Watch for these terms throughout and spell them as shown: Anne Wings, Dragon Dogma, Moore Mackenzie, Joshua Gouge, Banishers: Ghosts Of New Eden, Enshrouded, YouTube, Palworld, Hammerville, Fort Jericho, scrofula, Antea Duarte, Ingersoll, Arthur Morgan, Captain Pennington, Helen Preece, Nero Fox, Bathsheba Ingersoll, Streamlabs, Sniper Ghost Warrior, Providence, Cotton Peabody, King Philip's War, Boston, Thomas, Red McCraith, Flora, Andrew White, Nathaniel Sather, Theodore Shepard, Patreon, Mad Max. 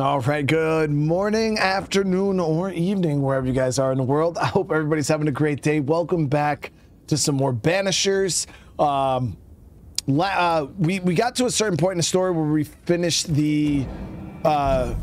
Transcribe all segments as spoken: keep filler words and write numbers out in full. All right, good morning, afternoon, or evening, wherever you guys are in the world. I hope everybody's having a great day. Welcome back to some more Banishers. Um, la uh, we, we got to a certain point in the story where we finished the uh,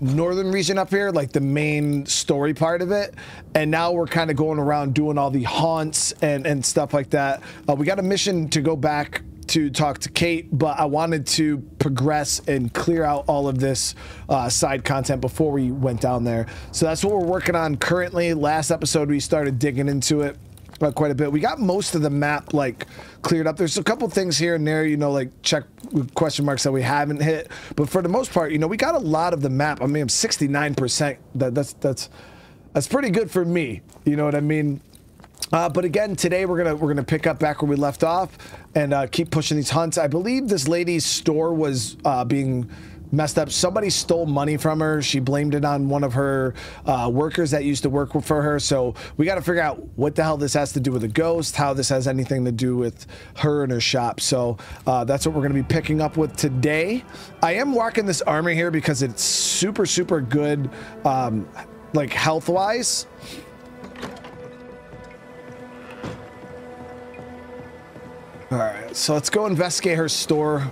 northern region up here, like the main story part of it. And now we're kind of going around doing all the haunts and, and stuff like that. Uh, we got a mission to go back to talk to Kate, but I wanted to progress and clear out all of this uh, side content before we went down there. So that's what we're working on currently. Last episode, we started digging into it uh, quite a bit. We got most of the map like cleared up. There's a couple things here and there, you know, like check question marks that we haven't hit. But for the most part, you know, we got a lot of the map. I mean, I'm sixty-nine percent. That, that's, that's, that's pretty good for me. You know what I mean? Uh, but again, today we're gonna we're gonna pick up back where we left off and uh, keep pushing these hunts. I believe this lady's store was uh, being messed up. Somebody stole money from her. She blamed it on one of her uh, workers that used to work for her. So we got to figure out what the hell this has to do with a ghost, how this has anything to do with her and her shop. So uh, that's what we're gonna be picking up with today. I am rocking this armor here because it's super super good, um, like health wise. All right, so let's go investigate her store.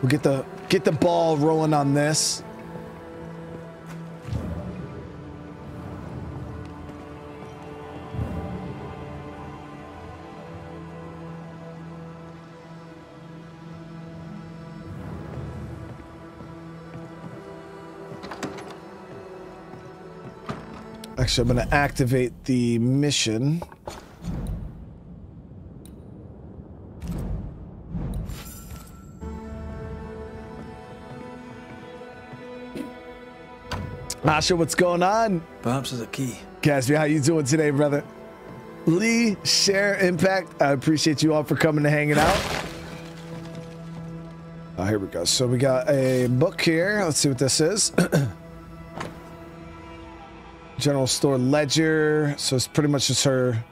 We'll get the get the ball rolling on this. Actually, I'm going to activate the mission. Asha, what's going on? Bumps is a key. Casby, how you doing today, brother? Lee, Share, Impact, I appreciate you all for coming to hanging out. Oh, here we go. So we got a book here. Let's see what this is. General store ledger. So it's pretty much just her.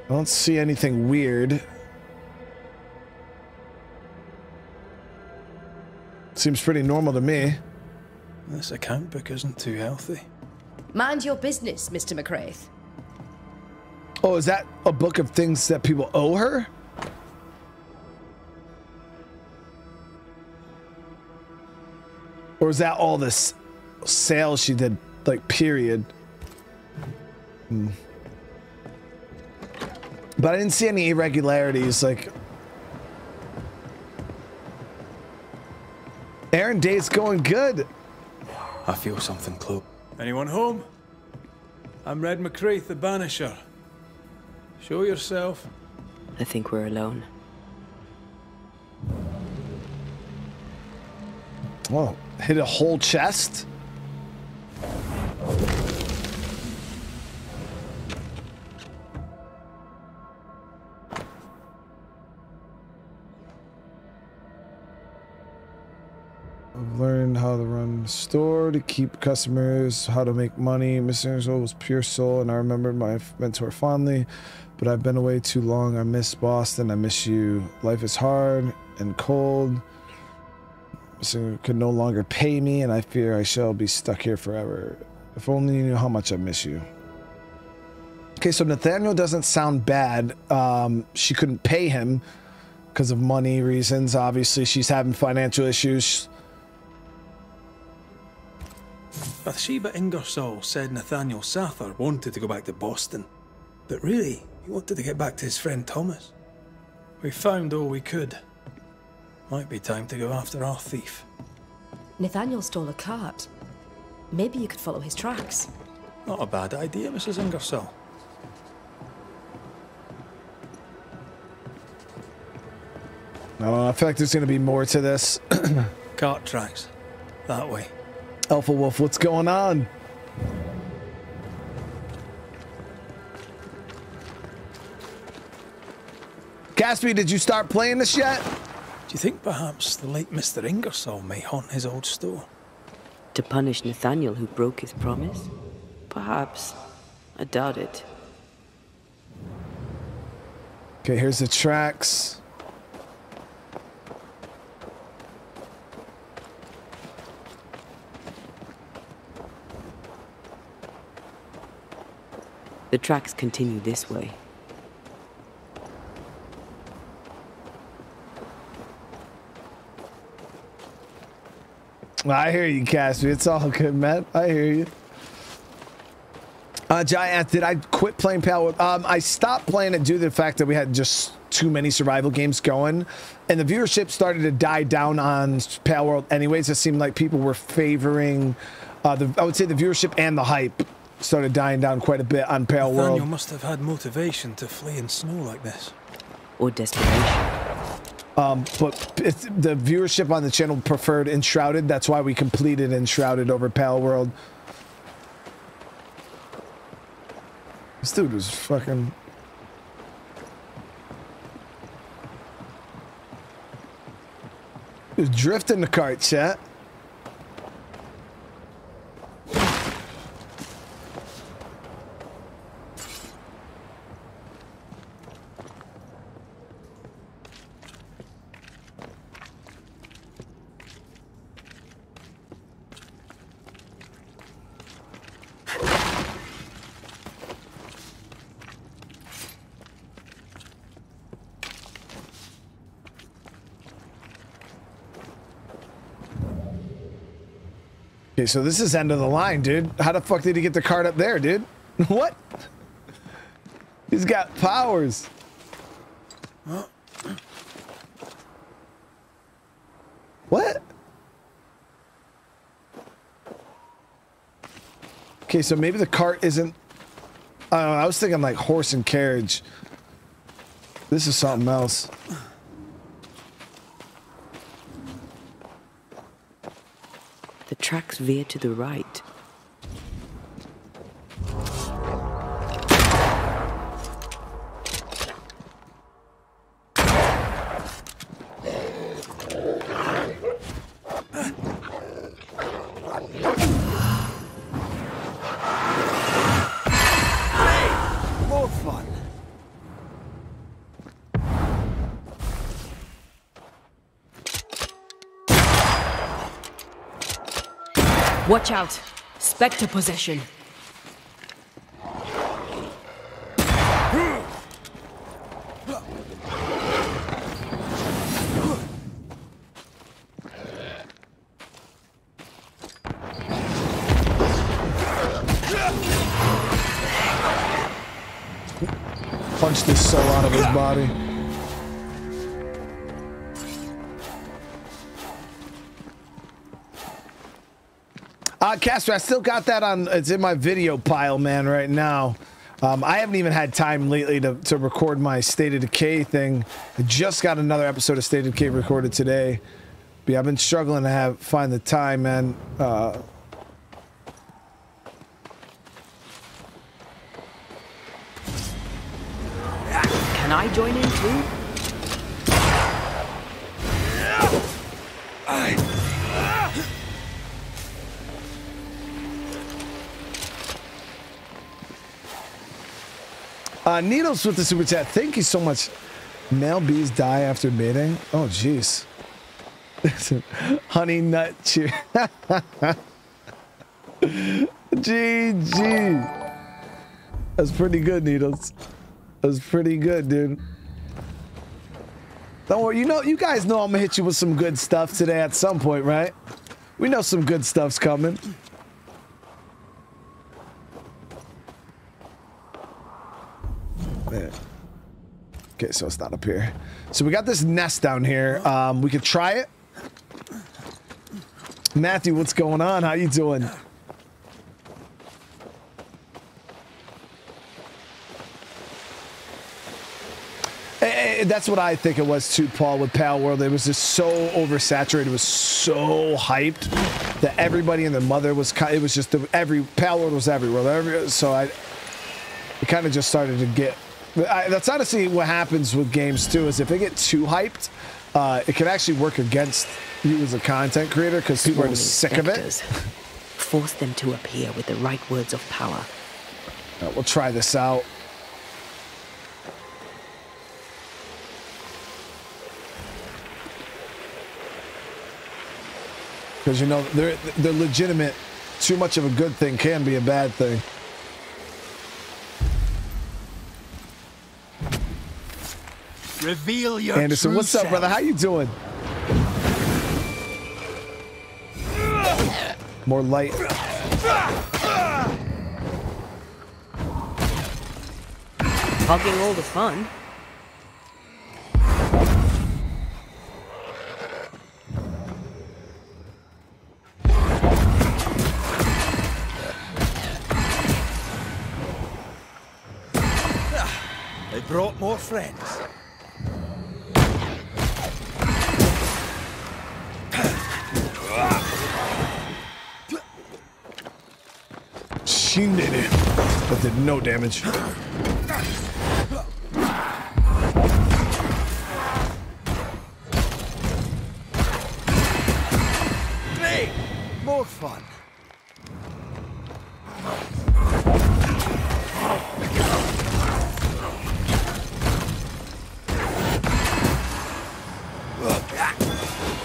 I don't see anything weird. Seems pretty normal to me. This account book isn't too healthy. Mind your business, Mister McCraith. Oh, is that a book of things that people owe her? Or is that all this sale she did, like, period? Hmm. But I didn't see any irregularities, like... Aaron Day's going good! I feel something close. Anyone home? I'm Red McCraith, the Banisher. Show yourself. I think we're alone. Whoa, hit a whole chest? Learn how to run the store, to keep customers, how to make money. Miss Ingersoll was pure soul, and I remembered my mentor fondly, but I've been away too long. I miss Boston. I miss you. Life is hard and cold. Miss Ingersoll could no longer pay me, and I fear I shall be stuck here forever. If only you knew how much I miss you. Okay, so Nathaniel doesn't sound bad. Um, she couldn't pay him because of money reasons. Obviously, she's having financial issues. Bathsheba Ingersoll said Nathaniel Sather wanted to go back to Boston, but really, he wanted to get back to his friend Thomas. We found all we could. Might be time to go after our thief. Nathaniel stole a cart. Maybe you could follow his tracks. Not a bad idea, Missus Ingersoll. I don't know, I feel like there's going to be more to this. Cart tracks. That way. Alpha Wolf, what's going on? Caspi, did you start playing this yet? Do you think perhaps the late Mister Ingersoll may haunt his old store? To punish Nathaniel who broke his promise? Perhaps. I doubt it. Okay, here's the tracks. The tracks continue this way. I hear you, Casper. It's all good, Matt. I hear you. Uh, Giant, did I quit playing Palworld? Um, I stopped playing it due to the fact that we had just too many survival games going, and the viewership started to die down on Palworld anyways. It seemed like people were favoring, uh, the, I would say the viewership and the hype started dying down quite a bit on Palworld. Nathaniel must have had motivation to flee in snow like this. Or desperation. Um, but it's, the viewership on the channel preferred Enshrouded. That's why we completed Enshrouded over Palworld. This dude was fucking... He was drifting the cart, chat. Okay, so this is end of the line, dude. How the fuck did he get the cart up there, dude? What? He's got powers. Huh? What? Okay, so maybe the cart isn't... Uh, I was thinking like horse and carriage. This is something else. Tracks veer to the right. Watch out! Spectre possession! Punch this soul out of his body. Uh, Casper, I still got that on, it's in my video pile, man, right now. Um, I haven't even had time lately to, to record my State of Decay thing. I just got another episode of State of Decay recorded today. But yeah, I've been struggling to have find the time, man. Uh, Can I join in too? Uh, Needles with the super chat. Thank you so much. Male bees die after mating. Oh, jeez. Honey nut cheer. G G. That's pretty good, Needles. That's pretty good, dude. Don't worry. You know, you guys know I'm gonna hit you with some good stuff today at some point, right? We know some good stuff's coming. Yeah. Okay, so it's not up here. So we got this nest down here. Um, we could try it. Matthew, what's going on? How you doing? Hey, hey, that's what I think it was too, Paul, with Palworld. It was just so oversaturated. It was so hyped that everybody and their mother was... It was just... The, every Palworld was everywhere. Every, so I... It kind of just started to get... I, that's honestly what happens with games too, is if they get too hyped, uh, it can actually work against you as a content creator because people are just sick of it. force them to appear with the right words of power. Right, we'll try this out. Because, you know, they're, they're legitimate. Too much of a good thing can be a bad thing. Reveal your Anderson, what's up, brother? How you doing? More light. Hogging all the fun. They brought more friends. She did it, but did no damage. Hey, more fun.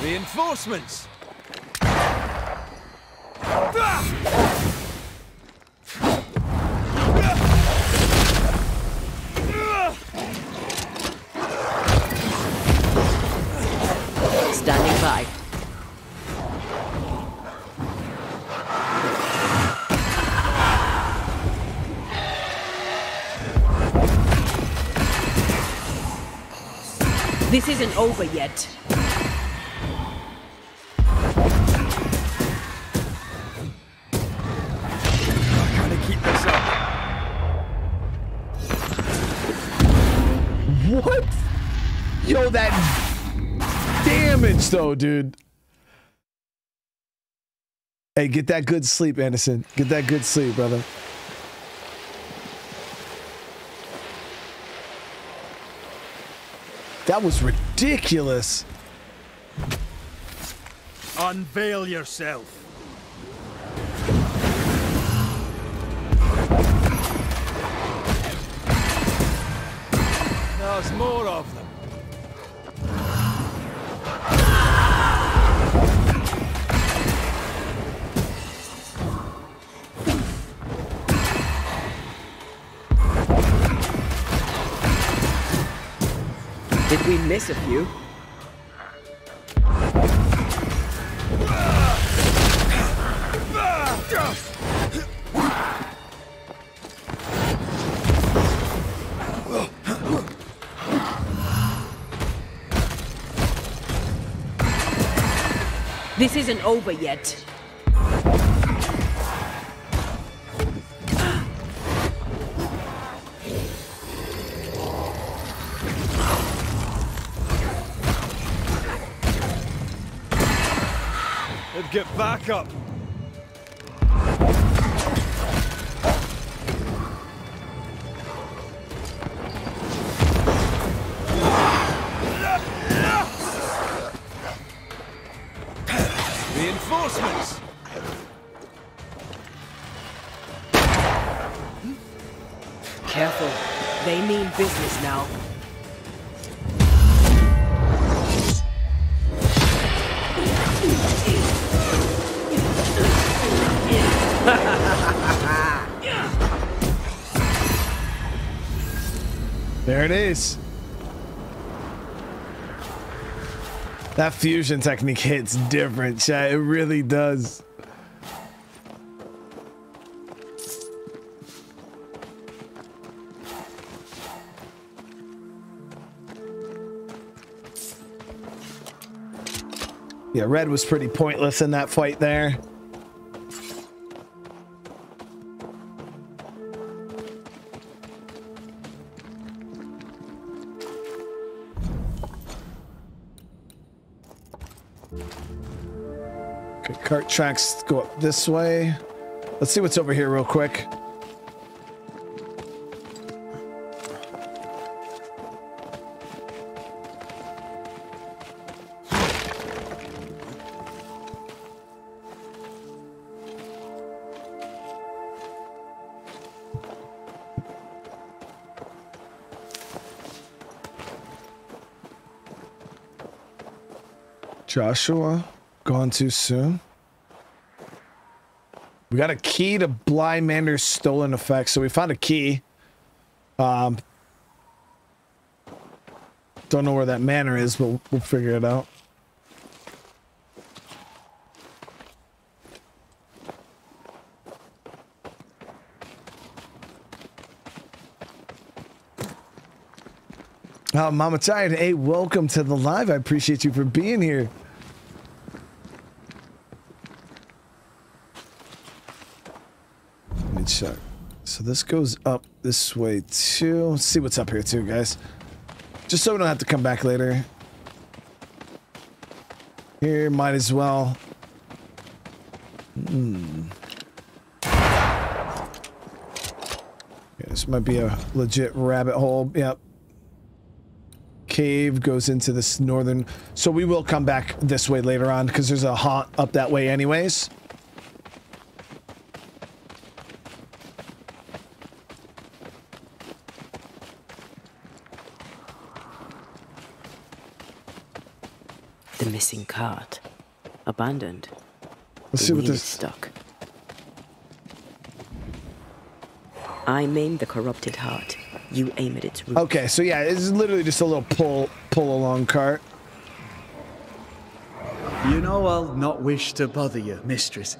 Reinforcements. This isn't over yet. I gotta keep this up. What? Yo, that damage though, dude. Hey, get that good sleep, Anderson. Get that good sleep, brother. That was ridiculous. Unveil yourself. There's more of them. Did we miss a few? This isn't over yet. Get back up. Reinforcements. Careful. They mean business now. There it is. That fusion technique hits different, chat. It really does. Yeah, Red was pretty pointless in that fight there. Cart tracks go up this way. Let's see what's over here real quick. Joshua, gone too soon. We got a key to Blind Mander's stolen effects, so we found a key. Um, don't know where that manor is, but we'll, we'll figure it out. Oh, Mama Tired, hey, welcome to the live. I appreciate you for being here. Check. So this goes up this way too. Let's see what's up here too, guys. Just so we don't have to come back later. Here, might as well. Hmm. Yeah, this might be a legit rabbit hole. Yep. Cave goes into this northern. So we will come back this way later on because there's a haunt up that way anyways. The missing cart. Abandoned. Let's see what this is stuck. I maimed the corrupted heart. You aim at its root. Okay, so yeah, it's literally just a little pull pull along cart. You know I'll not wish to bother you, mistress.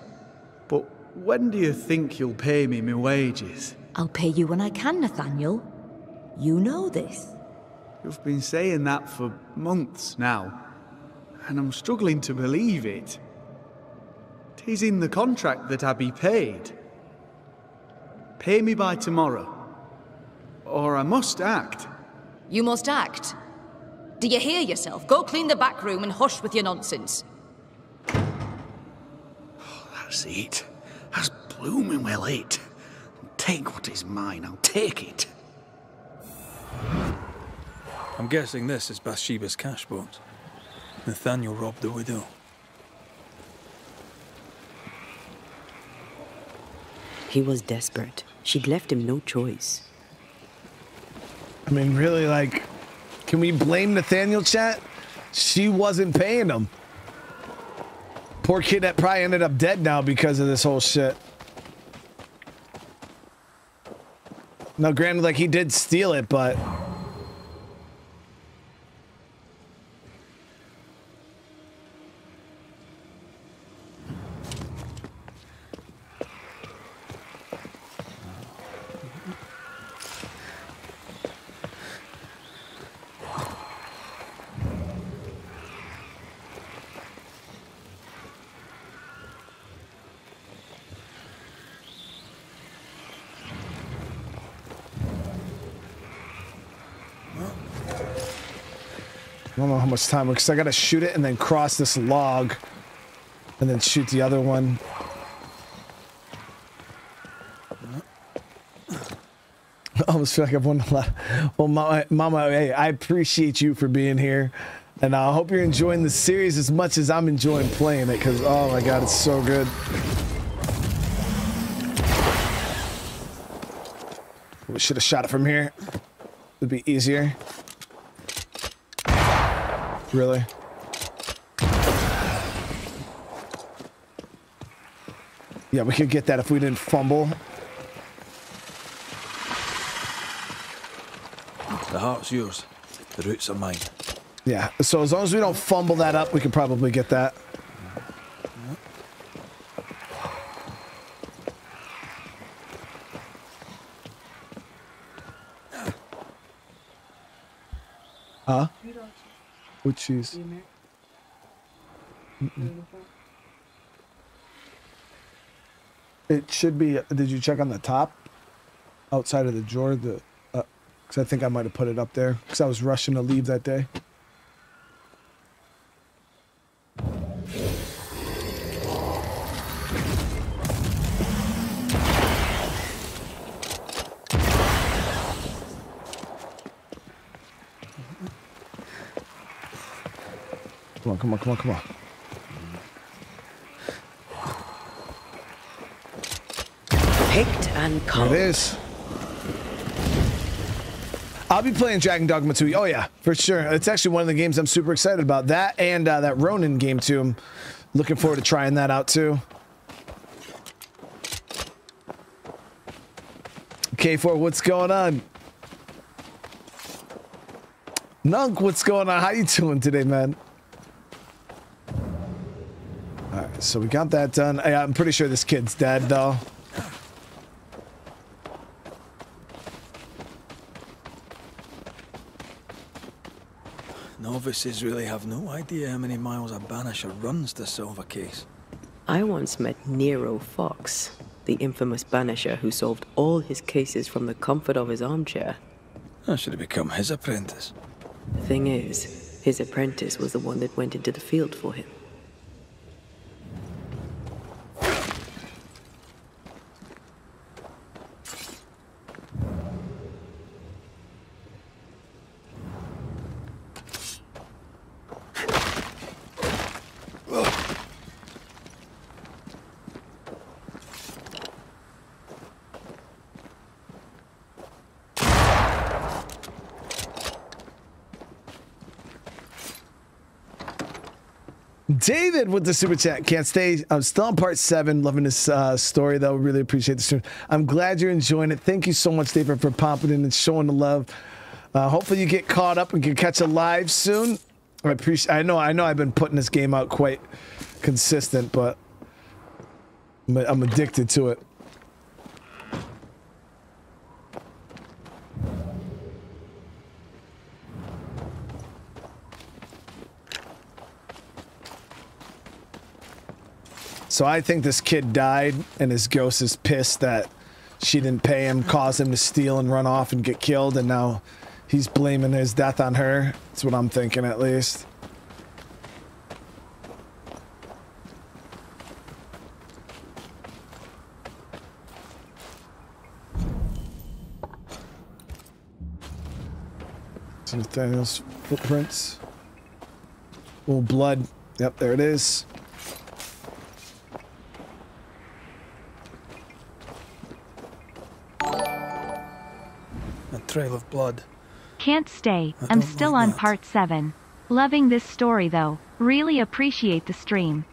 But when do you think you'll pay me my wages? I'll pay you when I can, Nathaniel. You know this. You've been saying that for months now. And I'm struggling to believe it. 'Tis in the contract that I be paid. Pay me by tomorrow, or I must act. You must act? Do you hear yourself? Go clean the back room and hush with your nonsense. Oh, that's it. That's blooming well it. Take what is mine, I'll take it. I'm guessing this is Bathsheba's cash box. Nathaniel robbed the widow. He was desperate. She'd left him no choice. I mean, really, like, can we blame Nathaniel, chat? She wasn't paying him. Poor kid that probably ended up dead now because of this whole shit. Now, granted, like, he did steal it, but... much time because I gotta shoot it and then cross this log and then shoot the other one. I almost feel like I've won a lot. Well, mama, mama hey, I appreciate you for being here, and I hope you're enjoying the series as much as I'm enjoying playing it, because oh my god, it's so good. We should have shot it from here. It'd be easier. Really? Yeah, we could get that if we didn't fumble. The heart's yours. The roots are mine. Yeah, so as long as we don't fumble that up, we can probably get that. Huh? What cheese? Mm-mm. It should be. Did you check on the top, outside of the drawer? The, uh, cause I think I might have put it up there. Cause I was rushing to leave that day. Come on, come on, come on. Picked and caught. It is. I'll be playing Dragon Dogma two. Oh yeah, for sure. It's actually one of the games I'm super excited about. That and uh, that Ronin game too. I'm looking forward to trying that out too. K four, what's going on? Nunk, what's going on? How you doing today, man? All right, so we got that done. I, I'm pretty sure this kid's dead, though. Novices really have no idea how many miles a banisher runs to solve a case. I once met Nero Fox, the infamous banisher who solved all his cases from the comfort of his armchair. I should have become his apprentice. The thing is, his apprentice was the one that went into the field for him. David with the super chat. Can't stay. I'm still on part seven. Loving this uh, story, though. Really appreciate the stream. I'm glad you're enjoying it. Thank you so much, David, for popping in and showing the love. Uh, hopefully you get caught up and can catch a live soon. I appreciate. I know. I know. I've been putting this game out quite consistent, but I'm, I'm addicted to it. So I think this kid died, and his ghost is pissed that she didn't pay him, cause him to steal and run off and get killed, and now he's blaming his death on her. That's what I'm thinking, at least. Nathaniel's footprints. Little blood. Yep, there it is. Trail of blood. Can't stay. I'm still on part seven. Loving this story though. Really appreciate the stream.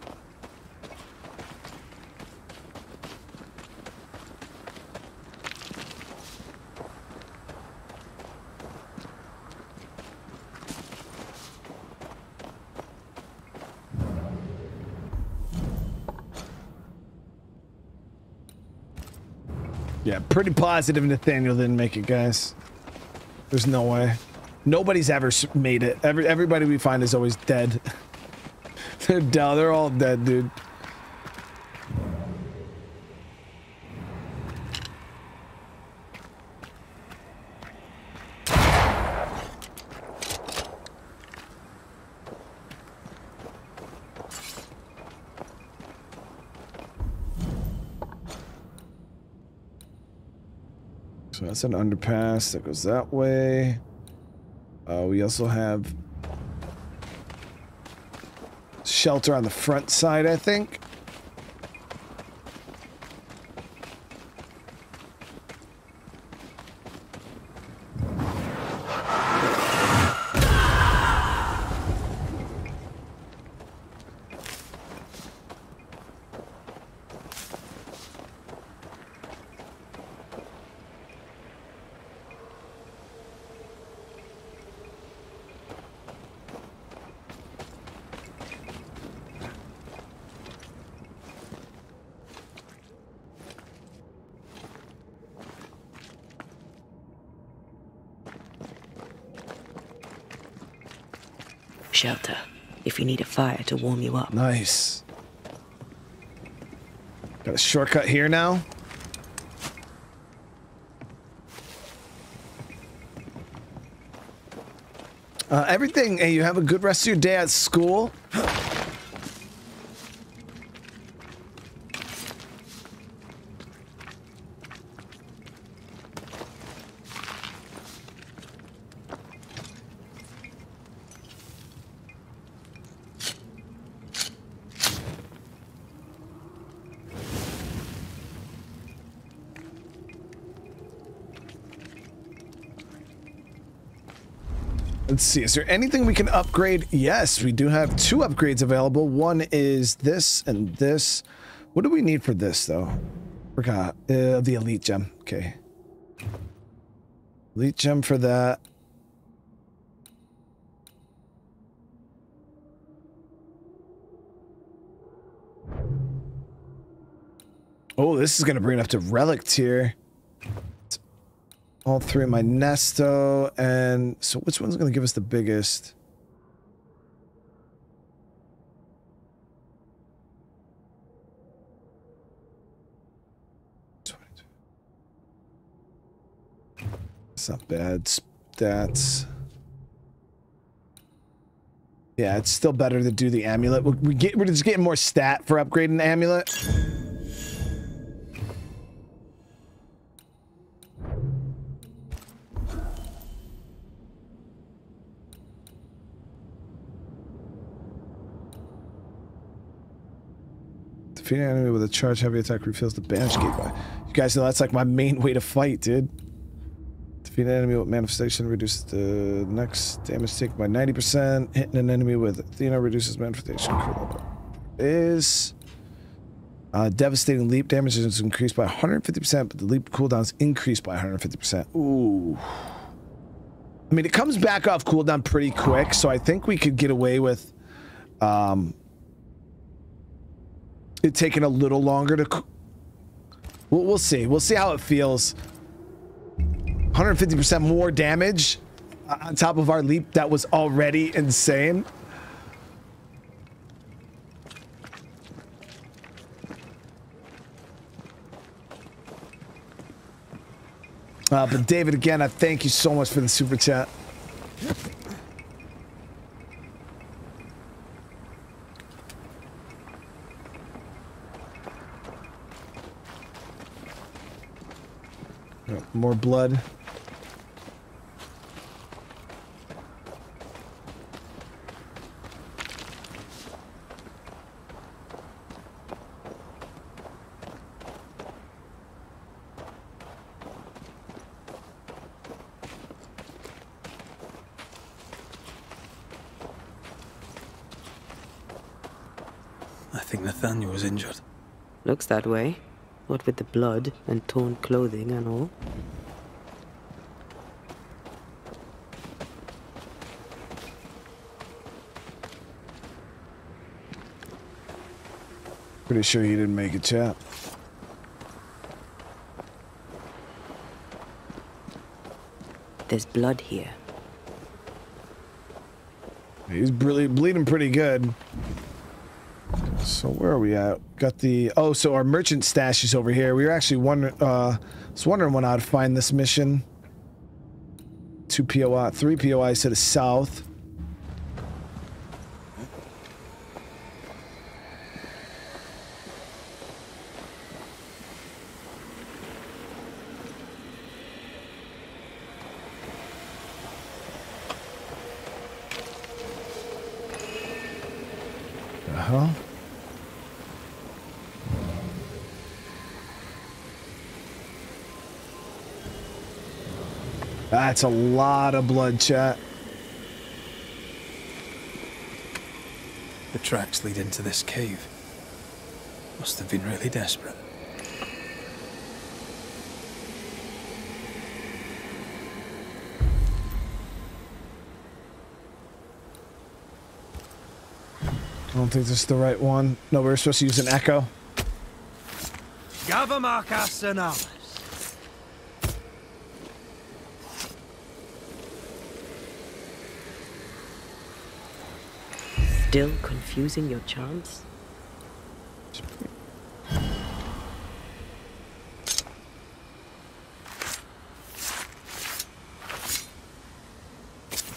Yeah, pretty positive Nathaniel didn't make it, guys. There's no way. Nobody's ever made it. Every, everybody we find is always dead. They're down. They're all dead, dude. That's an underpass that goes that way. Uh, we also have shelter on the front side, I think. Shelter if you need a fire to warm you up. Nice. Got a shortcut here now. Uh, everything. Hey, you have a good rest of your day at school. Let's see, is there anything we can upgrade? Yes, we do have two upgrades available. One is this and this. What do we need for this, though? Forgot. Uh, the elite gem. Okay. Elite gem for that. Oh, this is going to bring it up to relic tier. All three of my Nesto, and so which one's going to give us the biggest? twenty-two. It's not bad. Stats. Yeah, it's still better to do the amulet. We, we get, we're just getting more stat for upgrading the amulet. Defeating an enemy with a charge heavy attack reveals the Banish Gate. You guys know that's like my main way to fight, dude. Defeat an enemy with manifestation reduces the next damage taken by ninety percent. Hitting an enemy with Athena reduces manifestation. Is uh, devastating leap damage is increased by one hundred fifty percent, but the leap cooldown is increased by one hundred fifty percent. Ooh. I mean, it comes back off cooldown pretty quick, so I think we could get away with um, it taking a little longer to... We'll, we'll see. We'll see how it feels. one hundred fifty percent more damage on top of our leap. That was already insane. Uh, but David, again, I thank you so much for the super chat. More blood. I think Nathaniel was injured. Looks that way. What with the blood and torn clothing and all. Pretty sure you didn't make a chat. There's blood here. He's really bleeding pretty good. So where are we at? Got the... Oh, so our merchant stash is over here. We were actually wondering... Uh, I was wondering when I would find this mission. Two P O I... Three P O Is to the south. That's a lot of blood, chat. The tracks lead into this cave. Must have been really desperate. I don't think this is the right one. No, we're supposed to use an echo. Gavamarkasanam. Still confusing your chance?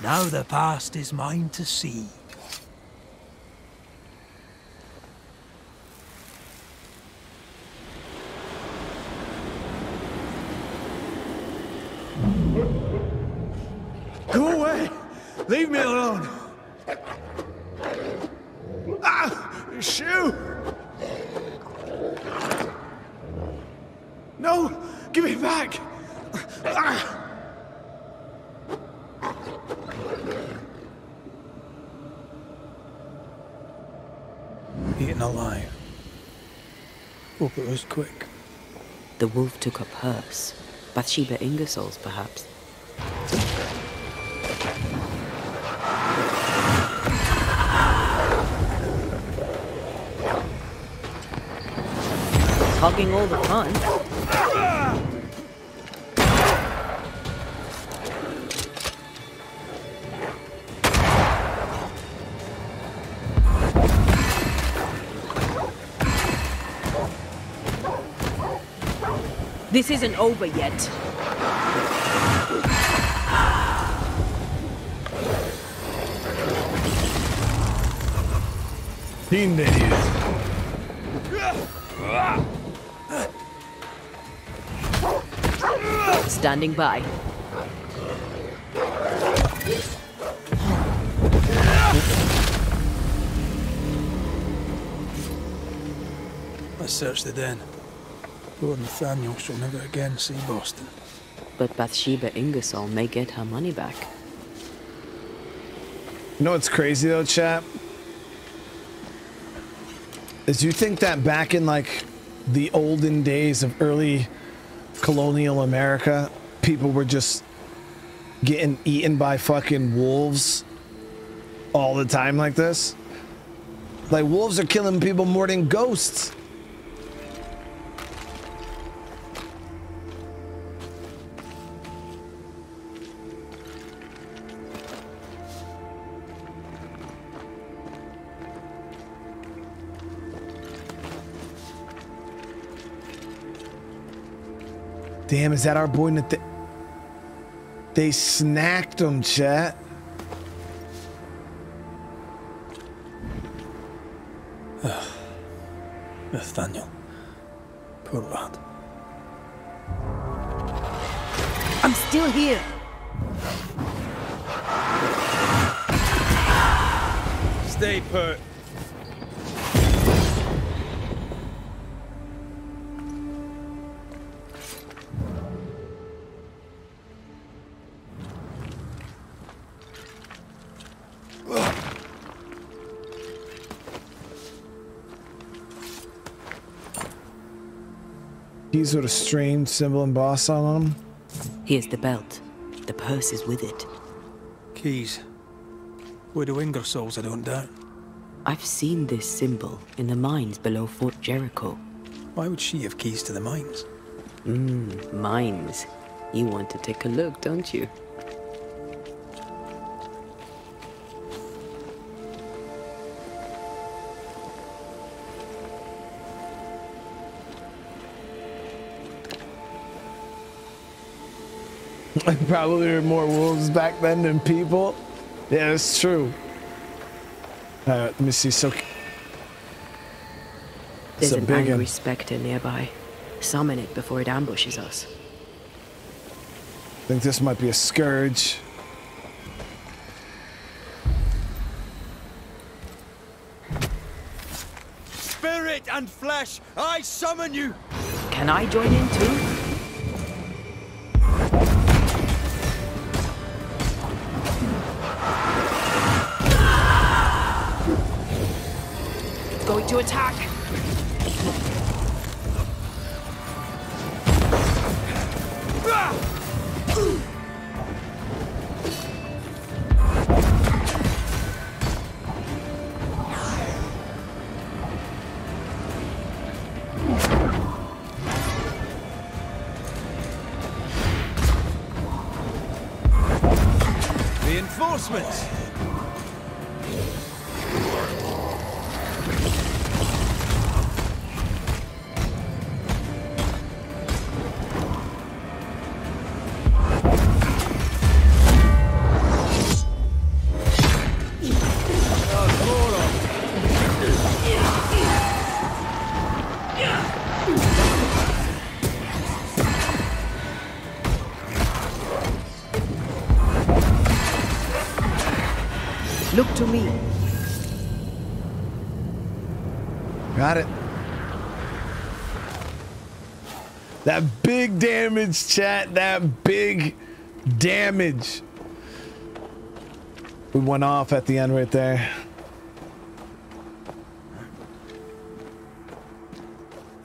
Now the past is mine to see. Go away! Leave me alone! Shoot! No! Give it back! Ah. eaten alive. Hope it was quick. The wolf took up hers. Bathsheba Ingersoll's, perhaps. Hugging all the time. This isn't over yet. Team days. Standing by. Let's search the den. Poor Nathaniel shall never again see Boston. But Bathsheba Ingersoll may get her money back. You know what's crazy though, chap? Is you think that back in like the olden days of early colonial America, people were just getting eaten by fucking wolves all the time like this? Like wolves are killing people more than ghosts. Damn, is that our boy Nath- They snacked him, chat. Ugh. Nathaniel. Poor lad. I'm still here. Stay put. Keys with a strange symbol embossed on them. Here's the belt. The purse is with it. Keys. Widow Ingersoll's, I don't doubt. I've seen this symbol in the mines below Fort Jericho. Why would she have keys to the mines? Mmm, mines. You want to take a look, don't you? Probably there were more wolves back then than people. Yeah, that's true. Uh, let me see. So there's an angry specter nearby. Summon it before it ambushes us. I think this might be a scourge. Spirit and flesh, I summon you. Can I join in too? To attack. Reinforcements. Got it. That big damage, chat. That big damage. We went off at the end right there.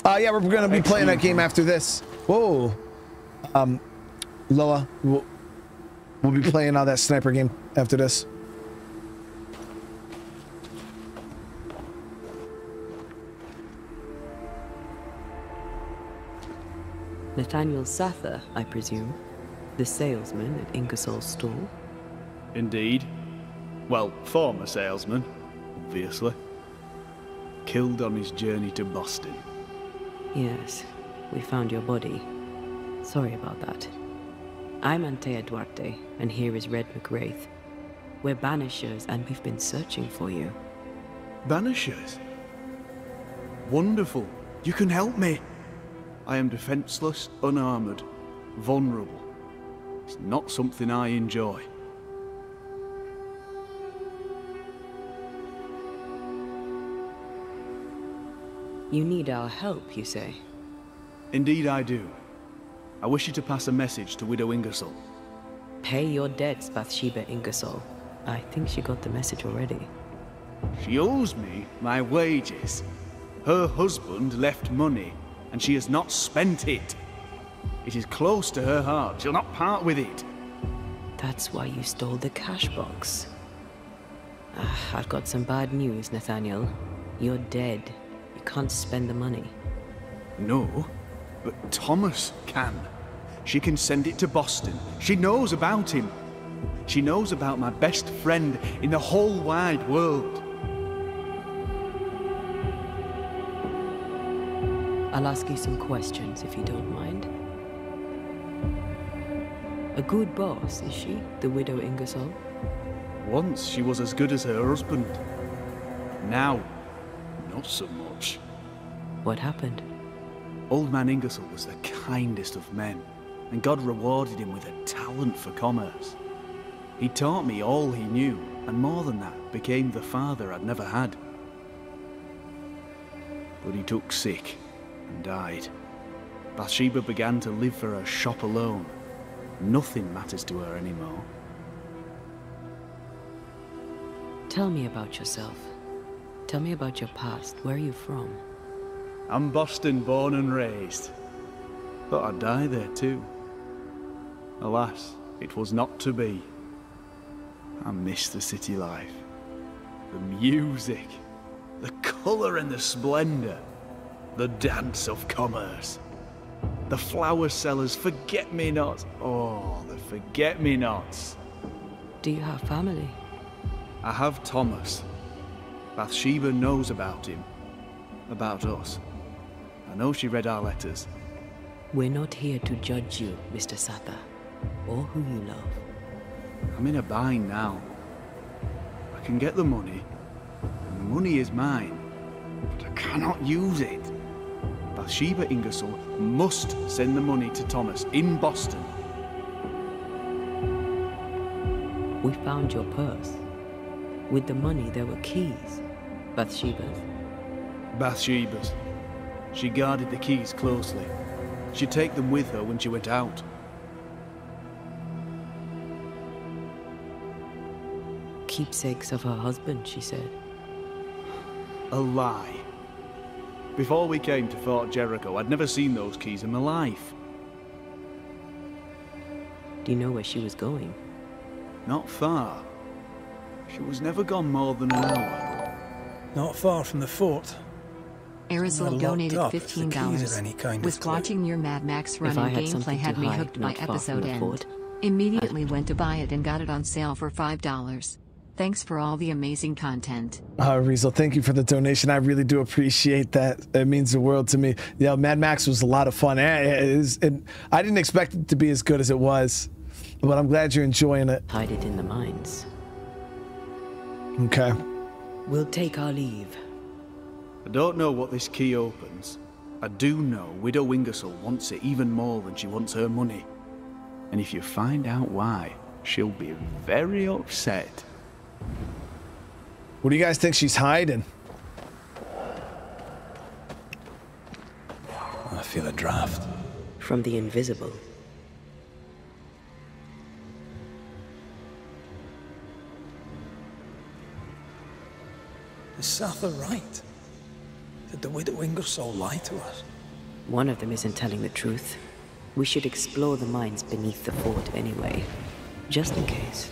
Uh, yeah, we're going to be playing that game after this. Whoa. Um, Loa, we'll, we'll be playing all that sniper game after this. Nathaniel Sather, I presume, the salesman at Ingersoll's store? Indeed. Well, former salesman, obviously. Killed on his journey to Boston. Yes, we found your body. Sorry about that. I'm Antea Duarte, and here is Red McCraith. We're Banishers, and we've been searching for you. Banishers? Wonderful. You can help me. I am defenseless, unarmored, vulnerable. It's not something I enjoy. You need our help, you say? Indeed I do. I wish you to pass a message to Widow Ingersoll. Pay your debts, Bathsheba Ingersoll. I think she got the message already. She owes me my wages. Her husband left money, and she has not spent it. It is close to her heart. She'll not part with it. That's why you stole the cash box. Uh, I've got some bad news, Nathaniel. You're dead. You can't spend the money. No, but Thomas can. She can send it to Boston. She knows about him. She knows about my best friend in the whole wide world. I'll ask you some questions, if you don't mind. A good boss, is she, the Widow Ingersoll? Once she was as good as her husband. Now, not so much. What happened? Old man Ingersoll was the kindest of men, and God rewarded him with a talent for commerce. He taught me all he knew, and more than that, became the father I'd never had. But he took sick and died. Bathsheba began to live for her shop alone. Nothing matters to her anymore. Tell me about yourself. Tell me about your past. Where are you from? I'm Boston, born and raised. Thought I'd die there too. Alas, it was not to be. I miss the city life. The music, the color and the splendor. The dance of commerce. The flower sellers, forget-me-nots. Oh, the forget-me-nots. Do you have family? I have Thomas. Bathsheba knows about him. About us. I know she read our letters. We're not here to judge you, Mister Sather. Or who you love. I'm in a bind now. I can get the money. And the money is mine. But I cannot use it. Bathsheba Ingersoll must send the money to Thomas in Boston. We found your purse. With the money, there were keys. Bathsheba's. Bathsheba's. She guarded the keys closely. She'd take them with her when she went out. Keepsakes of her husband, she said. A lie. Before we came to Fort Jericho, I'd never seen those keys in my life. Do you know where she was going? Not far. She was never gone more than an hour. Not far from the fort. Arizal donated fifteen dollars. Was watching your Mad Max running gameplay had me hooked by episode end. Immediately went to buy it and got it on sale for five dollars. Thanks for all the amazing content. Uh, Rizal, thank you for the donation. I really do appreciate that. It means the world to me. Yeah, Mad Max was a lot of fun. It is, it, I didn't expect it to be as good as it was, but I'm glad you're enjoying it. Hide it in the mines. Okay. We'll take our leave. I don't know what this key opens. I do know Widow Ingersoll wants it even more than she wants her money. And if you find out why, she'll be very upset. What do you guys think she's hiding? I feel a draft. From the invisible. Is Sather right? Did the Widow Ingersoll lie to us? One of them isn't telling the truth. We should explore the mines beneath the fort anyway, just in case.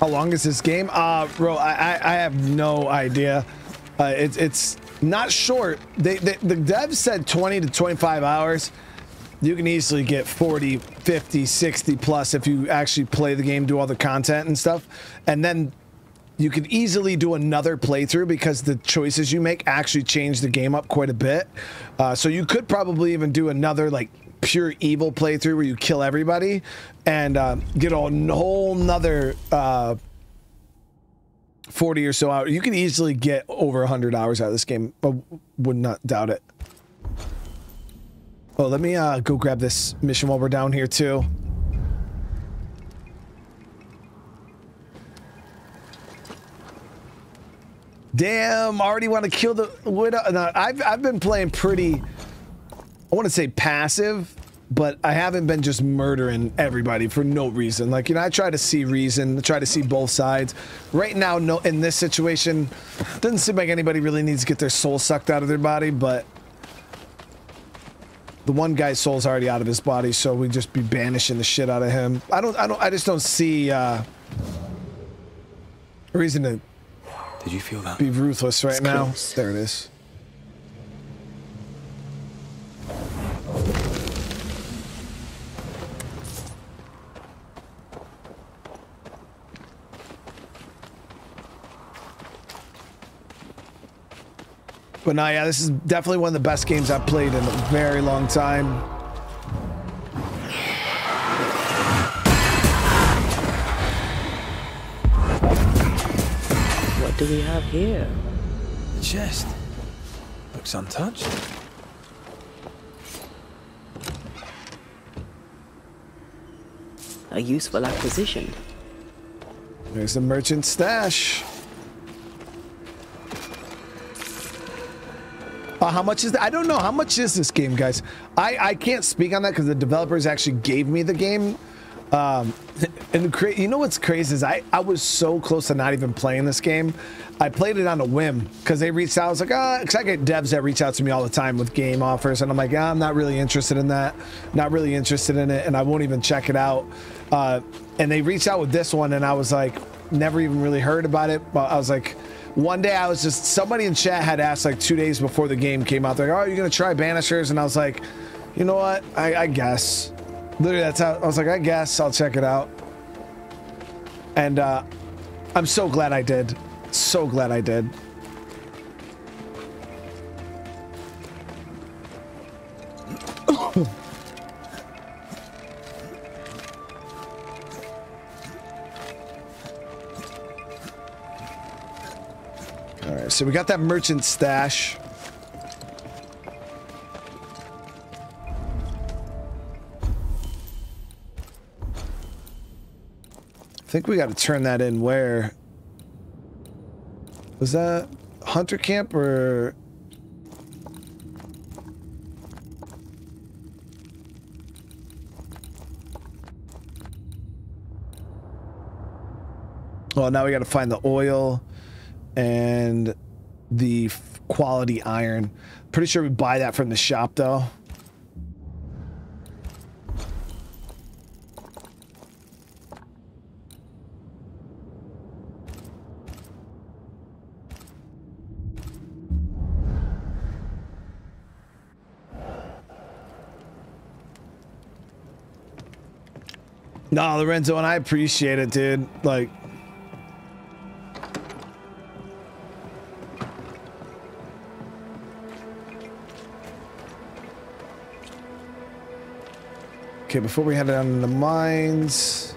How long is this game? Uh, bro, I, I have no idea. Uh, it, it's not short. They, they, the devs said twenty to twenty-five hours. You can easily get forty, fifty, sixty plus if you actually play the game, do all the content and stuff. And then you could easily do another playthrough because the choices you make actually change the game up quite a bit. Uh, so you could probably even do another, like, pure evil playthrough where you kill everybody and uh, get a whole nother uh, forty or so hours. You can easily get over one hundred hours out of this game, but would not doubt it. Oh, let me uh, go grab this mission while we're down here too. Damn, I already want to kill the widow. No, I've, I've been playing pretty... I want to say passive, but I haven't been just murdering everybody for no reason. Like, you know, I try to see reason, I try to see both sides. Right now, no, in this situation, doesn't seem like anybody really needs to get their soul sucked out of their body, but the one guy's soul's already out of his body, so we just be banishing the shit out of him. I don't, I don't, I just don't see uh, a reason to Did you feel that? be ruthless right it's now. Close. There it is. But no, yeah, this is definitely one of the best games I've played in a very long time. What do we have here? The chest. Looks untouched. A useful acquisition. There's the merchant stash. Uh, how much is that? I don't know. How much is this game, guys? I, I can't speak on that because the developers actually gave me the game. Um, and the, you know what's crazy is I, I was so close to not even playing this game. I played it on a whim because they reached out. I was like, ah, because I get devs that reach out to me all the time with game offers. And I'm like, ah, I'm not really interested in that. Not really interested in it. And I won't even check it out. Uh, and they reached out with this one. And I was like, never even really heard about it. But I was like... One day I was just, somebody in chat had asked like two days before the game came out, they're like, oh, you're going to try Banishers? And I was like, you know what? I, I guess. Literally, that's how, I was like, I guess I'll check it out. And uh, I'm so glad I did. So glad I did. So we got that merchant stash. I think we got to turn that in. Where was that? Hunter camp or well, now we got to find the oil and the quality iron. Pretty sure we buy that from the shop though. Nah, Lorenzo, and I appreciate it, dude. Like, okay, before we head down in the mines.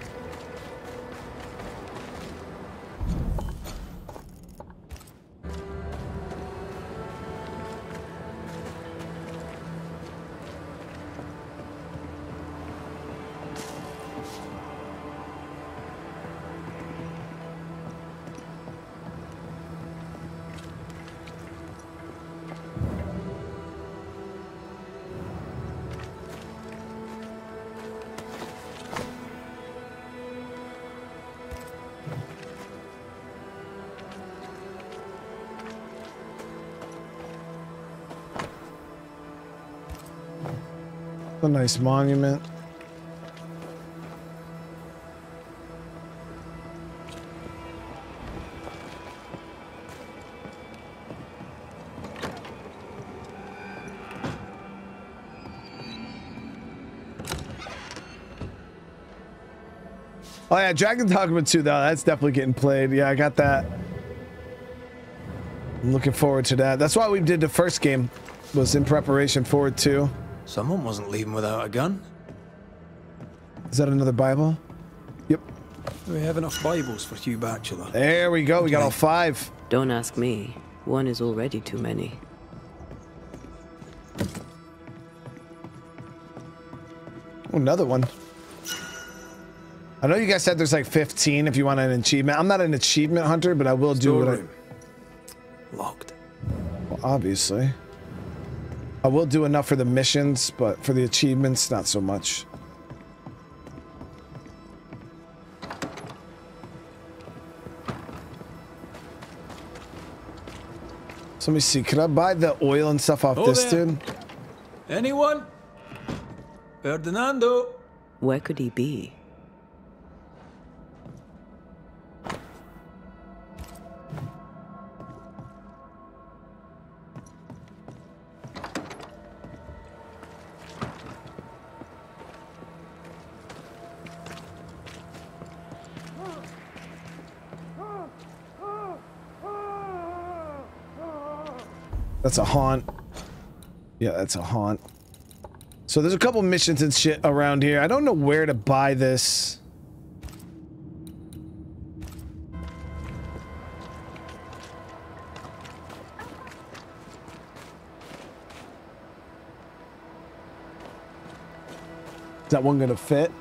A nice monument. Oh yeah, Dragon Dogma two, though, that's definitely getting played. Yeah, I got that. I'm looking forward to that. That's why we did the first game, was in preparation for it too. Someone wasn't leaving without a gun. Is that another Bible? Yep. Do we have enough Bibles for Hugh Batchelor? There we go, we got all five. Don't ask me. One is already too many. Oh, another one. I know you guys said there's like fifteen if you want an achievement. I'm not an achievement hunter, but I will do it. Locked. Well, obviously. I will do enough for the missions, but for the achievements, not so much. So let me see. Can I buy the oil and stuff off oh, this there. dude? Anyone? Ferdinando. Where could he be? That's a haunt. Yeah, that's a haunt. So there's a couple missions and shit around here. I don't know where to buy this. Is that one gonna fit?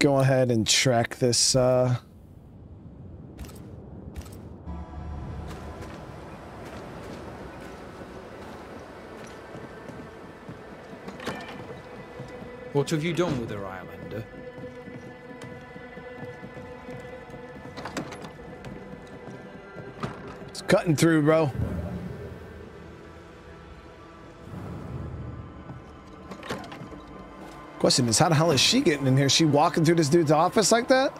Go ahead and track this uh what have you done with her, Islander? It's cutting through, bro. Question is, how the hell is she getting in here? Is she walking through this dude's office like that?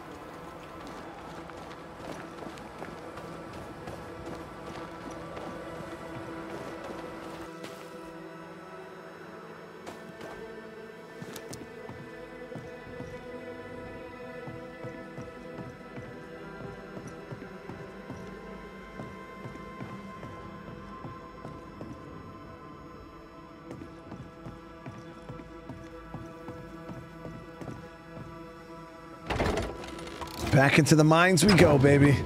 Back into the mines we go, baby.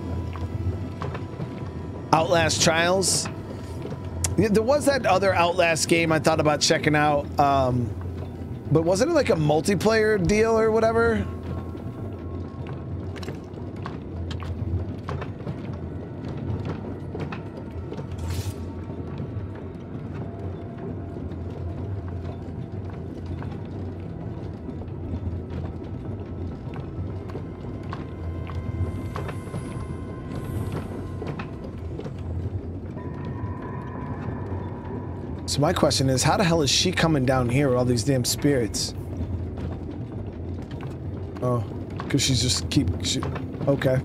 Outlast Trials. Yeah, there was that other Outlast game I thought about checking out, um, but wasn't it like a multiplayer deal or whatever? So my question is, how the hell is she coming down here with all these damn spirits? Oh, because she's just keep... She, okay.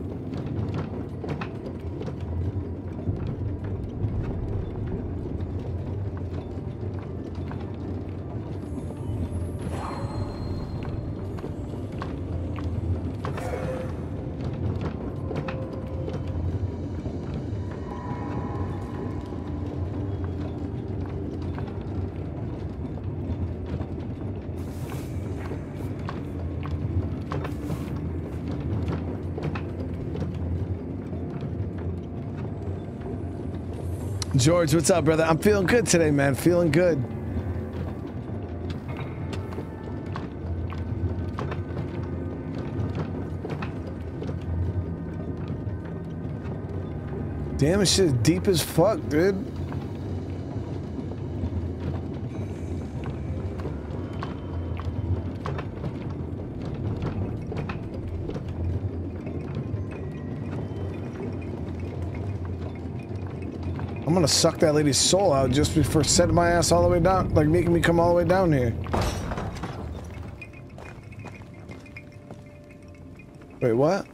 George, what's up, brother? I'm feeling good today, man. Feeling good. Damn, this shit is deep as fuck, dude. I'm gonna suck that lady's soul out just before setting my ass all the way down, like making me come all the way down here. Wait, what?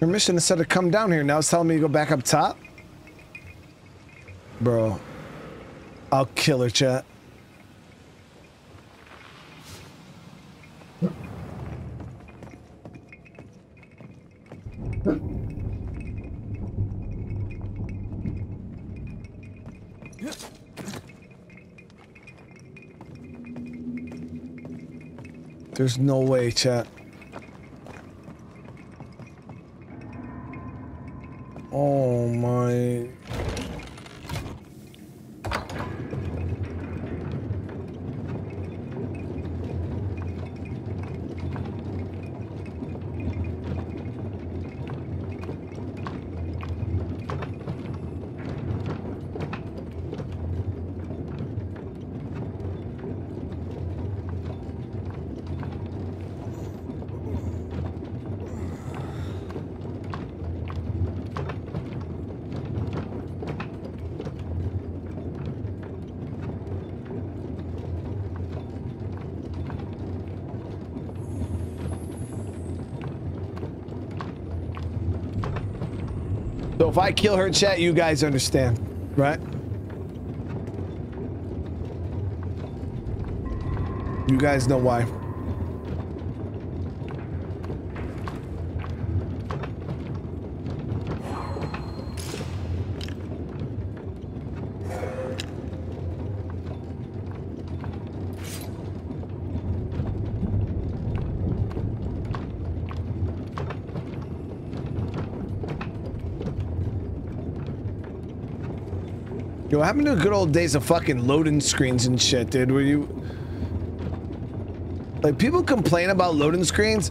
Permission instead of come down here. Now it's telling me to go back up top. Bro, I'll kill her, chat. There's no way, chat. Oh my. So if I kill her, chat, you guys understand, right? You guys know why. Yo, what happened to the good old days of fucking loading screens and shit, dude? Were you... Like, people complain about loading screens.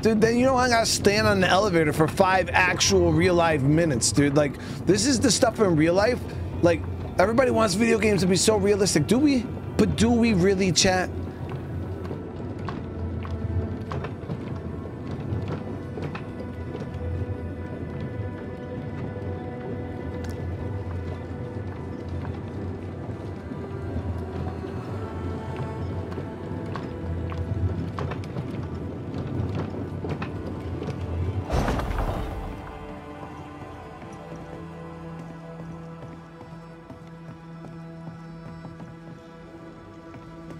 Dude, then you know I gotta stand on the elevator for five actual real-life minutes, dude. Like, this is the stuff in real life. Like, everybody wants video games to be so realistic. Do we? But do we really, chat?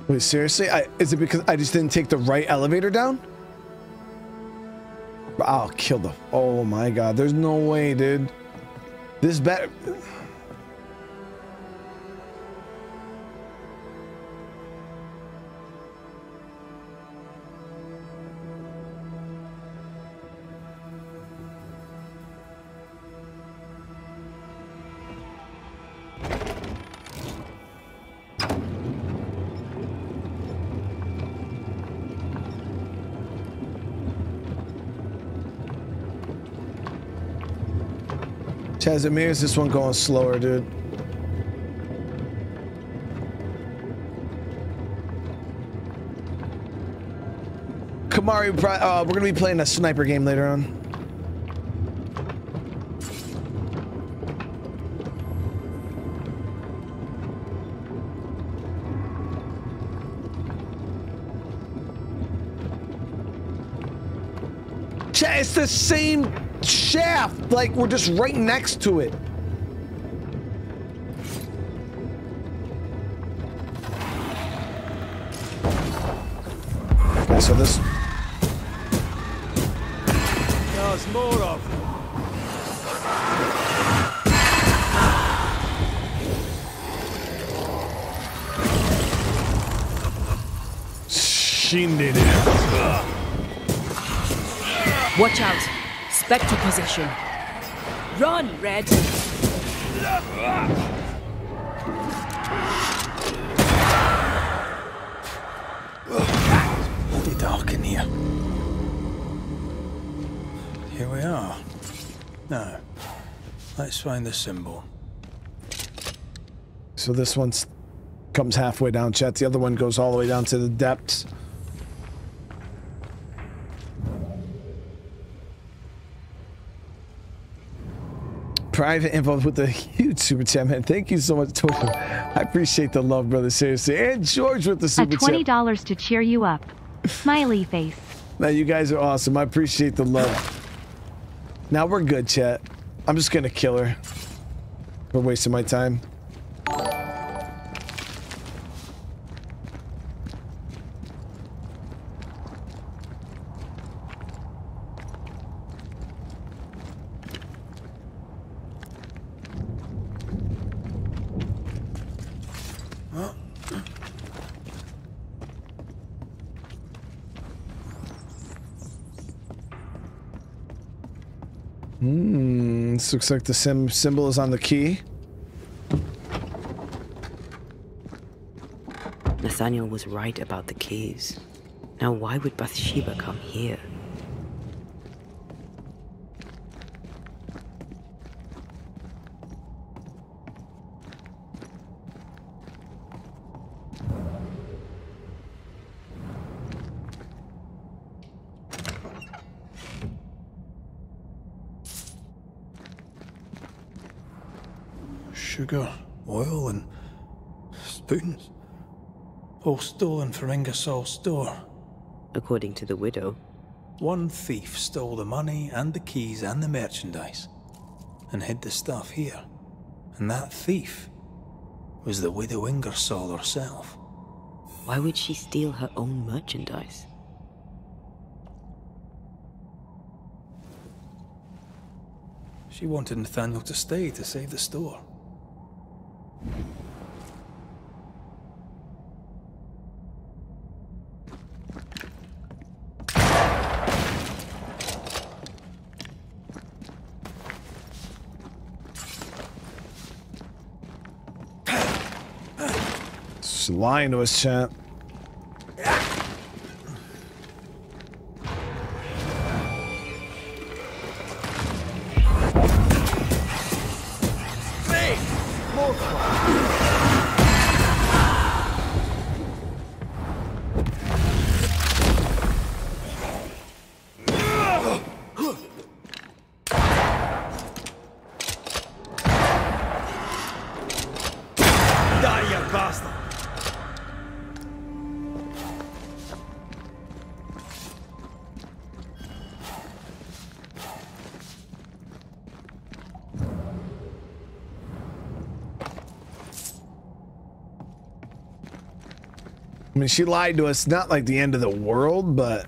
Wait, seriously? I, is it because I just didn't take the right elevator down? I'll kill the... Oh my god, there's no way, dude. This better... Chaz, it me or is this one going slower, dude? Kamari, uh, we're gonna be playing a sniper game later on. Chaz, it's the same shaft, like we're just right next to it. Okay, so this. No, it's more of them. She did it. Watch out! Spectre position! Run, Red! Bloody dark in here. Here we are. Now, let's find the symbol. So this one comes halfway down, chat. The other one goes all the way down to the depths. Private involved with a huge super chat, man. Thank you so much, Tofu. I appreciate the love, brother. Seriously. And George with the super chat. twenty dollars to cheer you up. Smiley face. Now, you guys are awesome. I appreciate the love. Now we're good, chat. I'm just going to kill her. We're wasting my time. Looks like the sim symbol is on the key. Nathaniel was right about the keys. Now why would Bathsheba come here? Oil and spoons, all stolen from Ingersoll's store. According to the widow, one thief stole the money and the keys and the merchandise and hid the stuff here. And that thief was the widow Ingersoll herself. Why would she steal her own merchandise? She wanted Nathaniel to stay to save the store. She's lying to us, champ. I mean, she lied to us. Not like the end of the world, but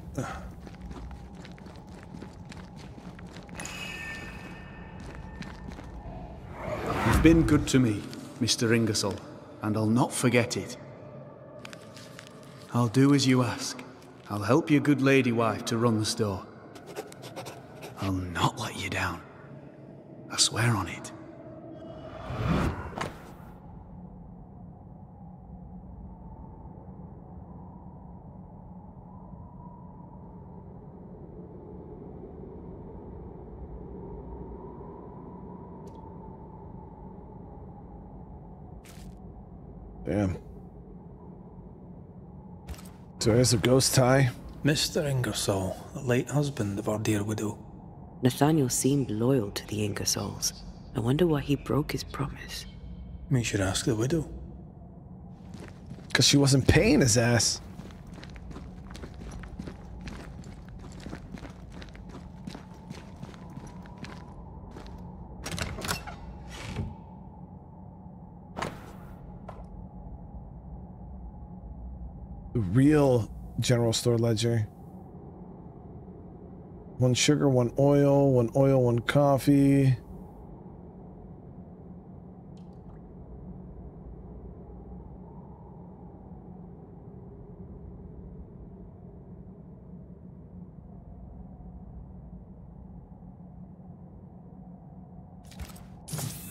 you've been good to me, Mister Ingersoll, and I'll not forget it. I'll do as you ask. I'll help your good lady wife to run the store. I'll not let you down. I swear on it. Damn. So there's a ghost tie. Mister Ingersoll, the late husband of our dear widow. Nathaniel seemed loyal to the Ingersolls. I wonder why he broke his promise. We should ask the widow. Because she wasn't paying his ass. Real general store ledger. One sugar, one oil, one oil, one coffee.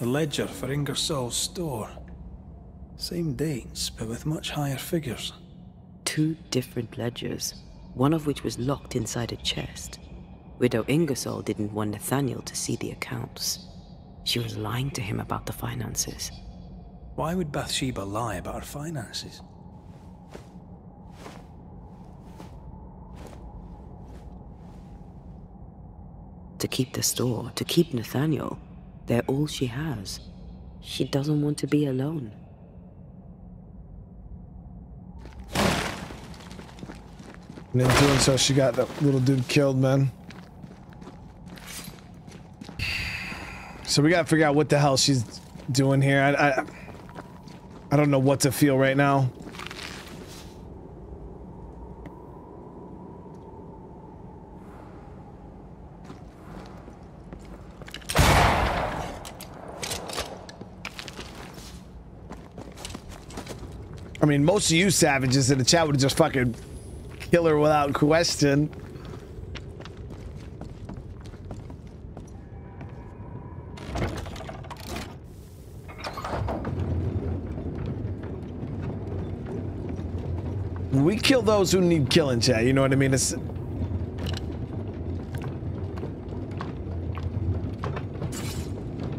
the ledger for Ingersoll's store. Same dates, but with much higher figures. Two different ledgers, one of which was locked inside a chest. Widow Ingersoll didn't want Nathaniel to see the accounts. She was lying to him about the finances. Why would Bathsheba lie about her finances? To keep the store, to keep Nathaniel. They're all she has. She doesn't want to be alone. And in doing so, she got that little dude killed, man. So we gotta figure out what the hell she's doing here. I, I, I don't know what to feel right now. I mean, most of you savages in the chat would just fucking kill her without question. We kill those who need killing, chat. You know what I mean? It's...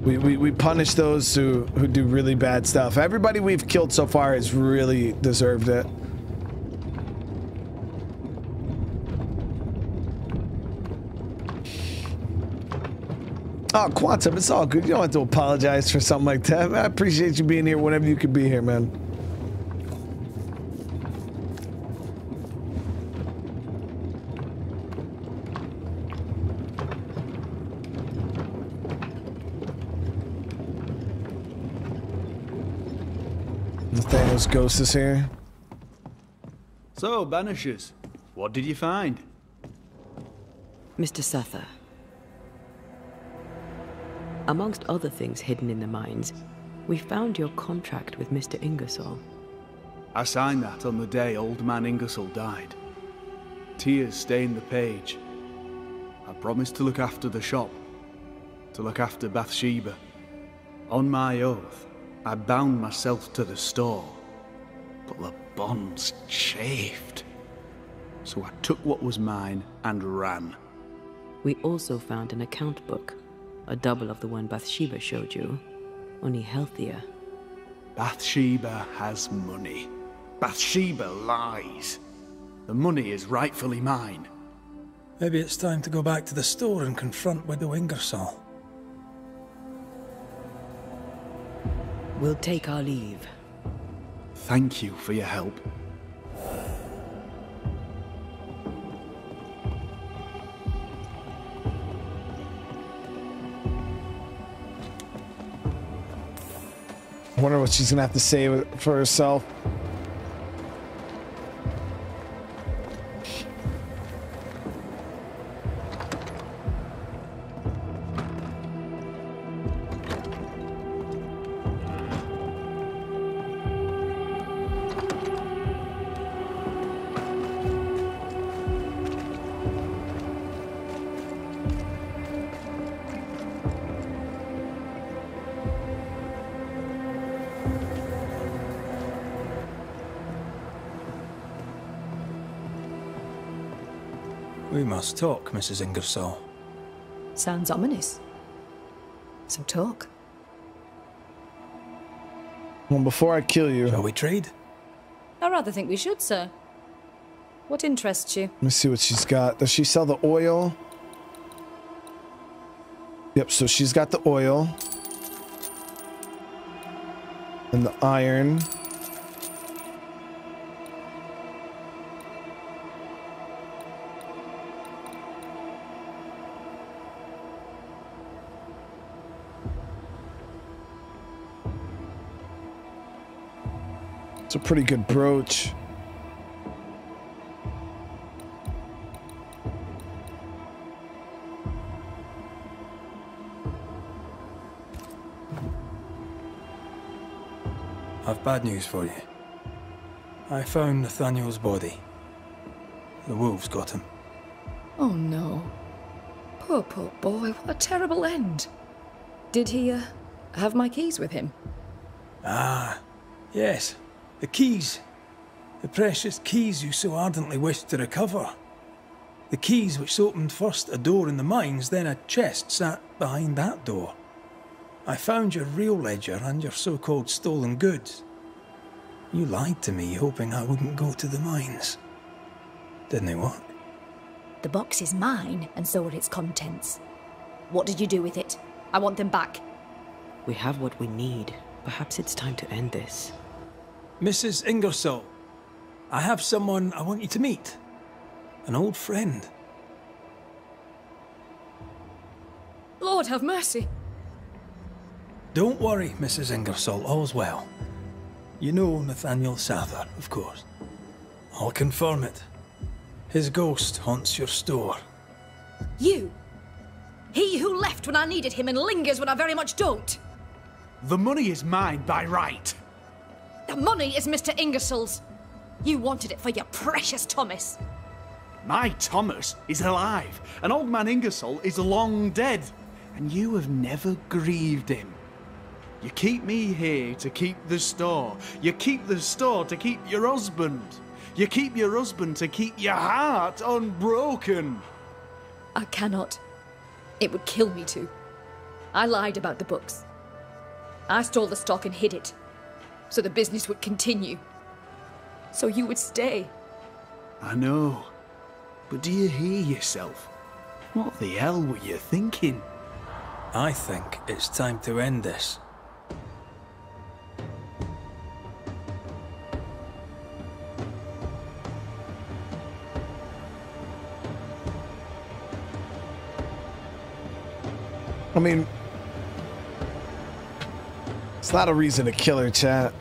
We, we, we punish those who, who do really bad stuff. Everybody we've killed so far has really deserved it. Oh, Quantum, it's all good. You don't have to apologize for something like that. I appreciate you being here whenever you could be here, man. Nathaniel's ghost is here. So, Banishers, what did you find? Mister Sather. Amongst other things hidden in the mines, we found your contract with Mister Ingersoll. I signed that on the day old man Ingersoll died. Tears stained the page. I promised to look after the shop, to look after Bathsheba. On my oath, I bound myself to the store, but the bonds chafed. So I took what was mine and ran. We also found an account book, a double of the one Bathsheba showed you, only healthier. Bathsheba has money. Bathsheba lies. The money is rightfully mine. Maybe it's time to go back to the store and confront Widow Ingersoll. We'll take our leave. Thank you for your help. I wonder what she's gonna have to say for herself. Talk, Missus Ingersoll. Sounds ominous. So talk. Well, before I kill you... Shall we trade? I rather think we should, sir. What interests you? Let me see what she's got. Does she sell the oil? Yep, so she's got the oil. And the iron. It's a pretty good brooch. I've bad news for you. I found Nathaniel's body. The wolves got him. Oh no. Poor, poor boy, what a terrible end. Did he, uh, have my keys with him? Ah, yes. The keys. The precious keys you so ardently wished to recover. The keys which opened first a door in the mines, then a chest sat behind that door. I found your real ledger and your so-called stolen goods. You lied to me, hoping I wouldn't go to the mines. Didn't I what? The box is mine, and so are its contents. What did you do with it? I want them back. We have what we need. Perhaps it's time to end this. Missus Ingersoll, I have someone I want you to meet. An old friend. Lord, have mercy. Don't worry, Missus Ingersoll, all's well. You know Nathaniel Sather, of course. I'll confirm it. His ghost haunts your store. You? He who left when I needed him and lingers when I very much don't? The money is mine by right. The money is Mister Ingersoll's. You wanted it for your precious Thomas. My Thomas is alive, and old man Ingersoll is long dead, and you have never grieved him. You keep me here to keep the store. You keep the store to keep your husband. You keep your husband to keep your heart unbroken. I cannot. It would kill me to. I lied about the books. I stole the stock and hid it, so the business would continue. So you would stay. I know. But do you hear yourself? What the hell were you thinking? I think it's time to end this. I mean, it's not a reason to kill her, chat.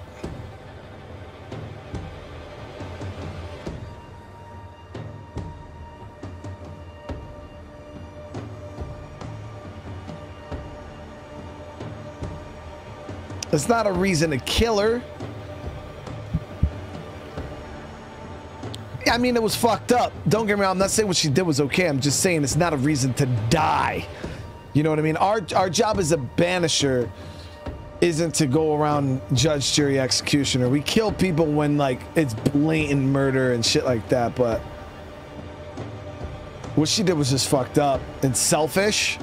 It's not a reason to kill her. I mean, it was fucked up. Don't get me wrong. I'm not saying what she did was okay. I'm just saying it's not a reason to die. You know what I mean? Our, our job as a banisher isn't to go around judge, jury, executioner. We kill people when, like, it's blatant murder and shit like that. But what she did was just fucked up and selfish.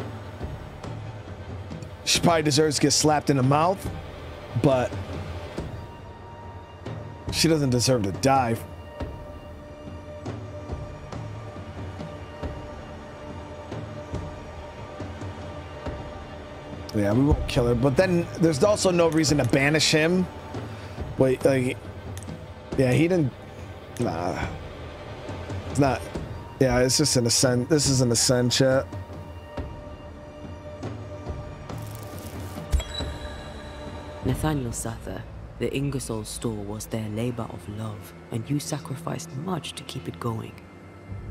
She probably deserves to get slapped in the mouth. But she doesn't deserve to die. Yeah, we won't kill her. But then there's also no reason to banish him. Wait, like, yeah, he didn't. Nah, it's not. Yeah, it's just an ascend. This is an ascend, chat. Nathaniel Sather, the Ingersoll store was their labor of love, and you sacrificed much to keep it going.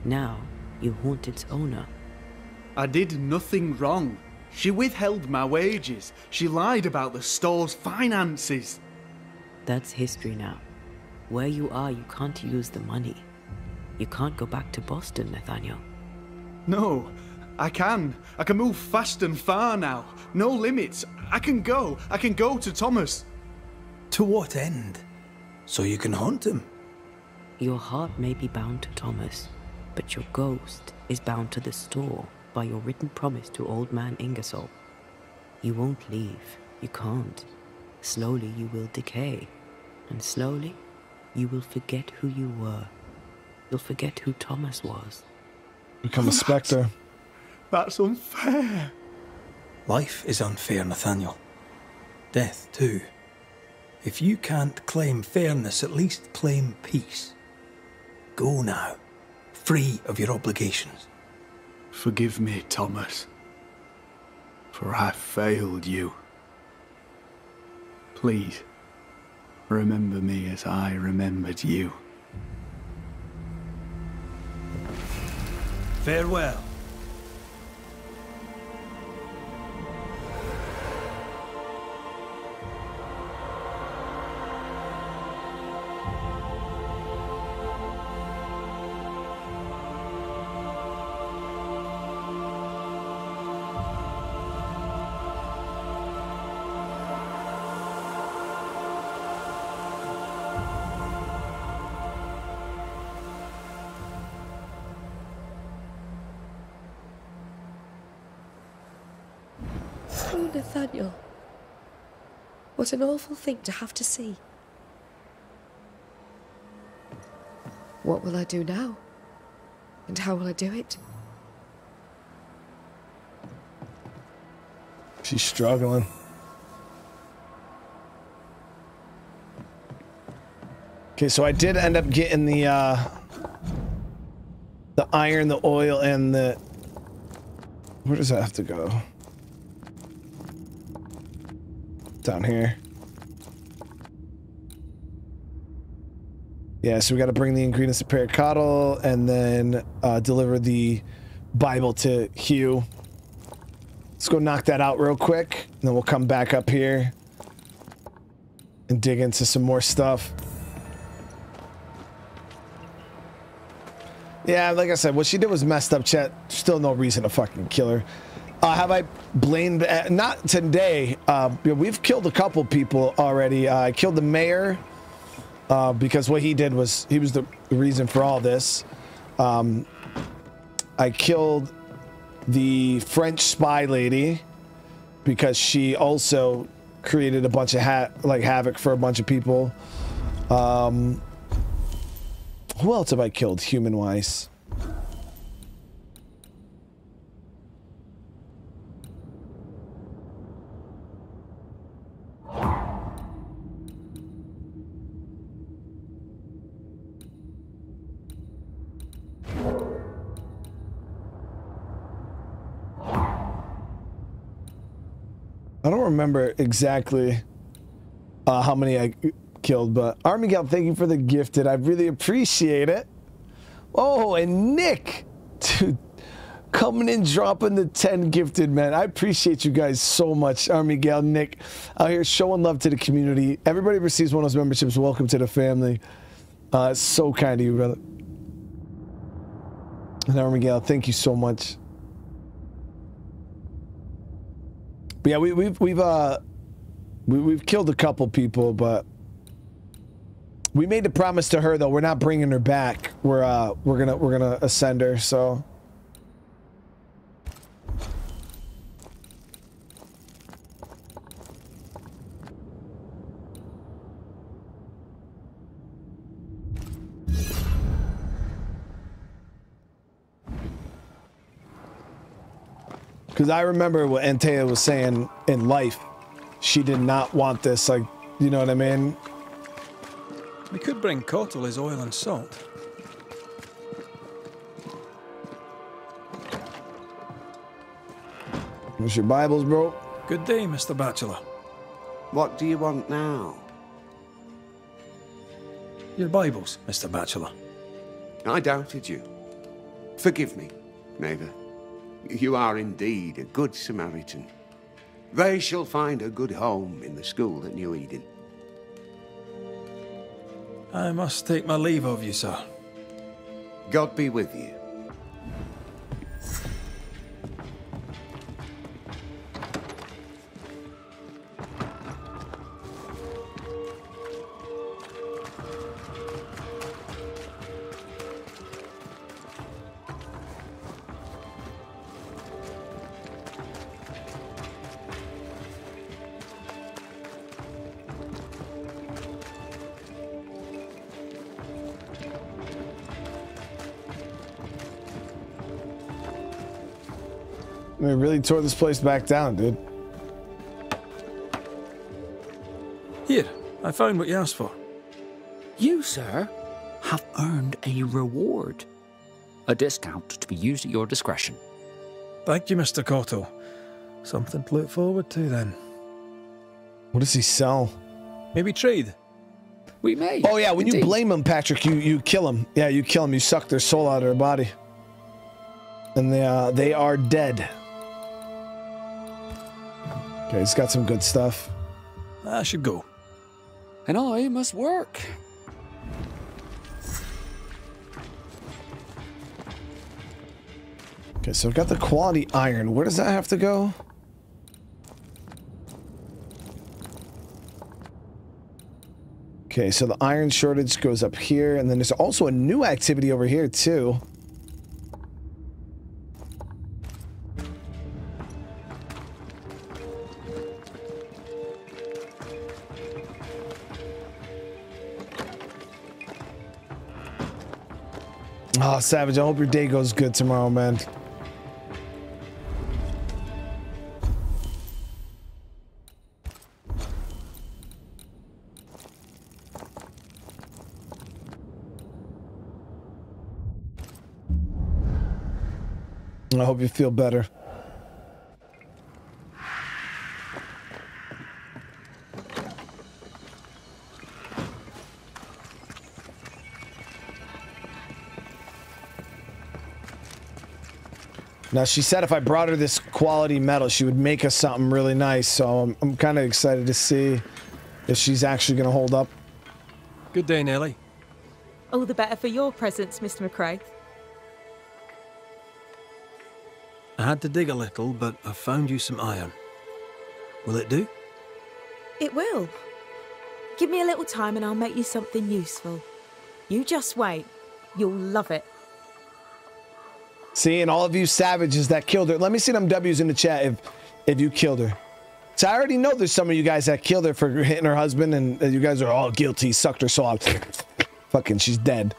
Now, you haunt its owner. I did nothing wrong. She withheld my wages. She lied about the store's finances. That's history now. Where you are, you can't use the money. You can't go back to Boston, Nathaniel. No, I can. I can move fast and far now. No limits. I can go. I can go to Thomas. To what end? So you can haunt him? Your heart may be bound to Thomas, but your ghost is bound to the store. By your written promise to old man Ingersoll. You won't leave. You can't. Slowly you will decay. And slowly you will forget who you were. You'll forget who Thomas was. Become a specter. That's unfair. Life is unfair, Nathaniel. Death, too. If you can't claim fairness, at least claim peace. Go now. Free of your obligations. Forgive me, Thomas, for I failed you. Please, remember me as I remembered you. Farewell. through Nathaniel. What an awful thing to have to see. What will I do now? And how will I do it? She's struggling. Okay, so I did end up getting the uh, the iron, the oil, and the... Where does that have to go? Down here. Yeah, so we got to bring the ingredients to Paracottle and then uh, deliver the Bible to Hugh. Let's go knock that out real quick, and then we'll come back up here and dig into some more stuff. Yeah, like I said, what she did was messed up, chat. Still no reason to fucking kill her. Uh, have I blamed... Uh, not today. Uh, we've killed a couple people already. Uh, I killed the mayor... Uh, because what he did was, he was the reason for all this. Um, I killed the French spy lady because she also created a bunch of ha like havoc for a bunch of people. Um, who else have I killed human-wise? I don't remember exactly uh, how many I killed, but Armigal, thank you for the gifted. I really appreciate it. Oh, and Nick, dude, coming in, dropping the ten gifted, man. I appreciate you guys so much. Armigal, Nick, out here showing love to the community. Everybody receives one of those memberships. Welcome to the family. Uh, it's so kind of you, brother. And Armigal, thank you so much. But yeah, we, we've we've uh we, we've killed a couple people, but we made the promise to her though we're not bringing her back. We're uh we're gonna we're gonna ascend her. So because I remember what Antea was saying in life. She did not want this, like, you know what I mean? We could bring Cottle his oil and salt. What's your Bibles, bro? Good day, Mister Bachelor. What do you want now? Your Bibles, Mister Bachelor. I doubted you. Forgive me, neighbour. You are indeed a good Samaritan. They shall find a good home in the school at New Eden. I must take my leave of you, sir. God be with you. They really tore this place back down, dude. Here, I found what you asked for. You, sir, have earned a reward. A discount to be used at your discretion. Thank you, Mister Cottle. Something to look forward to, then. What does he sell? Maybe trade. We may. Oh, yeah, when indeed. You blame him, Patrick, you, you kill him. Yeah, you kill him. You suck their soul out of their body. And they, uh, they are dead. Okay, he's got some good stuff. I should go. And I must work. Okay, so I've got the quality iron. Where does that have to go? Okay, so the iron shortage goes up here. And then there's also a new activity over here, too. Oh, Savage, I hope your day goes good tomorrow, man. I hope you feel better. Now, she said if I brought her this quality metal, she would make us something really nice, so I'm, I'm kind of excited to see if she's actually going to hold up. Good day, Nellie. All the better for your presence, Mister McCraith. I had to dig a little, but I found you some iron. Will it do? It will. Give me a little time and I'll make you something useful. You just wait. You'll love it. See, and all of you savages that killed her. Let me see them W's in the chat if, if you killed her. So I already know there's some of you guys that killed her for hitting her husband, and you guys are all guilty, sucked her soul out. Fucking, she's dead.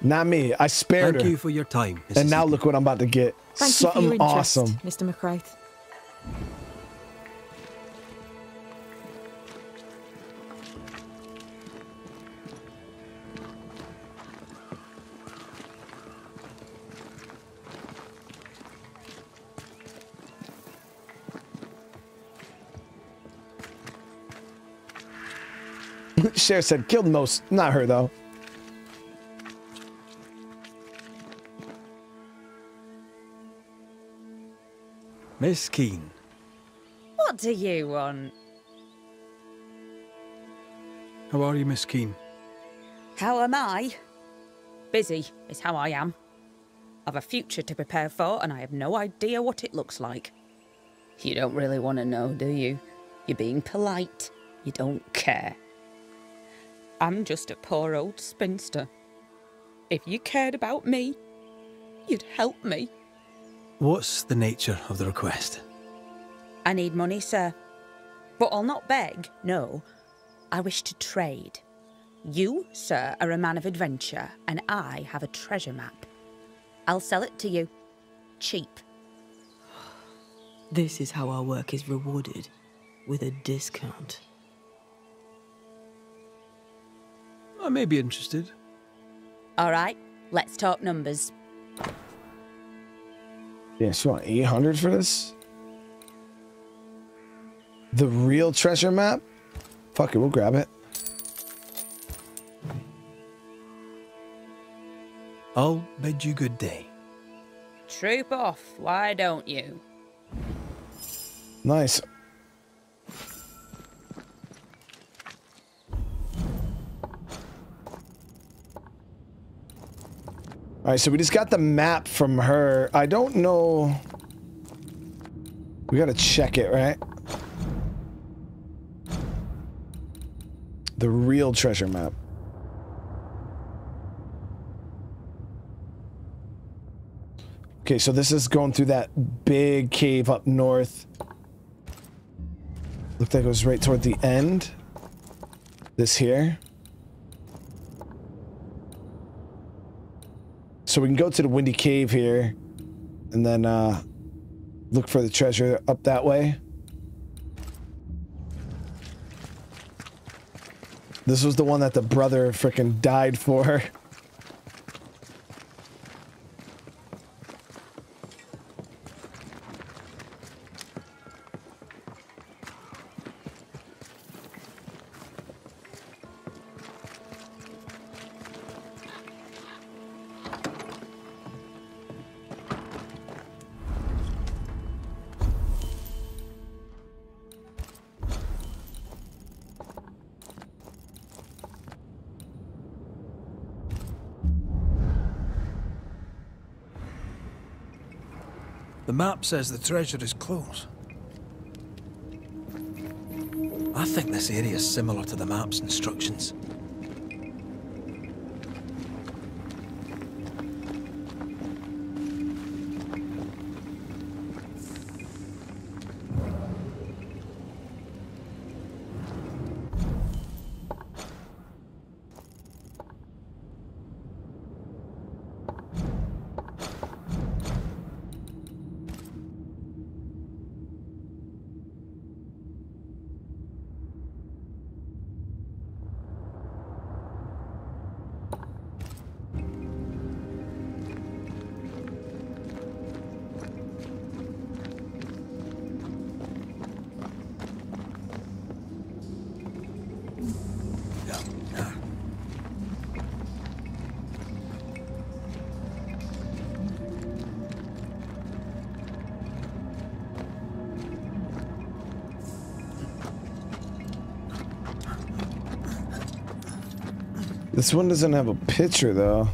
Not me. I spared her. Thank you for your time. And now look what I'm about to get. Something awesome. Thank you for your interest, Mister McCraith. Cher said killed most, not her though. Miss Keane. What do you want? How are you, Miss Keane? How am I? Busy is how I am. I've a future to prepare for and I have no idea what it looks like. You don't really want to know, do you? You're being polite. You don't care. I'm just a poor old spinster. If you cared about me, you'd help me. What's the nature of the request? I need money, sir. But I'll not beg, no. I wish to trade. You, sir, are a man of adventure, and I have a treasure map. I'll sell it to you. Cheap. This is how our work is rewarded, with a discount. I may be interested. All right, let's talk numbers. Yeah, she want eight hundred for this? The real treasure map? Fuck it, we'll grab it. I'll bid you good day. Troop off, why don't you? Nice. All right, so we just got the map from her. I don't know. We gotta check it, right? The real treasure map. Okay, so this is going through that big cave up north. Looked like it was right toward the end. This here. So we can go to the Windy Cave here and then uh, look for the treasure up that way. This was the one that the brother frickin' died for. The map says the treasure is close. I think this area is similar to the map's instructions. This one doesn't have a picture, though.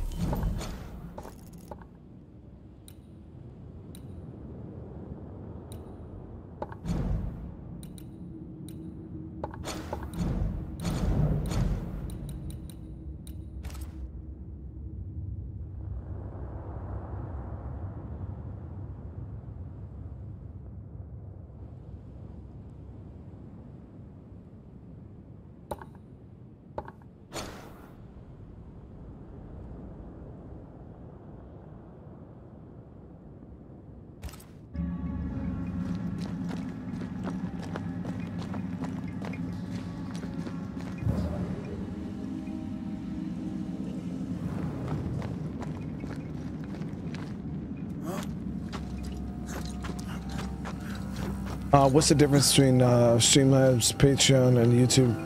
Uh, what's the difference between uh, Streamlabs, Patreon, and YouTube?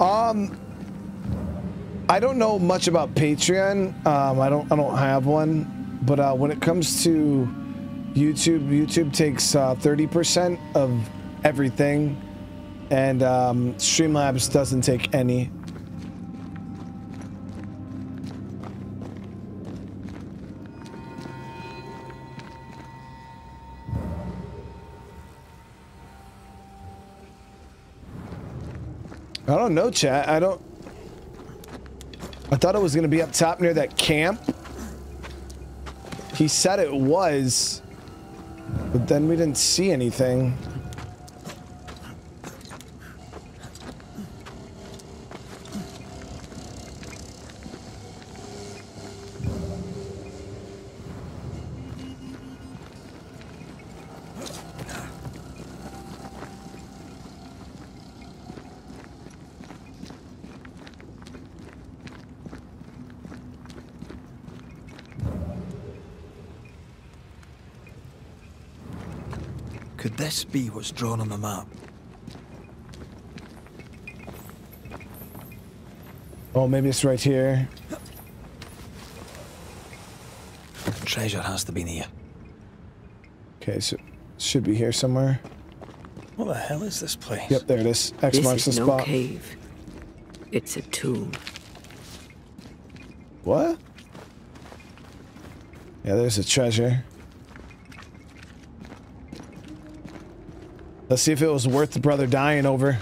Um, I don't know much about Patreon. Um, I don't. I don't have one. But uh, when it comes to YouTube, YouTube takes uh, thirty percent of everything, and um, Streamlabs doesn't take any. I don't know, chat. I don't... I thought it was going to be up top near that camp. He said it was, but then we didn't see anything. This be what's drawn on the map. Oh, maybe it's right here. Treasure has to be near. Okay, so it should be here somewhere. What the hell is this place? Yep, there it is. X this marks is the no spot. Cave. It's a tomb. What? Yeah, there's a treasure. Let's see if it was worth the brother dying over.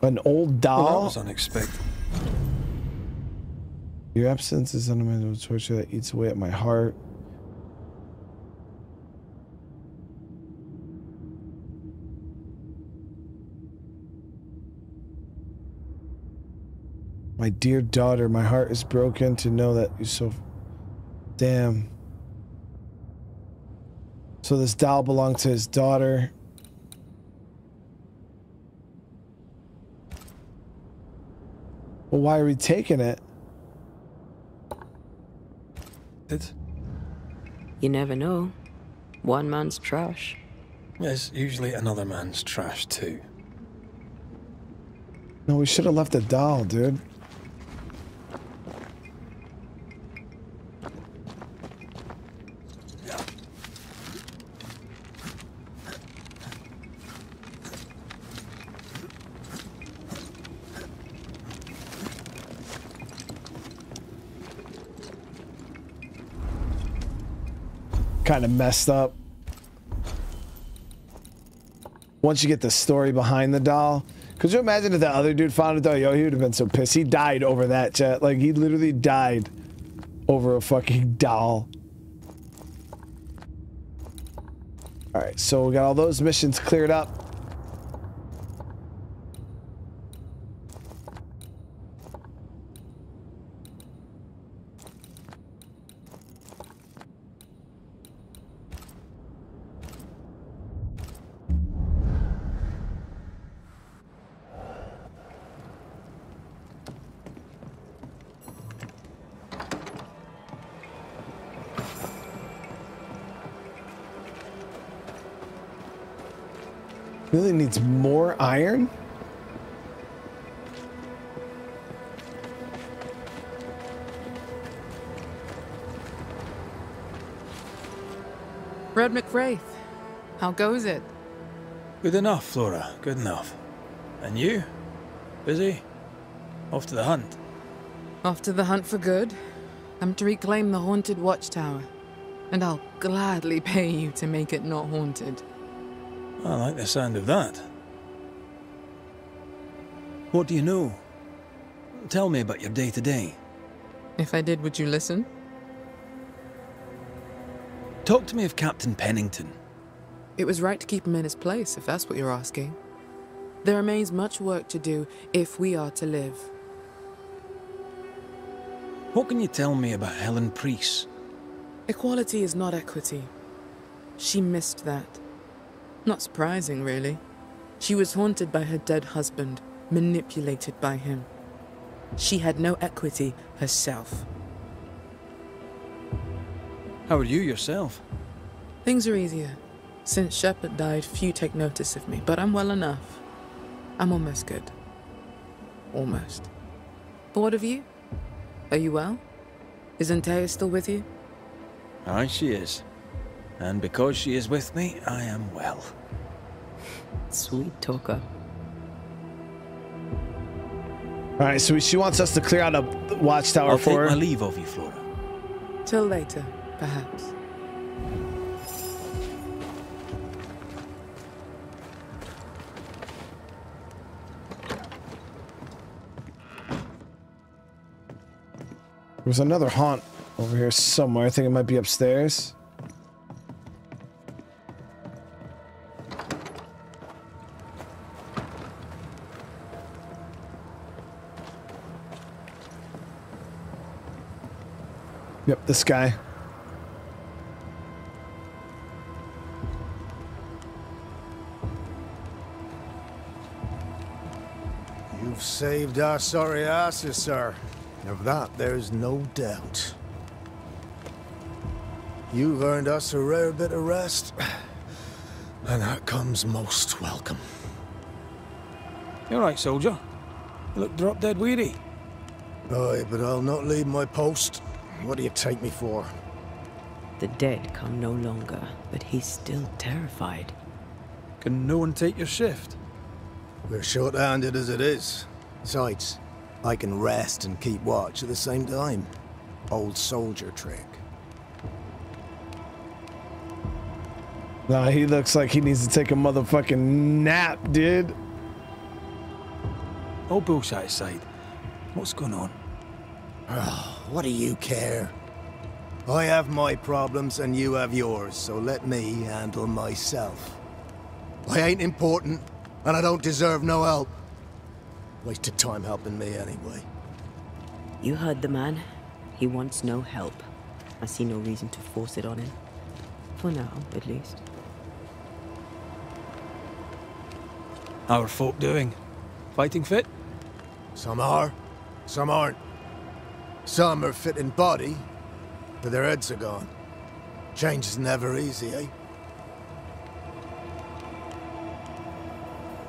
An old doll? Well, that was unexpected. Your absence is unimaginable torture that eats away at my heart. My dear daughter, my heart is broken to know that you're so... Damn. So this doll belonged to his daughter. Well, why are we taking it? It? You never know. One man's trash. It's usually another man's trash too. No, we should have left the doll, dude. Kind of messed up. Once you get the story behind the doll, could you imagine if that other dude found it though? Yo, he would have been so pissed. He died over that, chat. Like, he literally died over a fucking doll. All right, so we got all those missions cleared up. Really needs more iron? Red McCraith, how goes it? Good enough, Flora. Good enough. And you? Busy? Off to the hunt. Off to the hunt for good. I'm to reclaim the haunted watchtower. And I'll gladly pay you to make it not haunted. I like the sound of that. What do you know? Tell me about your day-to-day. If I did, would you listen? Talk to me of Captain Pennington. It was right to keep him in his place, if that's what you're asking. There remains much work to do if we are to live. What can you tell me about Helen Preece? Equality is not equity. She missed that. Not surprising, really. She was haunted by her dead husband, manipulated by him. She had no equity herself. How are you yourself? Things are easier. Since Shepard died, few take notice of me, but I'm well enough. I'm almost good. Almost. But what of you? Are you well? Is Antea still with you? Aye, she is. And because she is with me, I am well. Sweet talker. Alright, so she wants us to clear out a watchtower for her. I'll take my leave of you, Flora. Till later, perhaps. There's another haunt over here somewhere. I think it might be upstairs. Yep, this guy. You've saved our sorry asses, sir. Of that, there's no doubt. You've earned us a rare bit of rest, and that comes most welcome. You all right, soldier? You look drop dead weary. Aye, but I'll not leave my post. What do you take me for? The dead come no longer, but he's still terrified. Can no one take your shift? We're short-handed as it is. Besides, I can rest and keep watch at the same time. Old soldier trick. Nah, he looks like he needs to take a motherfucking nap, dude. Oh, bullshit aside, what's going on? Oh, what do you care? I have my problems and you have yours, so let me handle myself. I ain't important, and I don't deserve no help. Wasted time helping me anyway. You heard the man. He wants no help. I see no reason to force it on him. For now, at least. How are folk doing? Fighting fit? Some are, some aren't. Some are fit in body, but their heads are gone. Change is never easy, eh?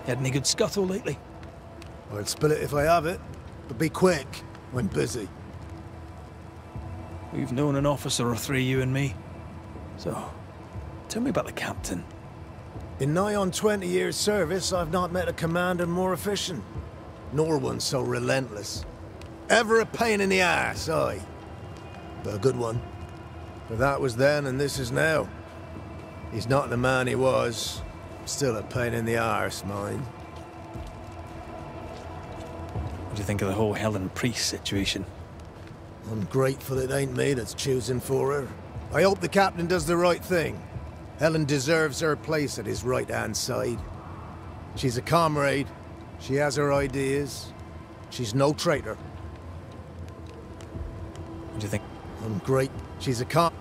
Had any good scuttle lately? I'll spill it if I have it, but be quick. I'm busy. We've known an officer or three, you and me. So, tell me about the captain. In nigh on twenty years' service, I've not met a commander more efficient, nor one so relentless. Ever a pain in the ass, aye. But a good one. For that was then, and this is now. He's not the man he was. Still a pain in the arse, mind. What do you think of the whole Helen Preece situation? I'm grateful it ain't me that's choosing for her. I hope the captain does the right thing. Helen deserves her place at his right-hand side. She's a comrade. She has her ideas. She's no traitor. What do you think? I'm great. She's a com...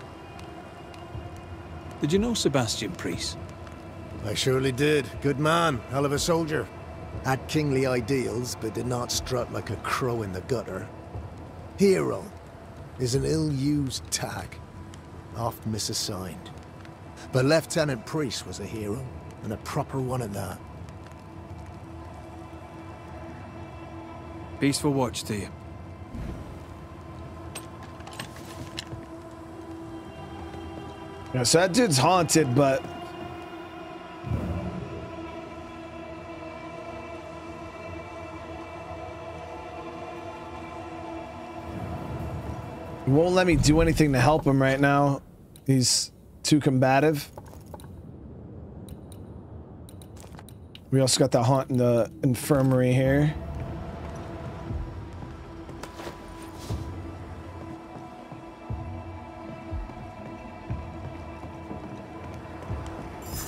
Did you know Sebastian Priest? I surely did. Good man. Hell of a soldier. Had kingly ideals, but did not strut like a crow in the gutter. Hero is an ill-used tag, oft misassigned. But Lieutenant Priest was a hero, and a proper one at that. Peaceful watch to you. Yeah, so that dude's haunted, but... He won't let me do anything to help him right now. He's too combative. We also got that haunt in the infirmary here.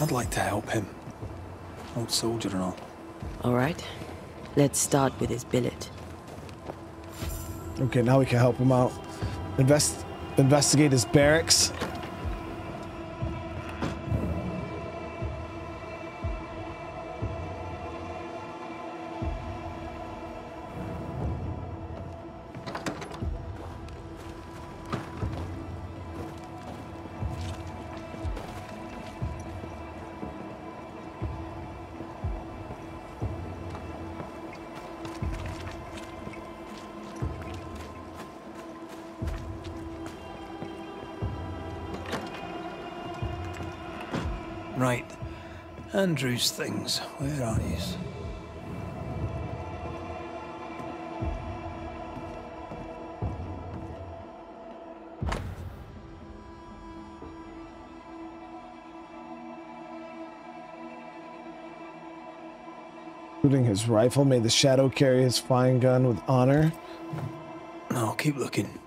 I'd like to help him. Old soldier and all. All right. Let's start with his billet. Okay, now we can help him out. Invest, investigate his barracks. Right. Andrew's things. Where are these? Including his rifle, may the shadow carry his flying gun with honor. No, keep looking.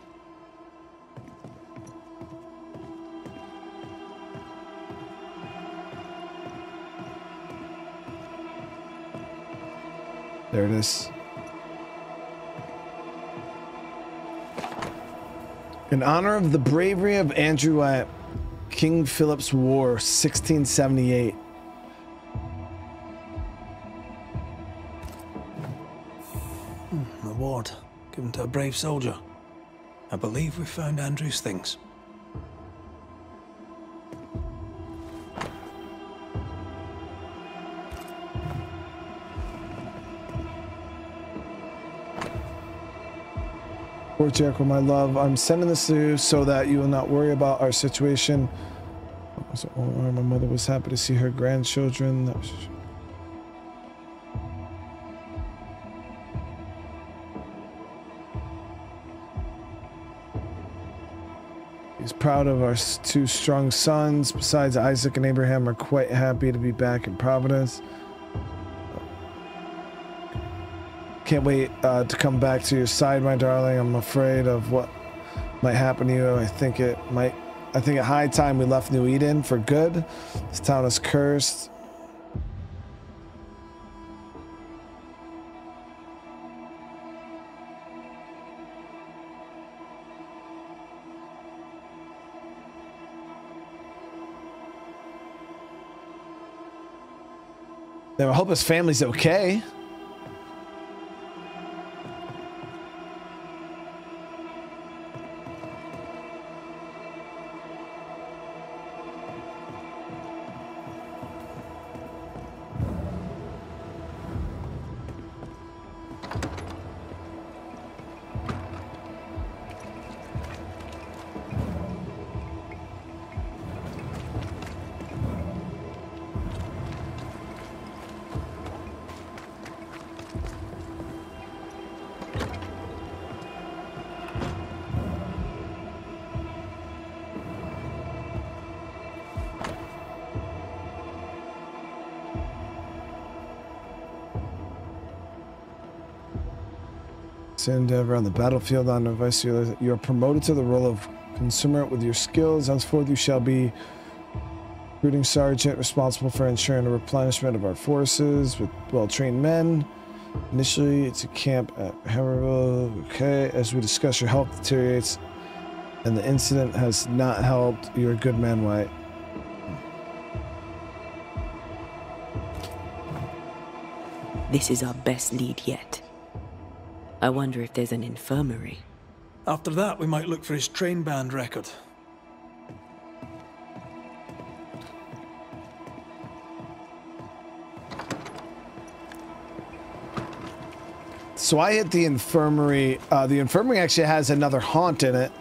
There it is. In honor of the bravery of Andrew White, King Philip's War, sixteen seventy-eight. Hmm, award given to a brave soldier. I believe we found Andrew's things. Fort Jericho, my love, I'm sending this to you so that you will not worry about our situation. My mother was happy to see her grandchildren. That was... He's proud of our two strong sons. Besides, Isaac and Abraham are quite happy to be back in Providence. Can't wait uh, to come back to your side, my darling. I'm afraid of what might happen to you. I think it might. I think it's high time we left New Eden for good. This town is cursed. Now I hope his family's okay. Endeavor on the battlefield on the vice. You are promoted to the role of consumer with your skills. Henceforth, you shall be recruiting sergeant responsible for ensuring the replenishment of our forces with well-trained men. Initially, it's a camp at Hammerville. Okay, as we discuss, your health deteriorates, and the incident has not helped. You're a good man, White. This is our best lead yet. I wonder if there's an infirmary. After that, we might look for his train band record. So I hit the infirmary. Uh, the infirmary actually has another haunt in it.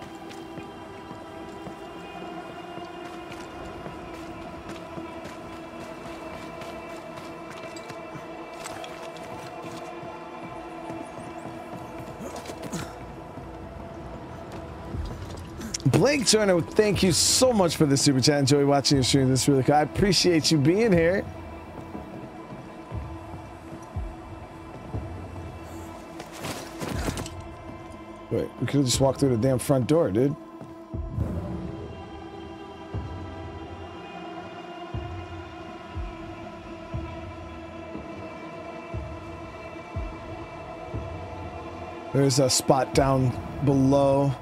Blake Turner, thank you so much for the super chat. Enjoy watching your stream. This really cool. I appreciate you being here. Wait, we could have just walked through the damn front door, dude. There's a spot down below.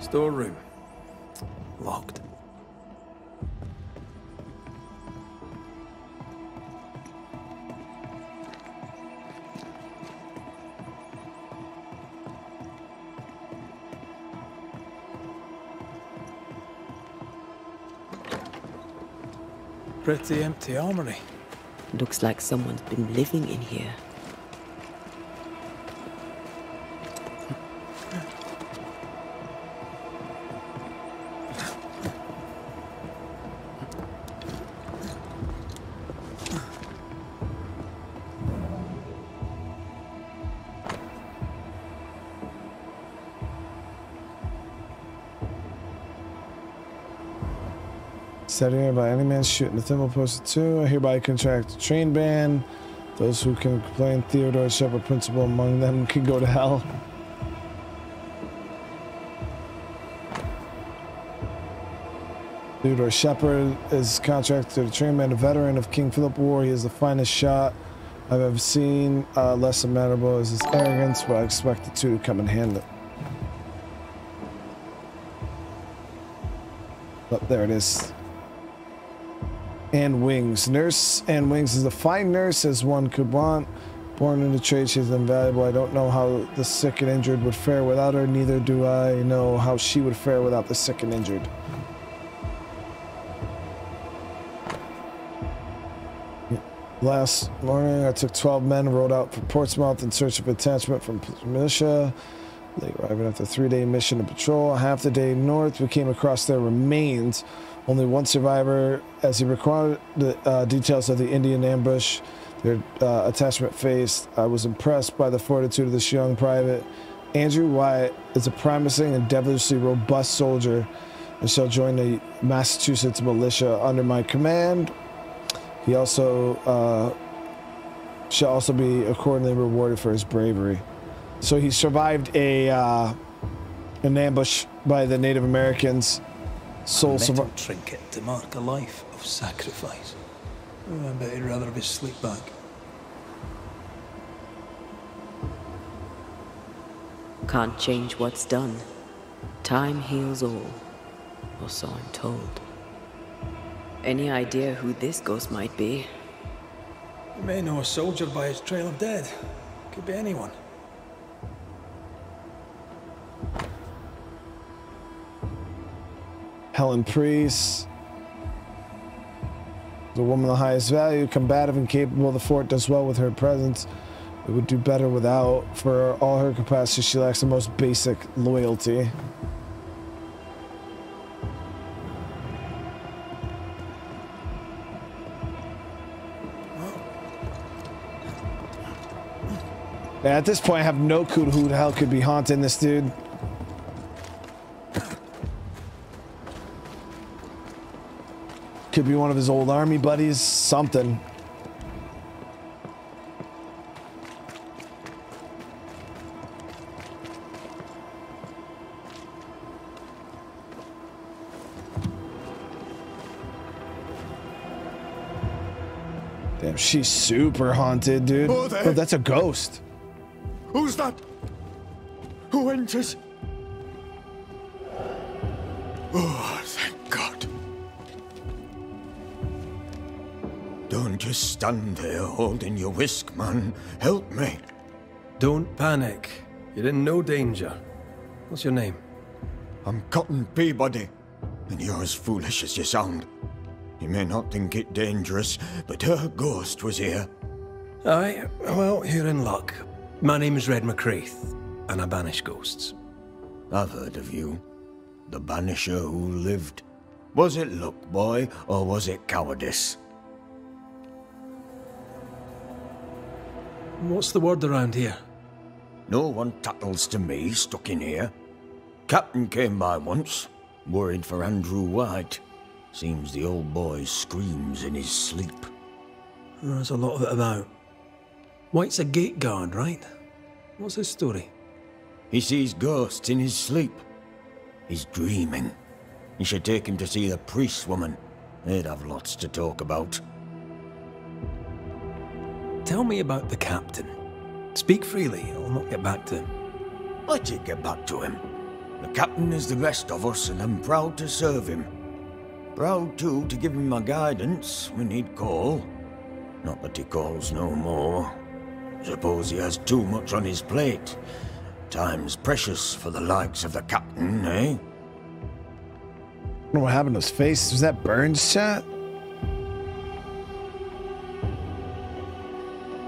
Storeroom. Locked. Pretty empty armory. Looks like someone's been living in here. Set here by any man shooting the thimble posted two. I hereby contract a train ban. Those who can complain, Theodore Shepard, principal among them, can go to hell. Theodore Shepard is contracted to the train ban, a veteran of King Philip's War. He is the finest shot I've ever seen. Uh, less admirable is his arrogance, but I expect the two to come in handy. But there it is. Anne Wings. Nurse Anne Wings is a fine nurse as one could want. Born in the trade, she's invaluable. I don't know how the sick and injured would fare without her. Neither do I know how she would fare without the sick and injured. Last morning, I took twelve men, rode out for Portsmouth in search of detachment from militia. They arrived after a three-day mission to patrol. Half the day north, we came across their remains. Only one survivor, as he required the uh, details of the Indian ambush their uh, attachment faced. I was impressed by the fortitude of this young private. Andrew White is a promising and devilishly robust soldier and shall join the Massachusetts militia under my command. He also uh, shall also be accordingly rewarded for his bravery. So he survived a uh, an ambush by the Native Americans. Soul metal trinket to mark a life of sacrifice. Oh, I bet he'd rather have his sleep back. Can't change what's done. Time heals all, or so I'm told. Any idea who this ghost might be? You may know a soldier by his trail of dead. Could be anyone. Helen Preece, the woman of the highest value, combative and capable, the fort does well with her presence. It would do better without. For all her capacity, she lacks the most basic loyalty. Now, at this point, I have no clue who the hell could be haunting this dude. Could be one of his old army buddies, something. Damn, she's super haunted, dude. Oh, that's a ghost. Who's that? Who enters? Oh, thank God. Don't just stand there holding your whisk, man. Help me. Don't panic. You're in no danger. What's your name? I'm Cotton Peabody, and you're as foolish as you sound. You may not think it dangerous, but her ghost was here. Aye, well, you're in luck. My name is Red McCraith, and I banish ghosts. I've heard of you. The banisher who lived. Was it luck, boy, or was it cowardice? What's the word around here? No one tattles to me, stuck in here. Captain came by once, worried for Andrew White. Seems the old boy screams in his sleep. There's a lot of it about. White's a gate guard, right? What's his story? He sees ghosts in his sleep. He's dreaming. You should take him to see the priest woman. They'd have lots to talk about. Tell me about the captain. Speak freely, I'll not get back to him. Let you get back to him. The captain is the best of us, and I'm proud to serve him. Proud, too, to give him my guidance when he'd call. Not that he calls no more. Suppose he has too much on his plate. Time's precious for the likes of the captain, eh? I don't know what happened to his face. Was that Burns' chat?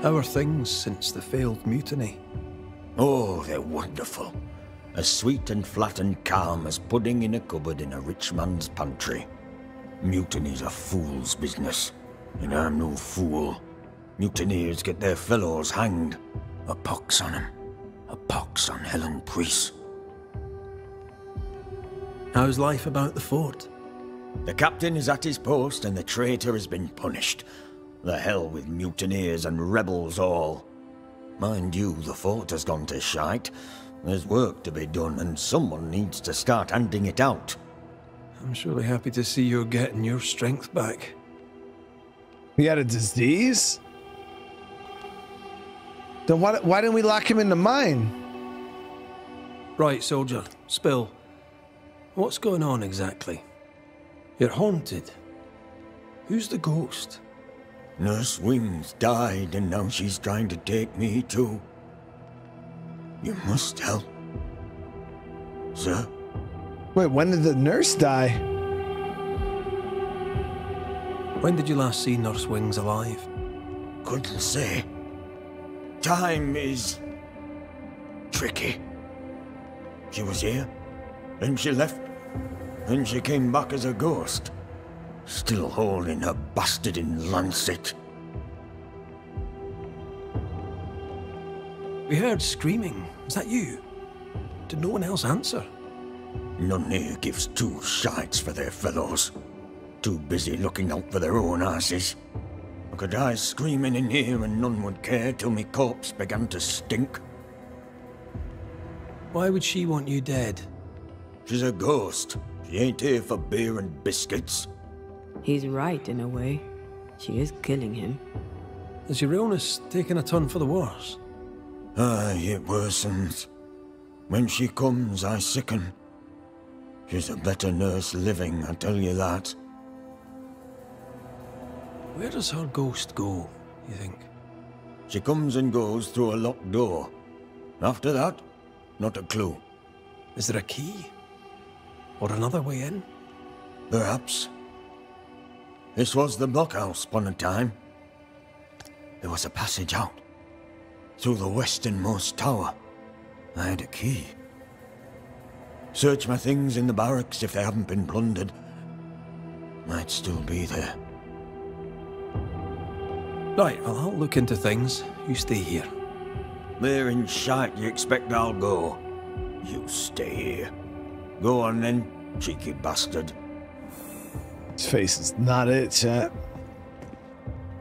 How are things since the failed mutiny? Oh, they're wonderful. As sweet and flat and calm as pudding in a cupboard in a rich man's pantry. Mutiny's a fool's business, and I'm no fool. Mutineers get their fellows hanged. A pox on him. A pox on Helen Preece. How's life about the fort? The captain is at his post and the traitor has been punished. The hell with mutineers and rebels all. Mind you, the fort has gone to shite. There's work to be done and someone needs to start handing it out. I'm surely happy to see you're getting your strength back. He had a disease? Then why, why didn't we lock him in the mine? Right, soldier. Spill. What's going on exactly? You're haunted. Who's the ghost? Nurse Wings died, and now she's trying to take me too. You must help, sir. Wait, when did the nurse die? When did you last see Nurse Wings alive? Couldn't say. Time is tricky. She was here, then she left, then she came back as a ghost. Still holding her bastard in Lancet. We heard screaming. Is that you? Did no one else answer? None here gives two shites for their fellows. Too busy looking out for their own asses. I could die screaming in here and none would care till my corpse began to stink. Why would she want you dead? She's a ghost. She ain't here for beer and biscuits. He's right, in a way. She is killing him. Has your illness taken a turn for the worse? Aye, it worsens. When she comes, I sicken. She's a better nurse living, I tell you that. Where does her ghost go, you think? She comes and goes through a locked door. After that, not a clue. Is there a key? Or another way in? Perhaps. This was the blockhouse upon a time. There was a passage out, through the westernmost tower. I had a key. Search my things in the barracks if they haven't been plundered. Might still be there. Right, well, I'll look into things. You stay here. There in shite you expect I'll go. You stay here. Go on then, cheeky bastard. His face is not it, chat.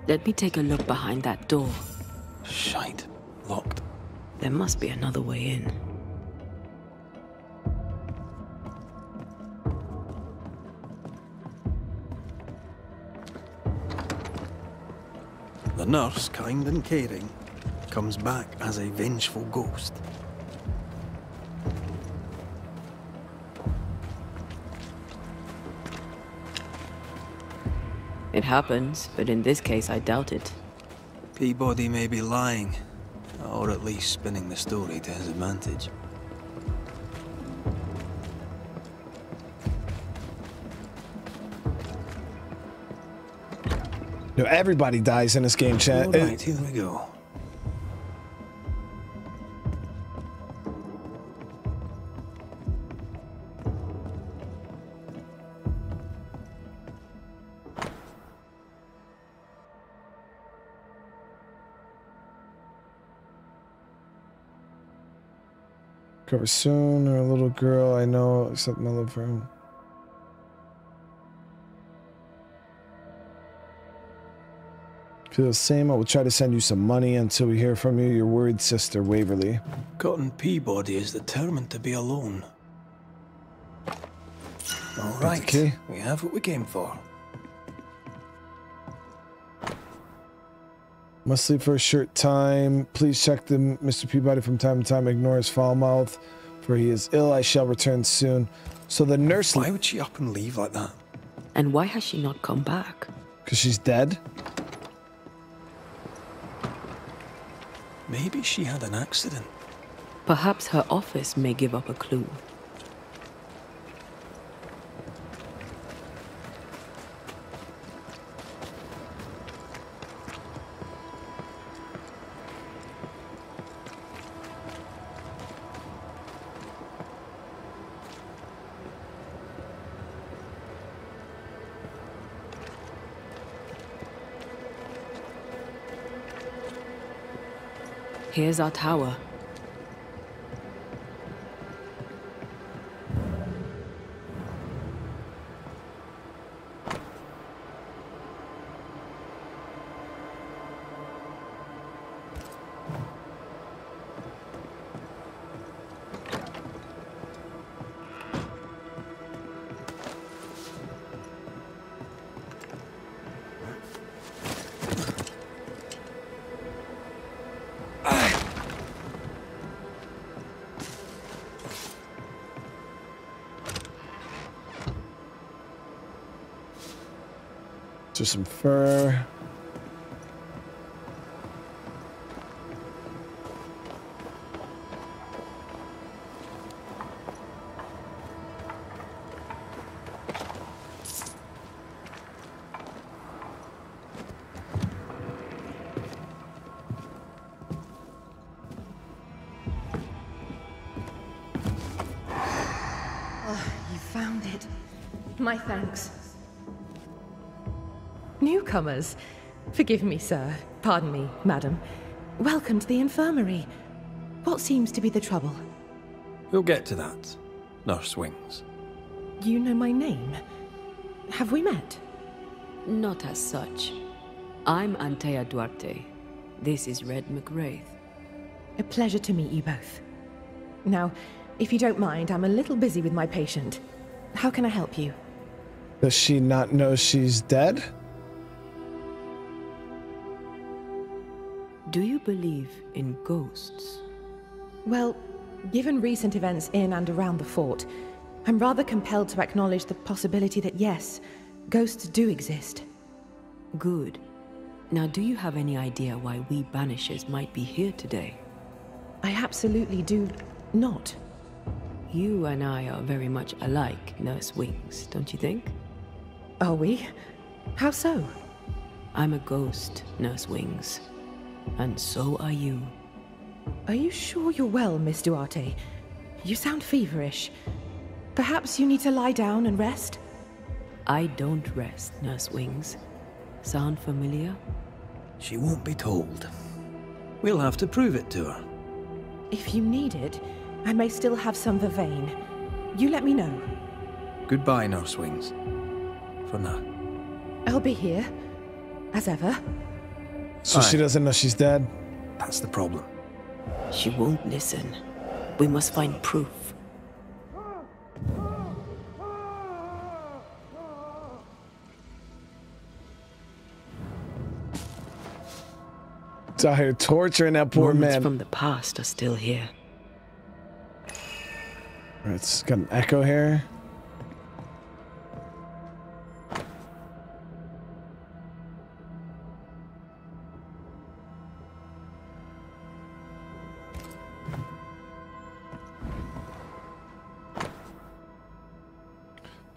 Let me take a look behind that door. Shite. Locked. There must be another way in. The nurse, kind and caring, comes back as a vengeful ghost. It happens, but in this case I doubt it. Peabody may be lying, or at least spinning the story to his advantage. No, everybody dies in this game, chat. All right, here we go. Cover soon, or a little girl I know, except my love for him. Feel the same. I will try to send you some money until we hear from you. Your worried sister, Waverly. Cotton Peabody is determined to be alone. All right, okay. We have what we came for. Must sleep for a short time. Please check the Mister Peabody from time to time. Ignore his foul mouth, for he is ill. I shall return soon. So the nurse. Why would she up and leave like that? And why has she not come back? Because she's dead. Maybe she had an accident. Perhaps her office may give up a clue. Here's our tower. Some fur. Oh, you found it. My thanks. Newcomers. Forgive me, sir. Pardon me, madam. Welcome to the infirmary. What seems to be the trouble? We'll get to that, Nurse Wings. You know my name. Have we met? Not as such. I'm Antea Duarte. This is Red McCraith. A pleasure to meet you both. Now, if you don't mind, I'm a little busy with my patient. How can I help you? Does she not know she's dead? Do you believe in ghosts? Well, given recent events in and around the fort, I'm rather compelled to acknowledge the possibility that yes, ghosts do exist. Good. Now, do you have any idea why we Banishers might be here today? I absolutely do not. You and I are very much alike, Nurse Wings, don't you think? Are we? How so? I'm a ghost, Nurse Wings. And so are you. Are you sure you're well, Miss Duarte? You sound feverish. Perhaps you need to lie down and rest? I don't rest, Nurse Wings. Sound familiar? She won't be told. We'll have to prove it to her. If you need it, I may still have some vervain. You let me know. Goodbye, Nurse Wings. For now. I'll be here. As ever. So Aye. She doesn't know she's dead? That's the problem. She won't listen. We must find proof. It's out here torturing that poor Moments man. From the past are still here. Right, it's got an echo here.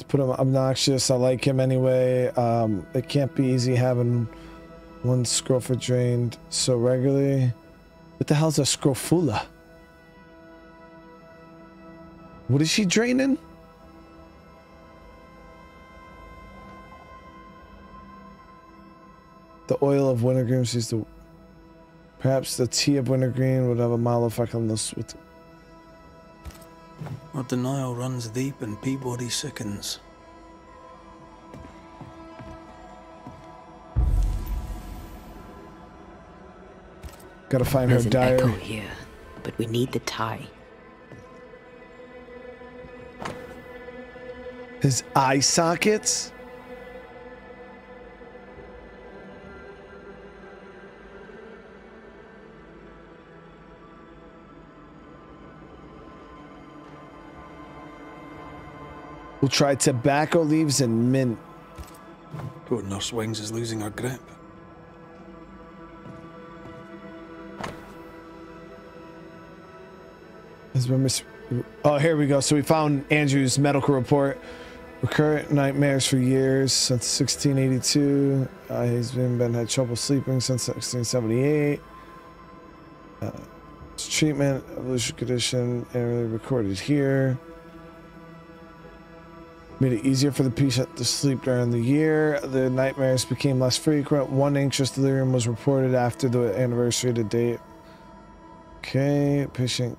Put him obnoxious. I like him anyway. Um, it can't be easy having One scrofa drained so regularly. What the hell's a scrofula? What is she draining? The oil of wintergreen sees the... Perhaps the tea of wintergreen would have a mild effect on this. With but the Nile runs deep and Peabody sickens. Gotta find There's her diary. There's an echo here, but we need the tie. His eye sockets? We'll try tobacco leaves and mint. Poor Nurse Wings is losing her grip. Oh, here we go. So we found Andrew's medical report. Recurrent nightmares for years since sixteen eighty-two. Uh, he's been, been had trouble sleeping since sixteen seventy-eight. Uh, his treatment, evolution condition, and recorded here. Made it easier for the patient to sleep during the year. The nightmares became less frequent. One anxious delirium was reported after the anniversary to date. Okay, patient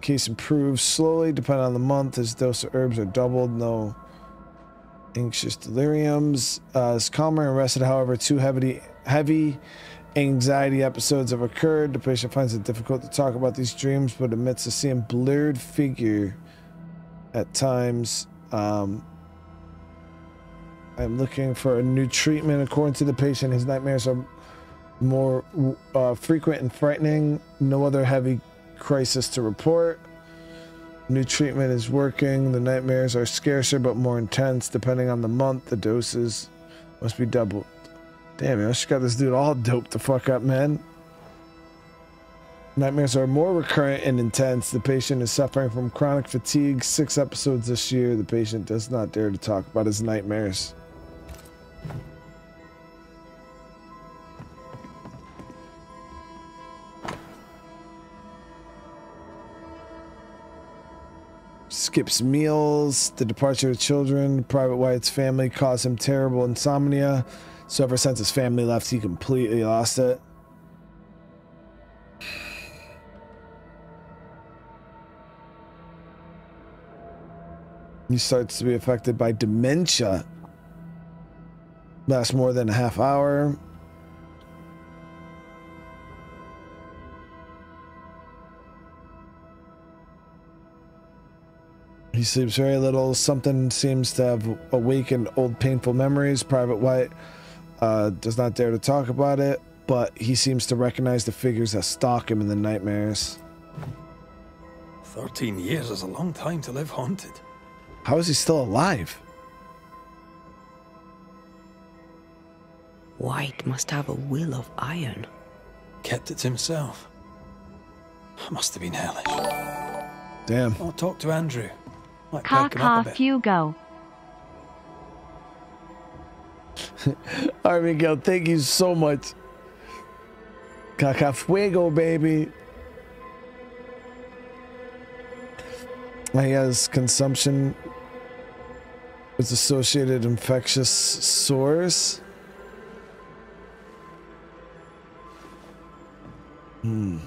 case improves slowly, depending on the month. His dose of herbs are doubled. No anxious deliriums. Uh, is calmer and rested. However, two heavy, heavy anxiety episodes have occurred. The patient finds it difficult to talk about these dreams, but admits to seeing blurred figure at times. Um, I'm looking for a new treatment. According to the patient, his nightmares are more uh, frequent and frightening. No other heavy crisis to report. New treatment is working. The nightmares are scarcer but more intense. Depending on the month, the doses must be doubled. Damn, I just got this dude all doped the fuck up, man. Nightmares are more recurrent and intense. The patient is suffering from chronic fatigue. Six episodes this year. The patient does not dare to talk about his nightmares. Skips meals. The departure of children. Private White's family caused him terrible insomnia. So ever since his family left, he completely lost it. He starts to be affected by dementia. Lasts more than a half hour. He sleeps very little. Something seems to have awakened old painful memories. Private White uh, does not dare to talk about it, but he seems to recognize the figures that stalk him in the nightmares. Thirteen years is a long time to live haunted. How is he still alive? White must have a will of iron. Kept it to himself. It must have been hellish. Damn. I'll talk to Andrew. Might perk him up a bit. Hugo. All right, Miguel, thank you so much. Caca fuego, baby. He has consumption with associated infectious sores. Hmm.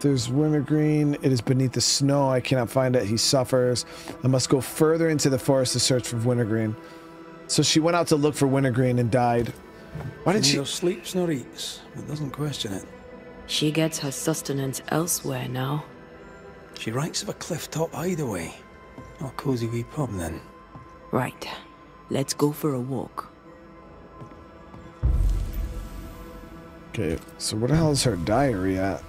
There's wintergreen. It is beneath the snow. I cannot find it. He suffers. I must go further into the forest to search for wintergreen. So she went out to look for wintergreen and died. Why did she? Neither sleeps nor eats, but doesn't question it. She gets her sustenance elsewhere now. She writes of a cliff-top hideaway. Or cozy wee pub, then. Right. Let's go for a walk. Okay, so where the hell is her diary at?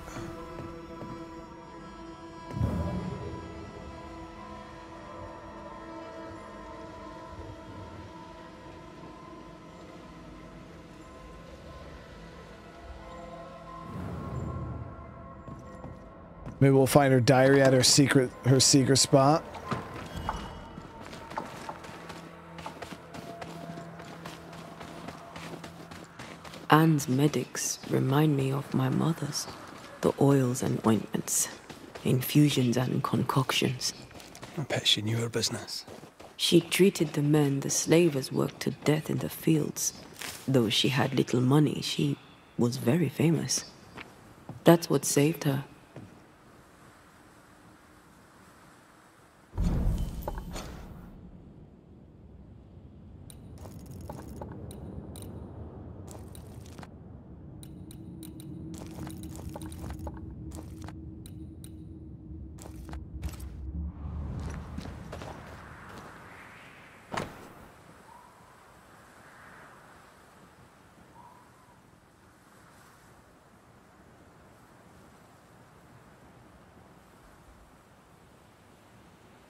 Maybe we'll find her diary at her secret her secret spot. Anne's medics remind me of my mother's. The oils and ointments, infusions and concoctions. I bet she knew her business. She treated the men the slavers worked to death in the fields. Though she had little money, she was very famous. That's what saved her.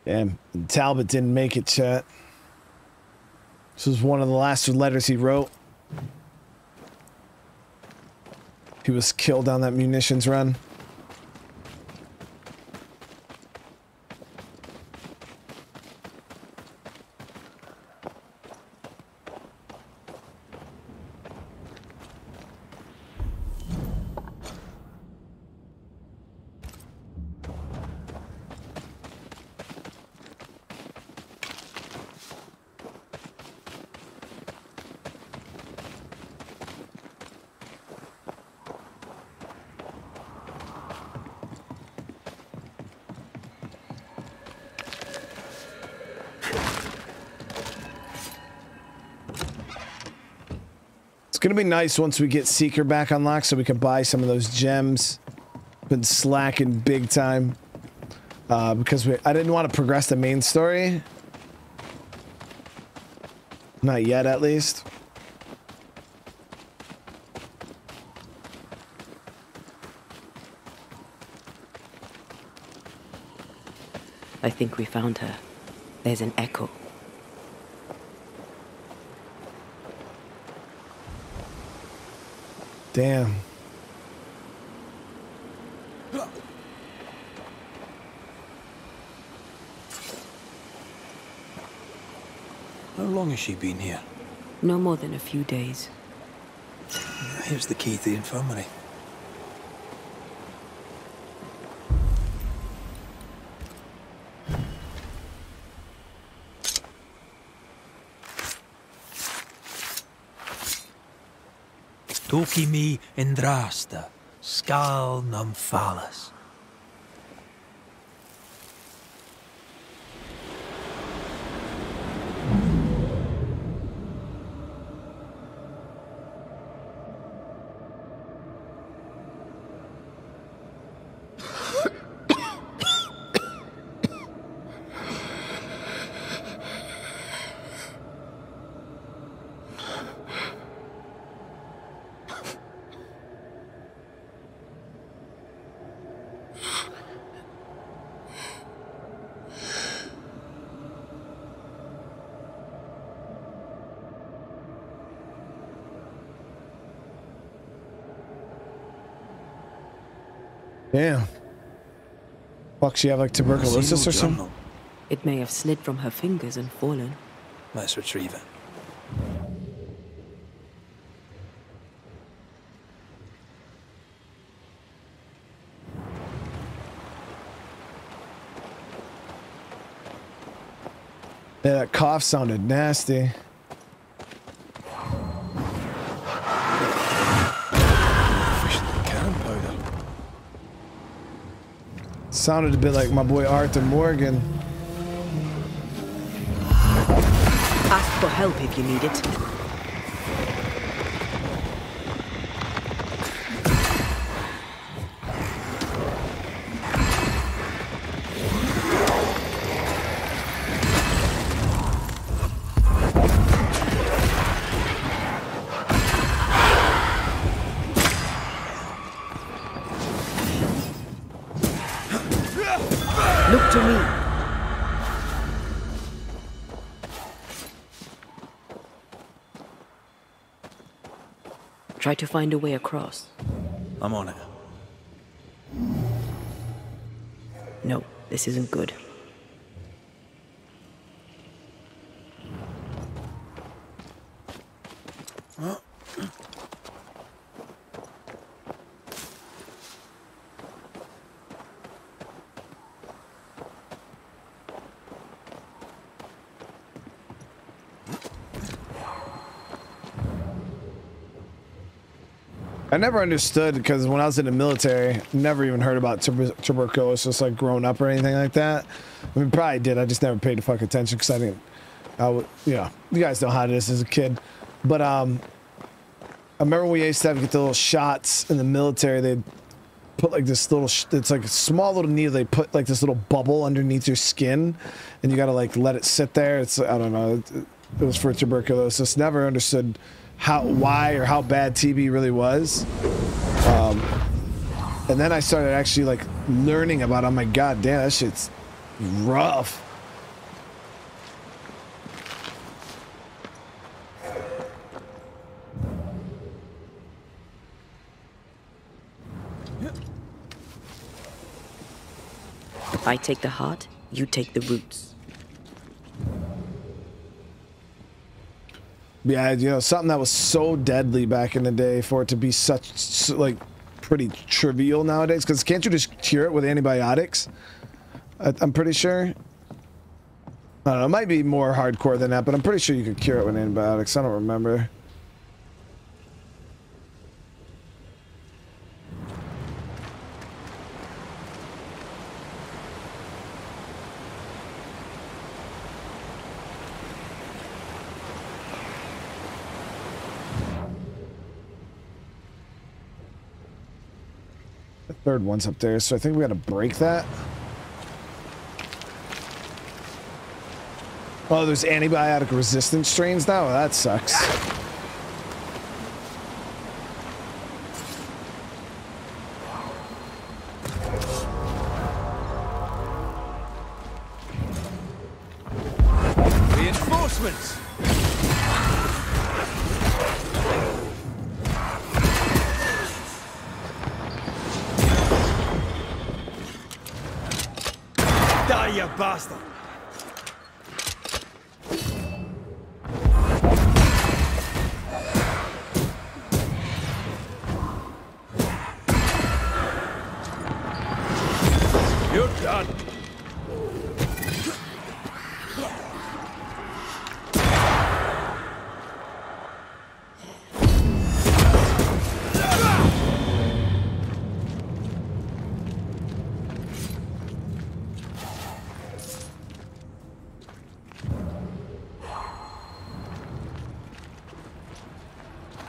Damn, Talbot didn't make it, chat. This was one of the last letters he wrote. He was killed on that munitions run. It's gonna be nice once we get Seeker back unlocked so we can buy some of those gems. Been slacking big time uh, because we I didn't want to progress the main story, not yet at least. I think we found her. There's an echo. Damn. How long has she been here? No more than a few days. Here's the key to the infirmary. Toki me indrasta, skal numphalis. Damn. Fuck, she have like tuberculosis or something? It may have slid from her fingers and fallen. Let's retrieve it. Yeah, that cough sounded nasty. Sounded a bit like my boy Arthur Morgan. Ask for help if you need it. Try to find a way across. I'm on it. No, this isn't good. I never understood, because when I was in the military, never even heard about tuber tuberculosis like growing up or anything like that. I mean, probably did. I just never paid the fuck attention because I didn't. I would, you know, you guys know how it is as a kid. But um, I remember when we used to have to get the little shots in the military. They'd put like this little, sh it's like a small little needle. They put like this little bubble underneath your skin, and you gotta like let it sit there. It's I don't know. It, it was for tuberculosis. Never understood how, why, or how bad T B really was. Um, and then I started actually like learning about, oh my god, damn, that shit's rough. I take the heart, you take the roots. Yeah, you know, something that was so deadly back in the day for it to be such, so, like, pretty trivial nowadays. Because can't you just cure it with antibiotics? I, I'm pretty sure. I don't know, it might be more hardcore than that, but I'm pretty sure you could cure it with antibiotics. I don't remember. Third one's up there, so I think we gotta break that. Oh, there's antibiotic resistant strains now? That sucks. Reinforcements! Bastard. You're done.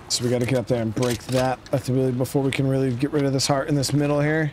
So we gotta get up there and break that really before we can really get rid of this heart in this middle here.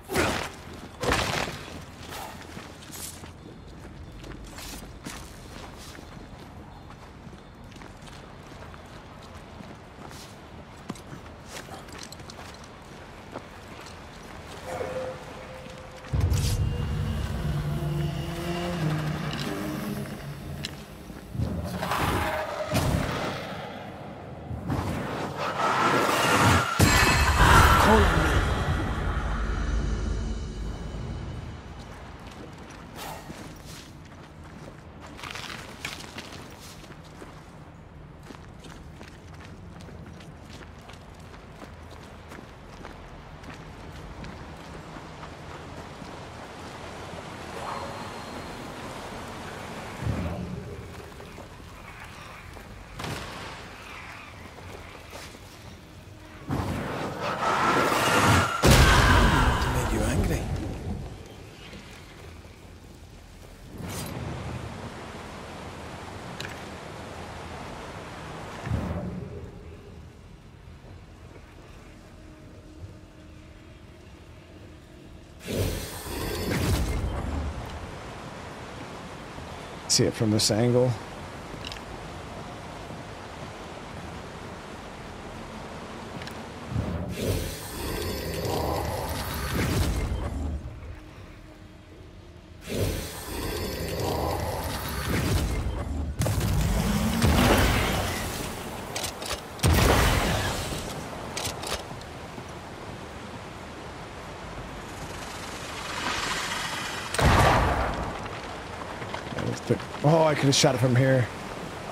See it from this angle. Oh, I could have shot it from here.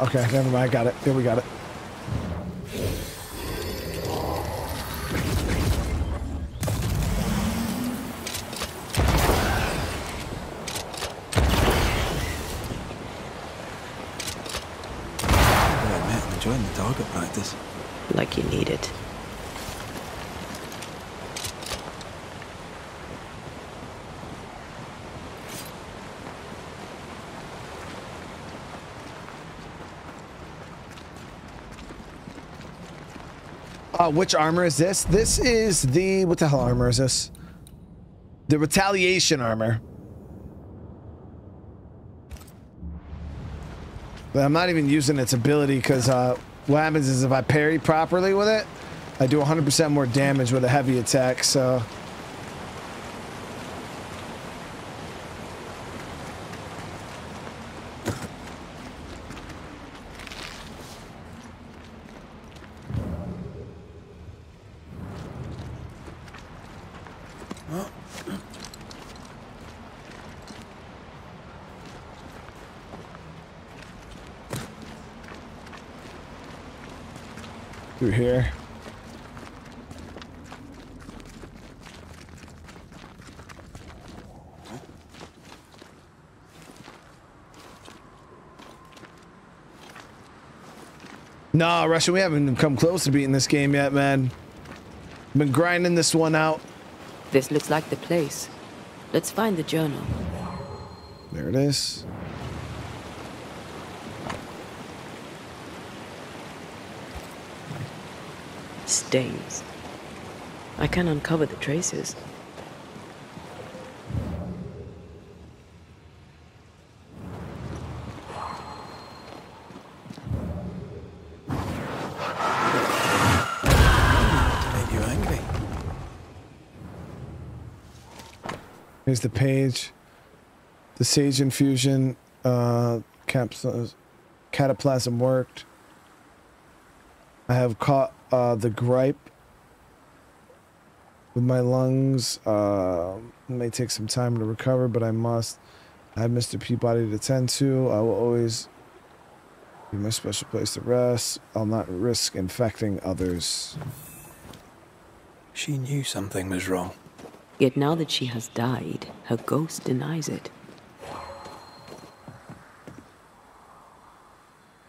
Okay, never mind. I got it. Here we got it. I'm enjoying the target practice. Like you need it. Uh, which armor is this? This is the... What the hell armor is this? The retaliation armor. But I'm not even using its ability because uh, what happens is if I parry properly with it, I do one hundred percent more damage with a heavy attack, so... Through here. Nah, Russian, we haven't come close to beating this game yet, man. Been grinding this one out. This looks like the place. Let's find the journal. There it is. Stains. I can uncover the traces. Made you angry. Here's the page. The sage infusion uh, capsules, cataplasm worked. I have caught uh, the gripe with my lungs. Uh, it may take some time to recover, but I must. I have Mister Peabody to attend to. I will always be my special place to rest. I'll not risk infecting others. She knew something was wrong. Yet now that she has died, her ghost denies it.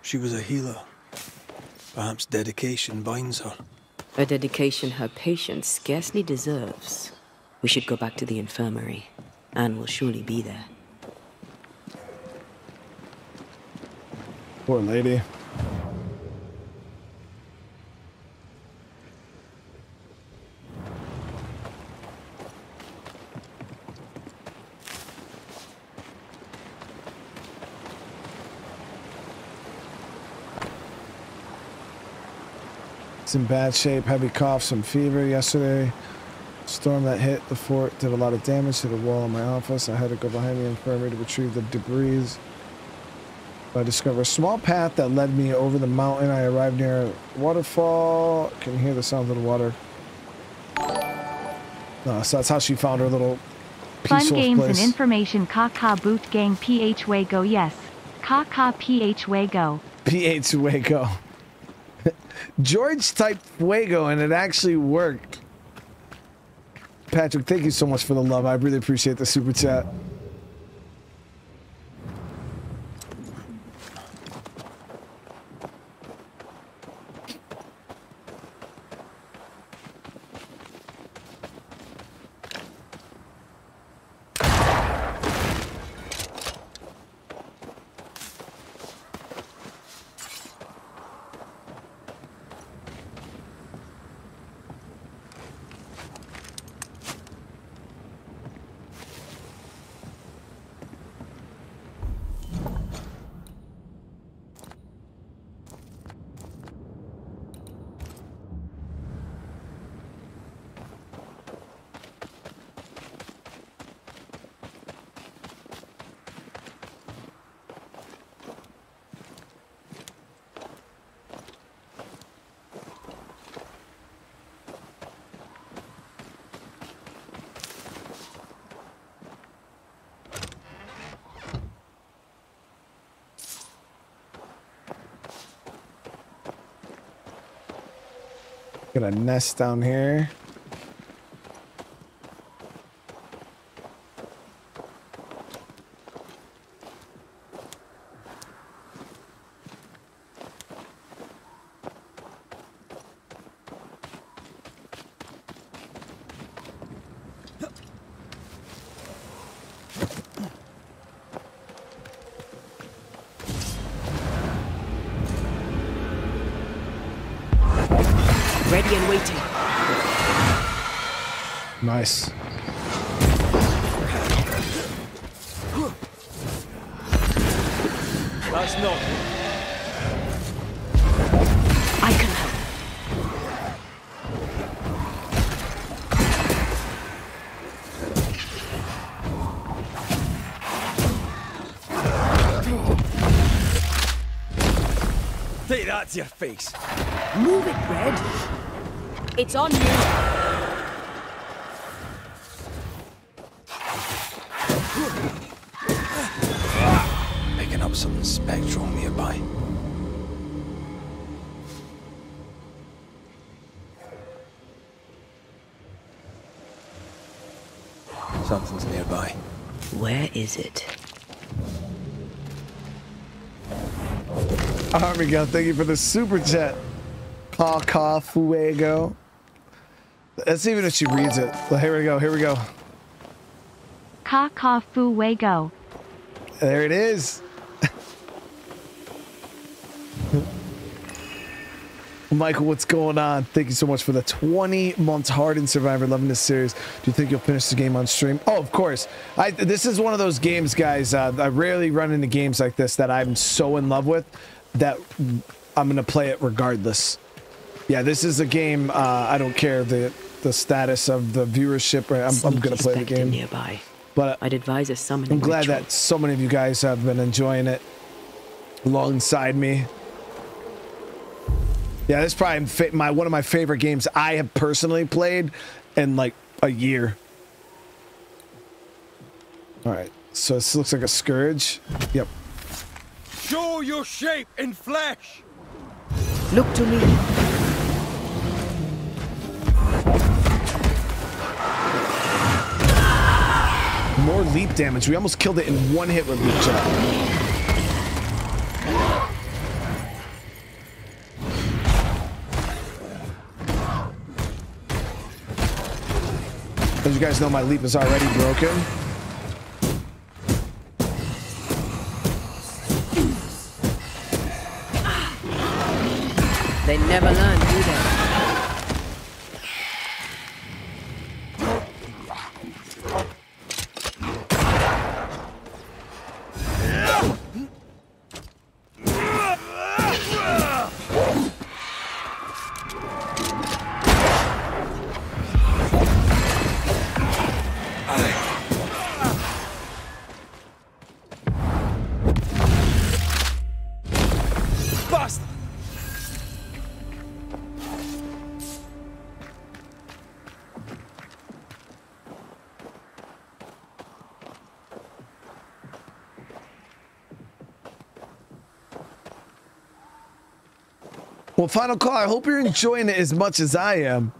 She was a healer. Perhaps dedication binds her. A dedication her patient scarcely deserves. We should go back to the infirmary. Anne will surely be there. Poor lady. In bad shape, heavy cough, some fever yesterday. Storm that hit the fort did a lot of damage to the wall in my office. I had to go behind the infirmary to retrieve the debris. I discovered a small path that led me over the mountain. I arrived near a waterfall. Can hear the sound of the water. Uh, so that's how she found her little peaceful fun games place. And information. Kaka boot gang ph way go. Yes, Kaka ph way go. Ph way go. George typed fuego and it actually worked. Patrick, thank you so much for the love. I really appreciate the super chat. Got a nest down here. ready and waiting. Nice. That's not. I can help. Take that to your face. Move it, Red. It's on you. Something spectral nearby. Something's nearby. Where is it? There we go. Thank you for the super chat. Caw caw fuego. That's even if she reads it. Well, here we go. Here we go. Caw caw fuego. There it is. Michael, what's going on? Thank you so much for the twenty months hardened survivor. Loving this series. Do you think you'll finish the game on stream? Oh, of course. I, this is one of those games, guys. Uh, I rarely run into games like this that I'm so in love with that I'm going to play it regardless. Yeah, this is a game. Uh, I don't care the the status of the viewership. Right? I'm, I'm going to play the game. Nearby. But I'd advise a summoning I'm glad ritual. That so many of you guys have been enjoying it alongside me. Yeah, this is probably my one of my favorite games I have personally played in like a year. All right, so this looks like a scourge. Yep. Show your shape in flesh. Look to me. More leap damage. We almost killed it in one hit with leap shot. As you guys know, my leap is already broken. They never learn, do they? Well, final call. I hope you're enjoying it as much as I am.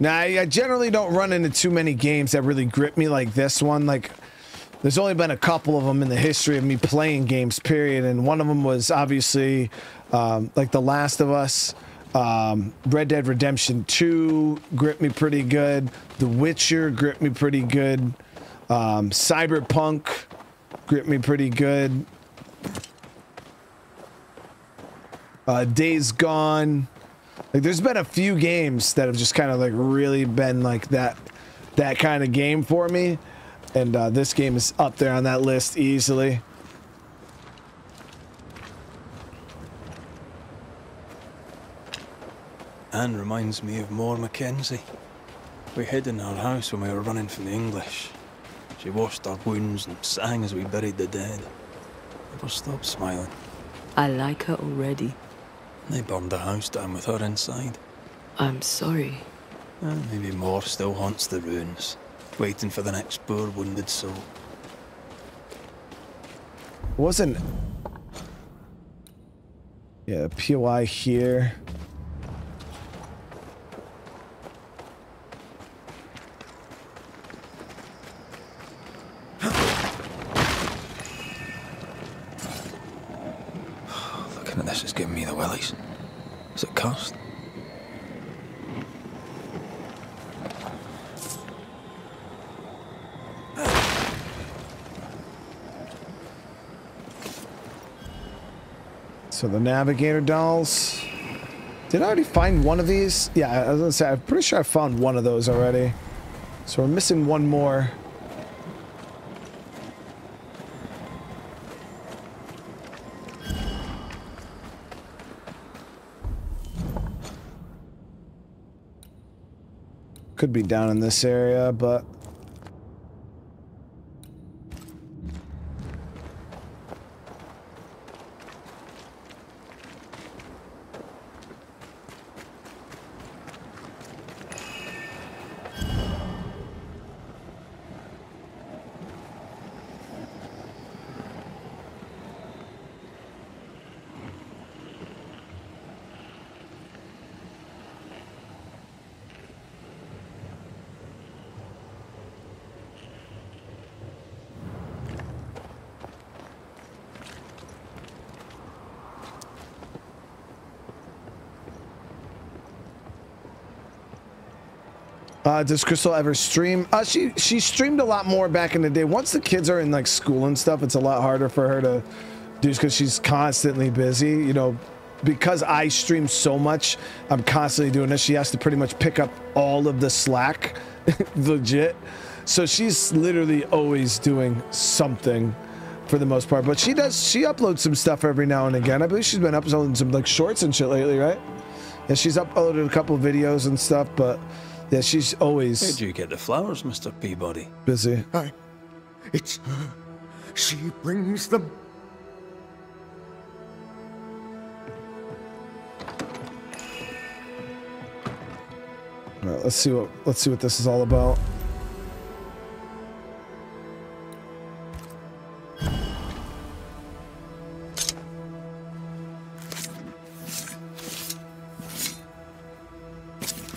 Now, I, I generally don't run into too many games that really grip me like this one. Like, there's only been a couple of them in the history of me playing games, period. And one of them was obviously um, like The Last of Us. Um, Red Dead Redemption two gripped me pretty good. The Witcher gripped me pretty good. Um, Cyberpunk gripped me pretty good. Uh, Days Gone. Like, there's been a few games that have just kind of like really been like that, that kind of game for me. And uh, this game is up there on that list easily. Anne reminds me of Moore Mackenzie. We hid in her house when we were running from the English. She washed our wounds and sang as we buried the dead. Never stopped smiling. I like her already. They burned the house down with her inside. I'm sorry. Well, maybe Moore still haunts the ruins, waiting for the next poor wounded soul. Wasn't... Yeah, P O I here. So the Navigator dolls. Did I already find one of these? Yeah, I was gonna say, I'm pretty sure I found one of those already. So we're missing one more. Could be down in this area, but... Uh, does Crystal ever stream? Uh, she she streamed a lot more back in the day. Once the kids are in like school and stuff, it's a lot harder for her to do because she's constantly busy. You know, because I stream so much, I'm constantly doing this. She has to pretty much pick up all of the slack, legit. So she's literally always doing something for the most part. But she does she uploads some stuff every now and again. I believe she's been uploading some like shorts and shit lately, right? And she's uploaded a couple videos and stuff, but. Yeah, she's always... Where'd you get the flowers, Mister Peabody? Busy. I... It's her. She brings them. All right, let's see what let's see what this is all about.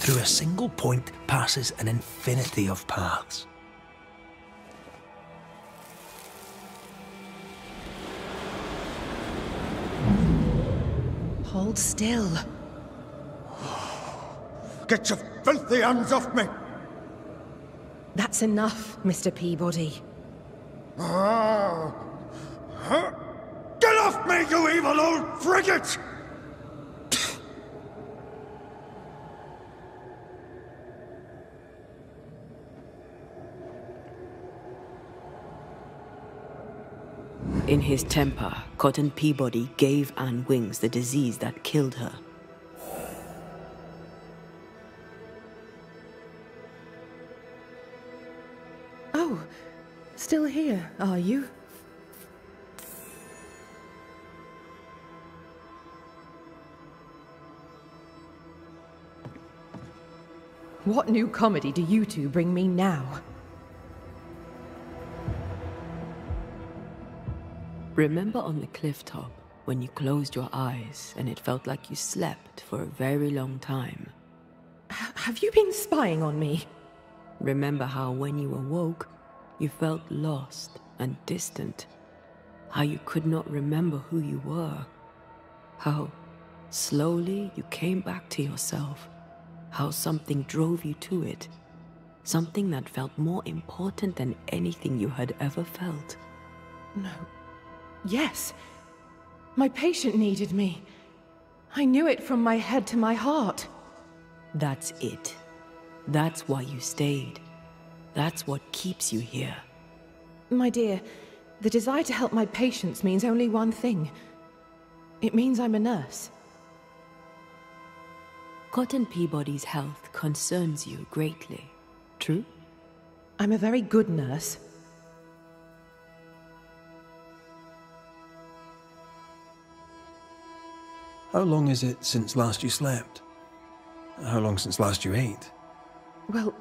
Through a single point passes an infinity of paths. Hold still. Get your filthy hands off me! That's enough, Mister Peabody. Ah. Huh? Get off me, you evil old frigate! In his temper, Cotton Peabody gave Anne Wings the disease that killed her. Oh, still here, are you? What new comedy do you two bring me now? Remember on the cliff top, when you closed your eyes and it felt like you slept for a very long time? H- have you been spying on me? Remember how when you awoke, you felt lost and distant. How you could not remember who you were. How slowly you came back to yourself. How something drove you to it. Something that felt more important than anything you had ever felt. No. Yes. My patient needed me. I knew it from my head to my heart. That's it. That's why you stayed. That's what keeps you here. My dear, the desire to help my patients means only one thing. It means I'm a nurse. Cotton Peabody's health concerns you greatly. True? I'm a very good nurse. How long is it since last you slept? How long since last you ate? Well,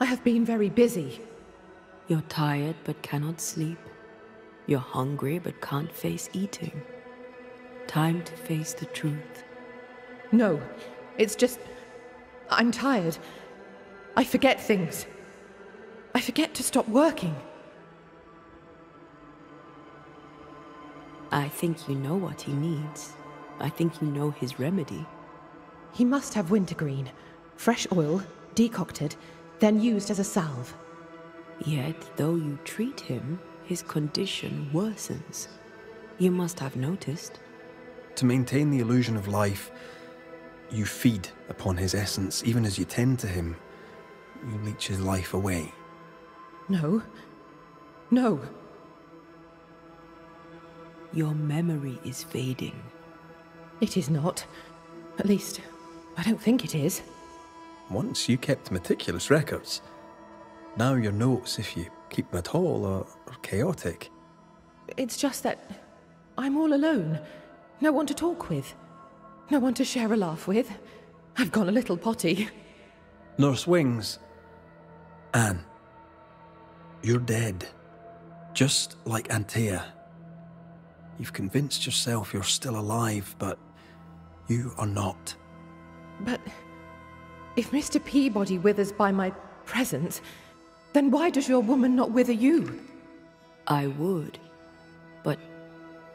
I have been very busy. You're tired but cannot sleep. You're hungry but can't face eating. Time to face the truth. No, it's just... I'm tired. I forget things. I forget to stop working. I think you know what he needs. I think you know his remedy. He must have wintergreen, fresh oil, decocted, then used as a salve. Yet, though you treat him, his condition worsens. You must have noticed. To maintain the illusion of life, you feed upon his essence. Even as you tend to him, you leech his life away. No. No. Your memory is fading. It is not. At least, I don't think it is. Once you kept meticulous records. Now your notes, if you keep them at all, are, are chaotic. It's just that I'm all alone. No one to talk with. No one to share a laugh with. I've gone a little potty. Nurse Wings. Anne. You're dead. Just like Antea. You've convinced yourself you're still alive, but you are not. But if Mister Peabody withers by my presence, then why does your woman not wither you? I would, but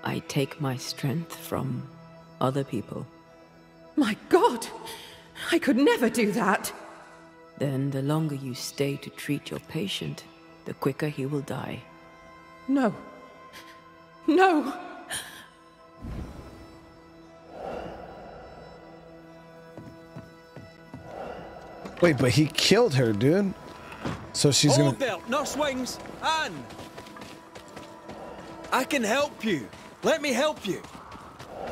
I take my strength from other people. My God! I could never do that! Then the longer you stay to treat your patient, the quicker he will die. No. No! Wait, but he killed her, dude. So she's Hold gonna- there, Nurse Wings, Anne! I can help you. Let me help you.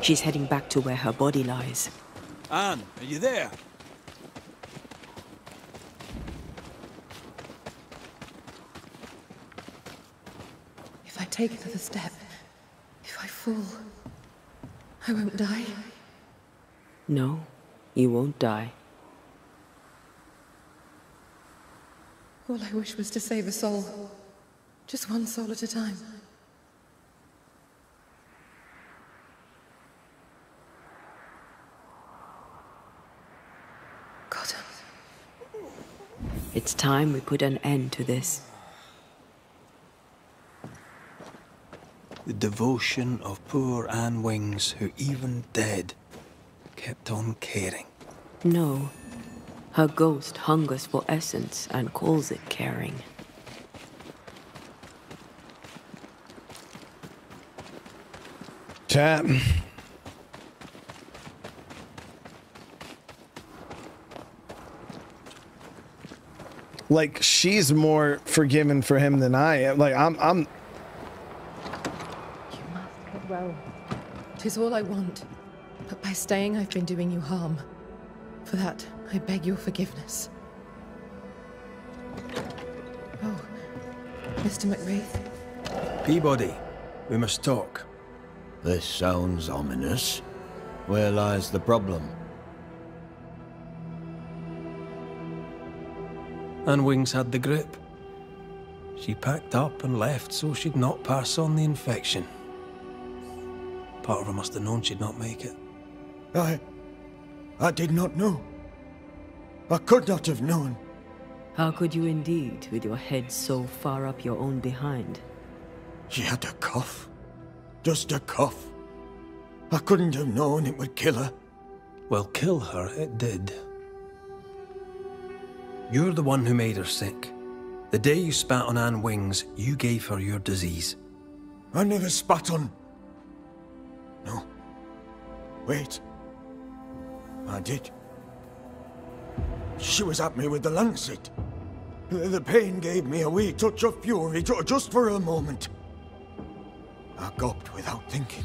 She's heading back to where her body lies. Anne, are you there? If I take another step, if I fall, I won't die. No, you won't die. All I wish was to save a soul. Just one soul at a time. Cotton. It's time we put an end to this. The devotion of poor Anne Wings, who even dead, kept on caring. No. Her ghost hungers for essence and calls it caring. Chat. Like, she's more forgiving for him than I am. Like, I'm, I'm... You must get well. 'Tis all I want. But by staying, I've been doing you harm. For that, I beg your forgiveness. Oh, Mister McCraith. Peabody, we must talk. This sounds ominous. Where lies the problem? Anne Wings had the grip. She packed up and left so she'd not pass on the infection. Part of her must have known she'd not make it. I... I did not know. I could not have known. How could you indeed, with your head so far up your own behind? She had a cough. Just a cough. I couldn't have known it would kill her. Well, kill her it did. You're the one who made her sick. The day you spat on Anne Wings, you gave her your disease. I never spat on... No. Wait. I did. She was at me with the lancet. The pain gave me a wee touch of fury, just for a moment. I gulped without thinking.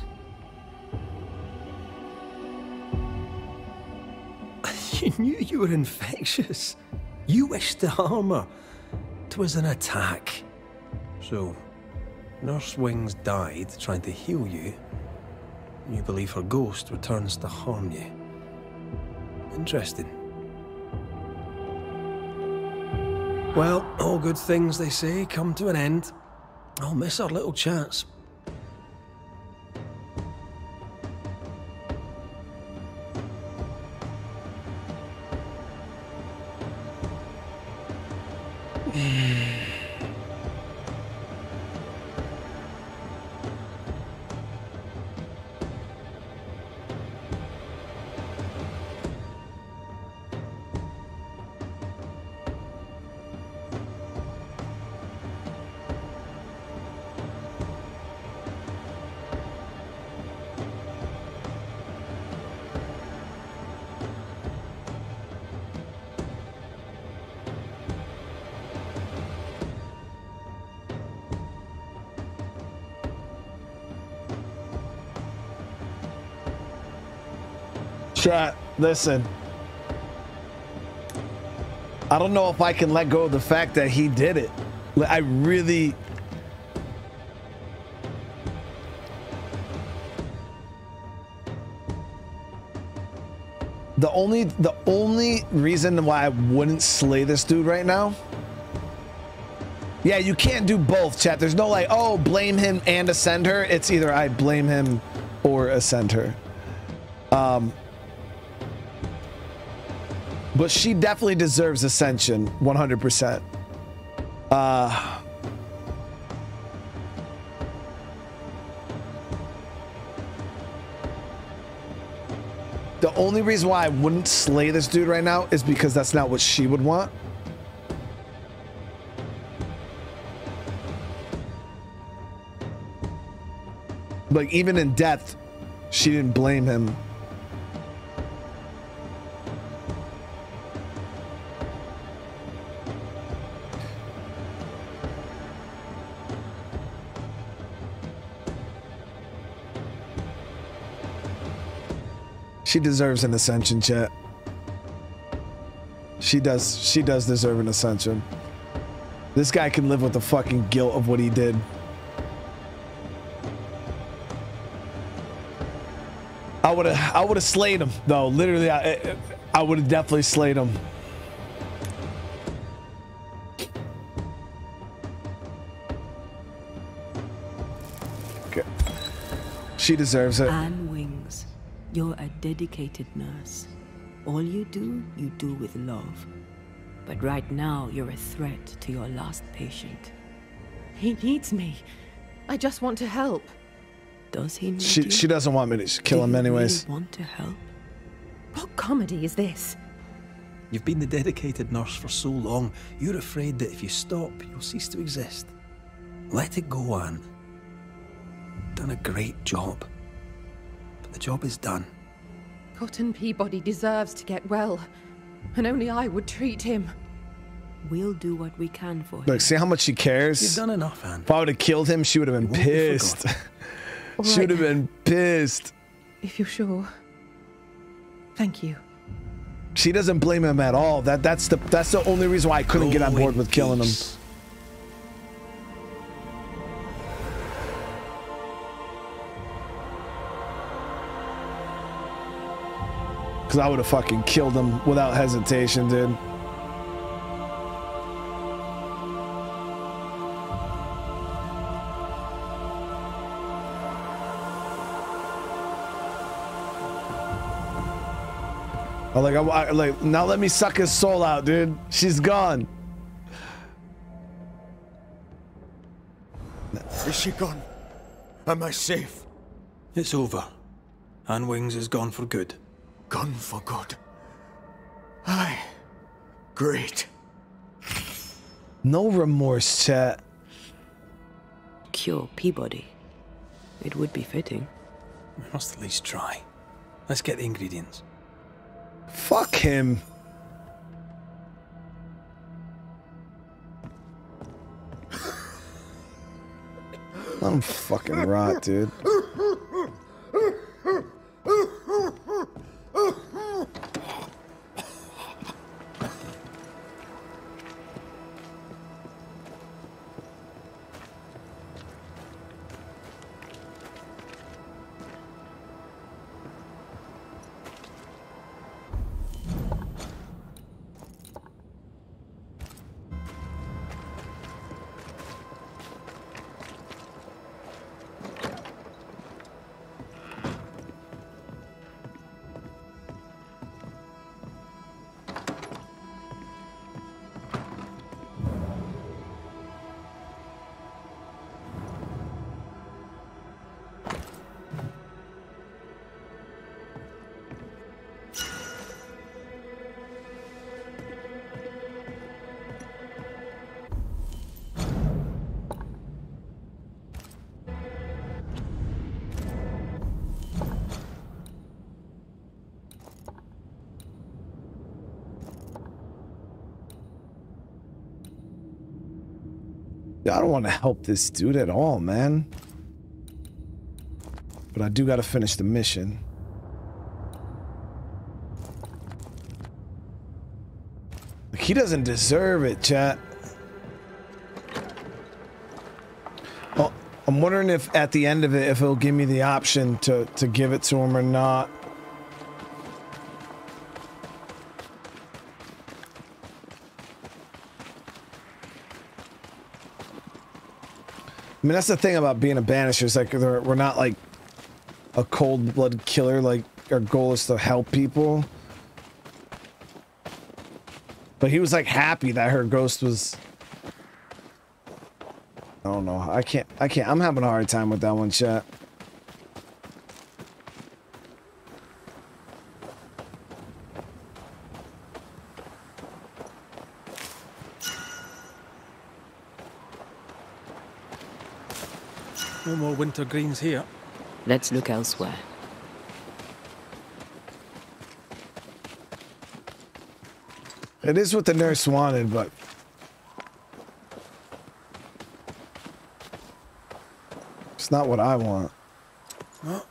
You knew you were infectious. You wished to harm her. 'Twas an attack. So, Nurse Wings died trying to heal you. You believe her ghost returns to harm you. Interesting. Well, all good things, they say, come to an end. I'll miss our little chats. Chat, listen. I don't know if I can let go of the fact that he did it. I really... The only, the only reason why I wouldn't slay this dude right now... Yeah, you can't do both, chat. There's no like, oh, blame him and ascend her. It's either I blame him or ascend her. Um, but she definitely deserves ascension, one hundred percent. Uh, the only reason why I wouldn't slay this dude right now is because that's not what she would want. Like, even in death, she didn't blame him. She deserves an ascension, chat. She does, she does deserve an ascension. This guy can live with the fucking guilt of what he did. I would have, I would have slayed him though. Literally, I, I would have definitely slayed him. Okay. She deserves it. Anne Wings, you're a dedicated nurse. All you do, you do with love. But right now, you're a threat to your last patient. He needs me. I just want to help. Does he need she, she doesn't want me to kill Do him anyways. Really want to help? What comedy is this? You've been the dedicated nurse for so long, you're afraid that if you stop, you'll cease to exist. Let it go, Anne. You've done a great job. But the job is done. Cotton Peabody deserves to get well, and only I would treat him. We'll do what we can for him. Look, see how much she cares? You've done enough, Anne. If I would have killed him, she would have been pissed. All Should right, have been pissed. If you're sure. Thank you. She doesn't blame him at all. That that's the that's the only reason why I couldn't Go get on board with peace. killing him. Cause I would have fucking killed him without hesitation, dude. Like, I, I, like, now let me suck his soul out, dude. She's gone. Is she gone? Am I safe? It's over. Anne Wings is gone for good. Gone for good. Aye. Great. No remorse, chat. Cure Peabody. It would be fitting. We must at least try. Let's get the ingredients. Fuck him. I'm fucking rot, dude. I don't want to help this dude at all, man. But I do gotta finish the mission. He doesn't deserve it, chat. Well, I'm wondering if at the end of it, if it'll give me the option to, to give it to him or not. I mean, that's the thing about being a Banisher. It's like we're not like a cold-blooded killer. Like, our goal is to help people. But he was like happy that her ghost was. I don't know. I can't. I can't. I'm having a hard time with that one, chat. No more winter greens here. Let's look elsewhere. It is what the nurse wanted, but... it's not what I want. Huh?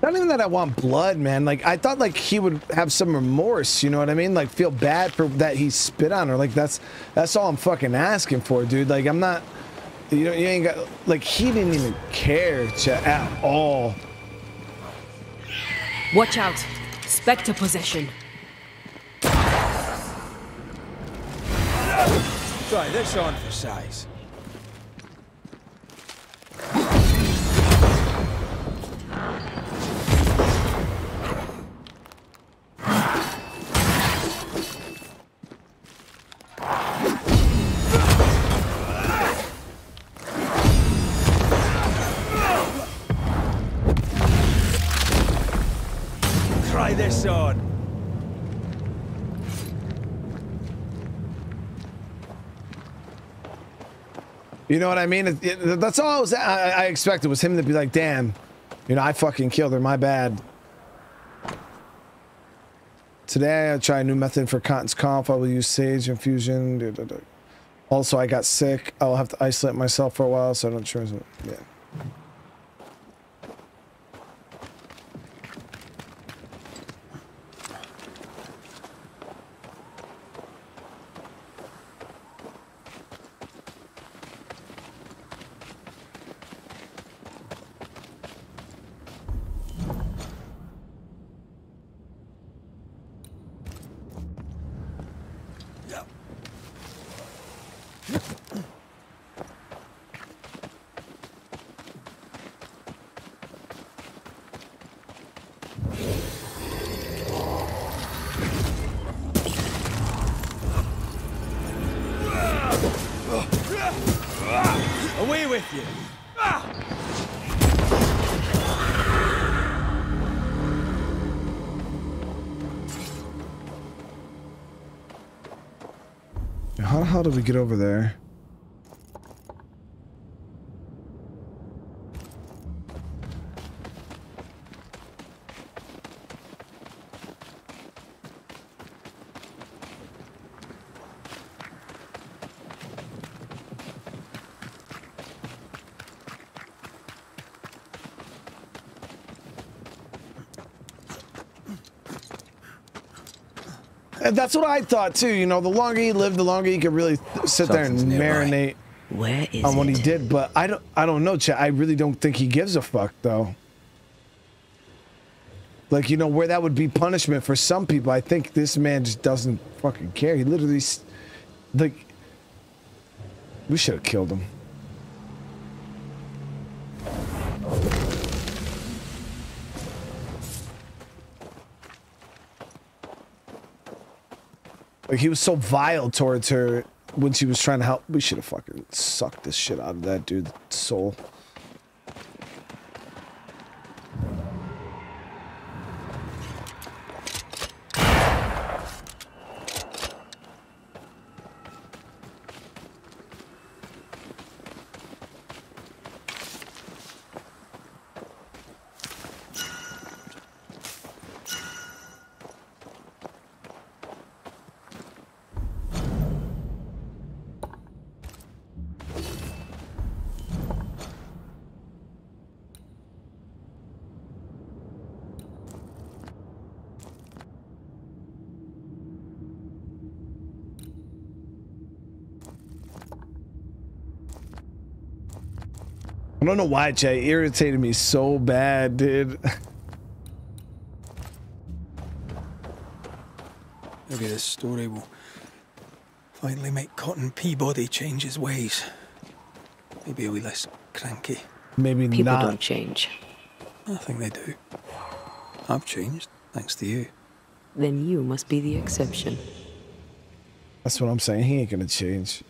Not even that I want blood, man. Like, I thought like he would have some remorse, you know what I mean? Like, feel bad for that he spit on her. Like, that's that's all I'm fucking asking for, dude. Like, I'm not, you know, you ain't got, like, he didn't even care to, at all. Watch out, Spectre possession. Try this on for size. You know what I mean? It, it, that's all I, was, I, I expected was him to be like, damn, you know, I fucking killed her. My bad. Today, I try a new method for Cotton's Conf. I will use sage infusion. Duh, duh, duh. Also, I got sick. I'll have to isolate myself for a while, so I don't sure. Yeah. How do we get over there? That's what I thought too. You know, the longer he lived, the longer he could really sit there and marinate on what he did. But I don't, I don't know, chat. I really don't think he gives a fuck, though. Like, you know, where that would be punishment for some people, I think this man just doesn't fucking care. He literally, like, We should have killed him. Like, he was so vile towards her when she was trying to help. We should have fucking sucked this shit out of that dude's soul. I don't know why, Jay, irritated me so bad, dude. Look at this story. Will finally make Cotton Peabody change his ways. Maybe a wee less cranky. Maybe people not. People don't change. I think they do. I've changed, thanks to you. Then you must be the exception. That's what I'm saying. He ain't gonna change.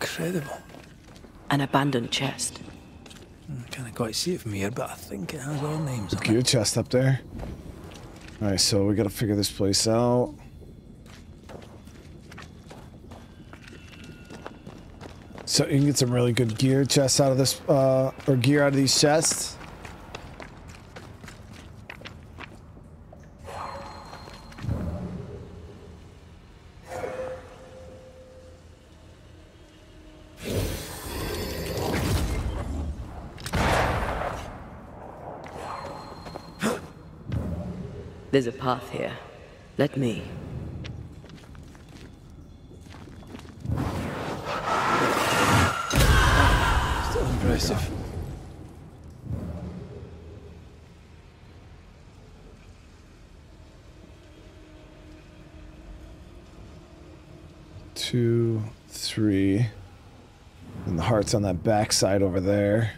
Incredible. An abandoned chest. I can't quite see it from here, but I think it has all names. Look at your chest up there. All right, so we gotta figure this place out. So you can get some really good gear chests out of this, uh, or gear out of these chests. There's a path here. Let me. Still impressive. Two, three. And the heart's on that backside over there.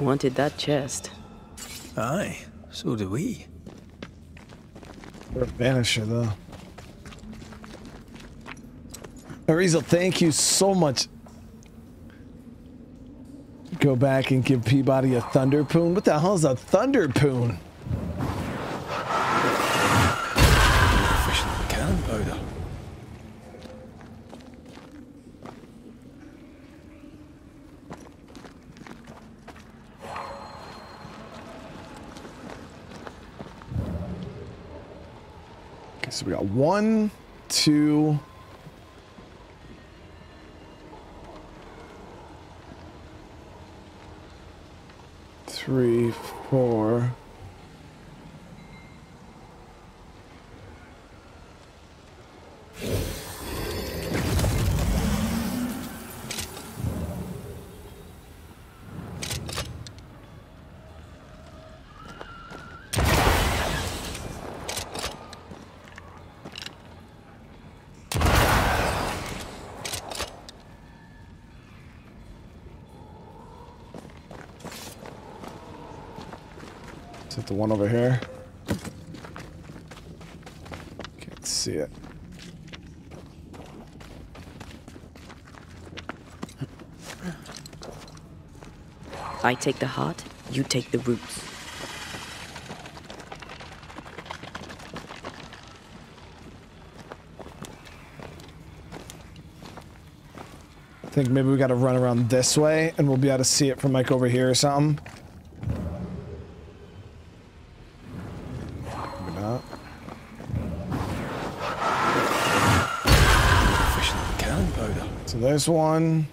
wanted that chest. Aye, so do we. We're a Banisher, though. Arizel, thank you so much. Go back and give Peabody a thunder poon. What the hell is a thunder poon? So we got one, two, three, four, the one over here. Can't see it. I take the heart, you take the roots. I think maybe we gotta run around this way and we'll be able to see it from like over here or something. There's one.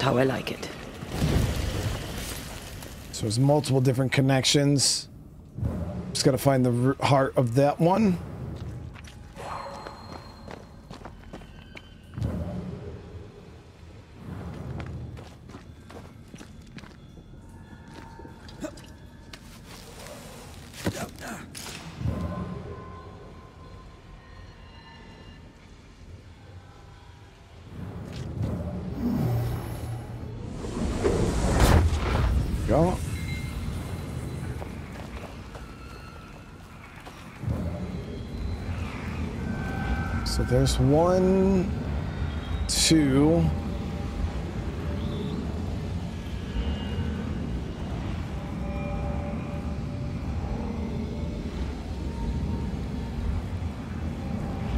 How I like it. So there's multiple different connections. Just gotta find the heart of that one. There's one, two,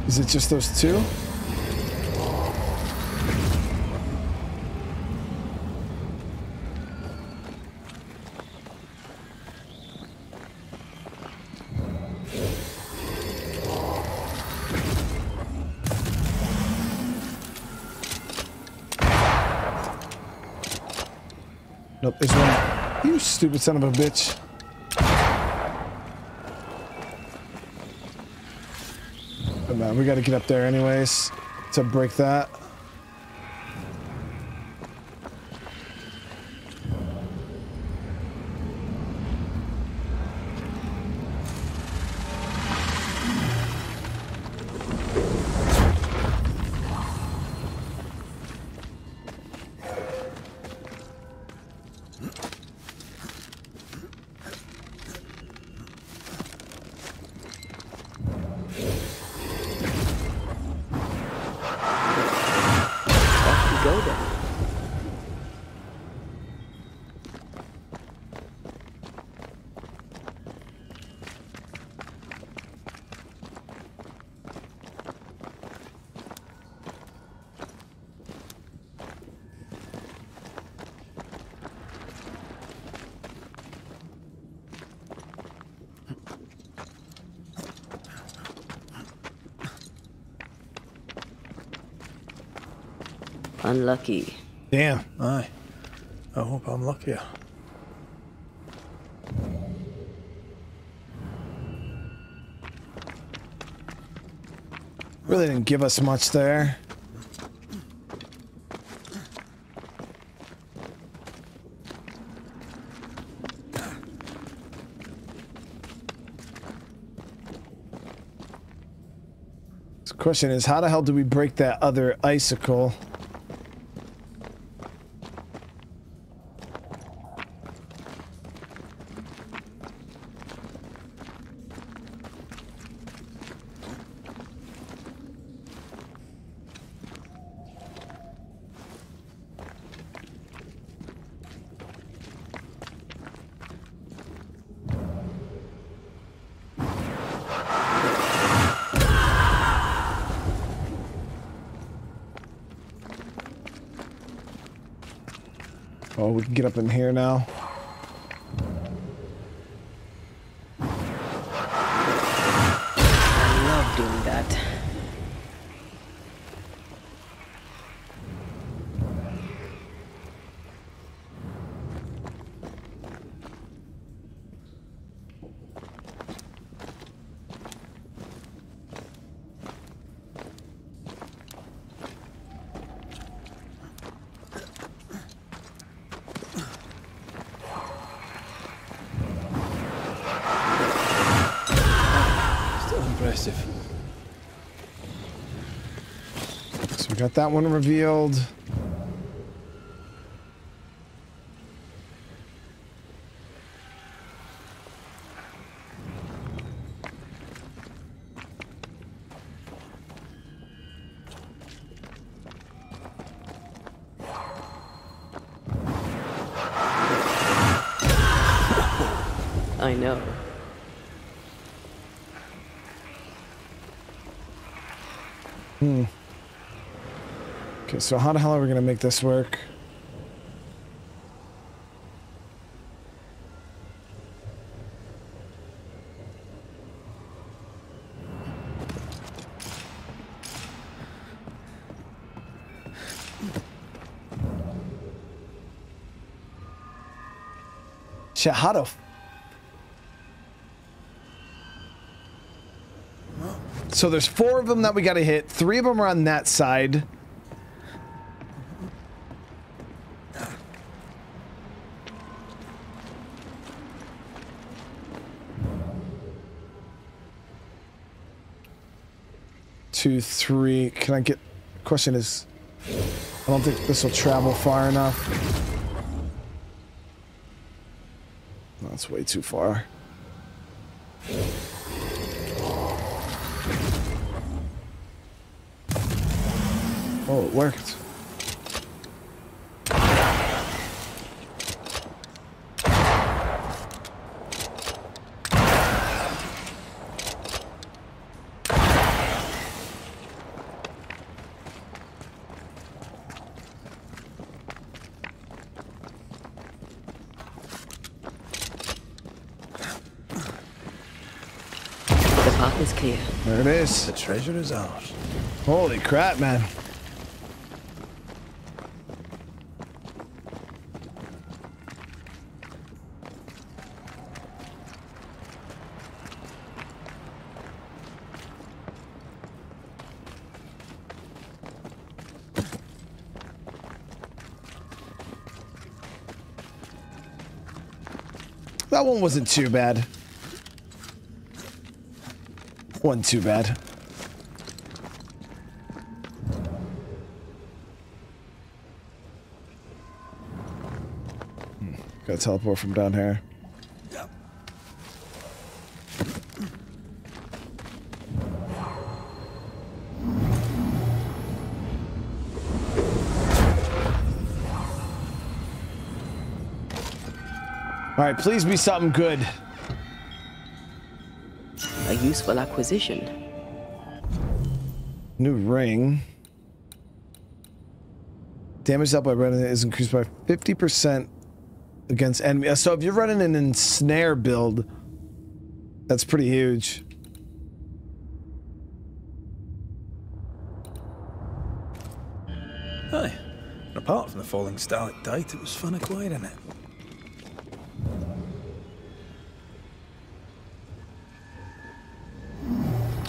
is it just those two? Is one. You stupid son of a bitch. But man, we gotta get up there anyways to break that. Unlucky. Damn, aye. I hope I'm luckier. Really didn't give us much there. The question is, how the hell do we break that other icicle? Get up in here now. I love doing that. Got that one revealed. I know. Hmm. Okay, so how the hell are we gonna make this work? Shit, how the f- So there's four of them that we gotta hit, three of them are on that side. Two, three. Can I get? Question is, I don't think this will travel far enough. That's way too far. Oh, it worked. There it is. The treasure is ours. Holy crap, man. That one wasn't too bad. Wasn't too bad. Hmm. Gotta teleport from down here. All right, please be something good. A useful acquisition. New ring. Damage dealt by running is increased by fifty percent against enemy. So if you're running an ensnare build, that's pretty huge. Hi. And apart from the falling stalactite, it was fun acquiring it.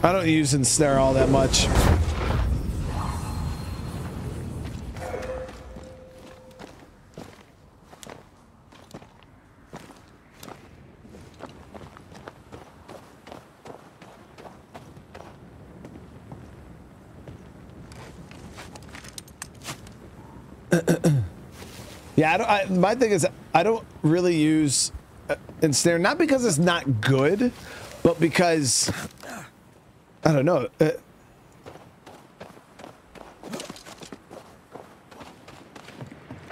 I don't use ensnare all that much. Yeah, I don't, I, my thing is I don't really use uh, ensnare, not because it's not good, but because I don't know. Uh,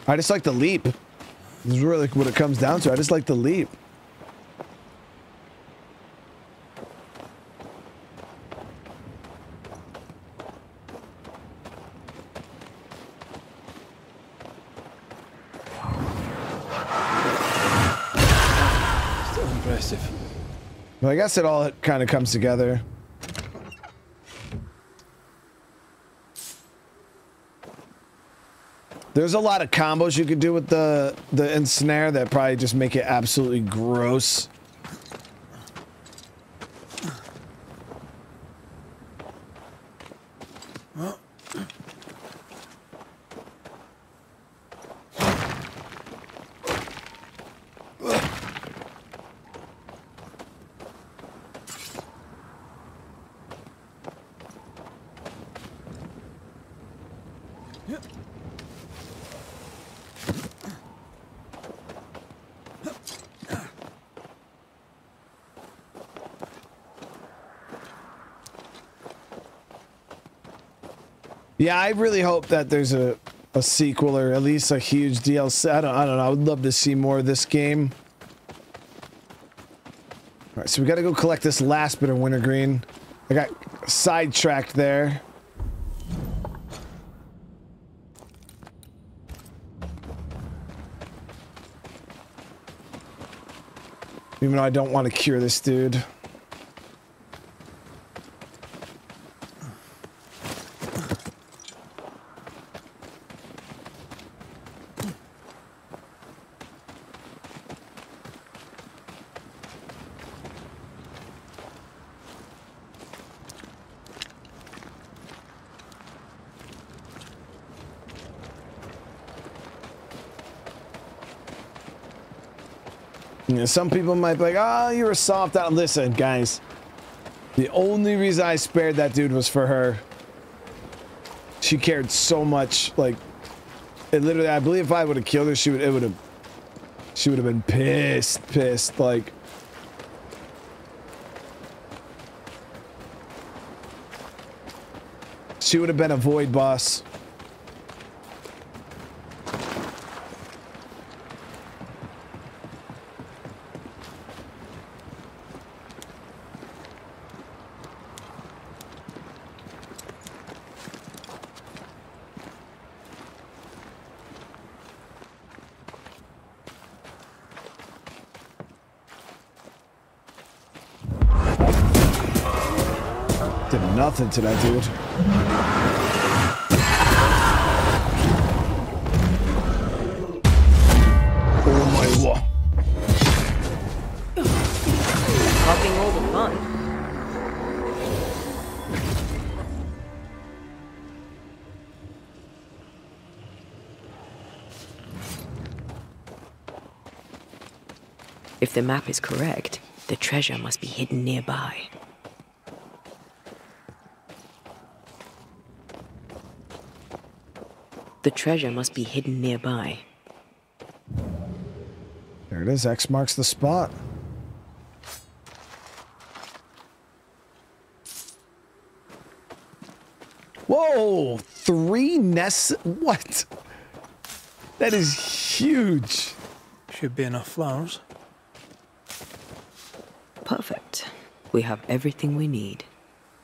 I just like the leap. This is really what it comes down to. I just like the leap. Well, I guess it all kind of comes together. There's a lot of combos you could do with the the ensnare that probably just make it absolutely gross. Yeah, I really hope that there's a, a sequel or at least a huge D L C. I don't, I don't know. I would love to see more of this game. All right, so we got to go collect this last bit of wintergreen. I got sidetracked there. Even though I don't want to cure this dude. Some people might be like, oh, you're a soft out. Listen, guys, the only reason I spared that dude was for her. She cared so much. Like, it literally, I believe if I would have killed her, she would, it would have, she would have been pissed, pissed. Like, she would have been a void boss. Nothing to that dude. Oh my god. Popping all the fun. If the map is correct, the treasure must be hidden nearby. The treasure must be hidden nearby. There it is. X marks the spot. Whoa! Three nests. What? That is huge. Should be enough flowers. Perfect. We have everything we need.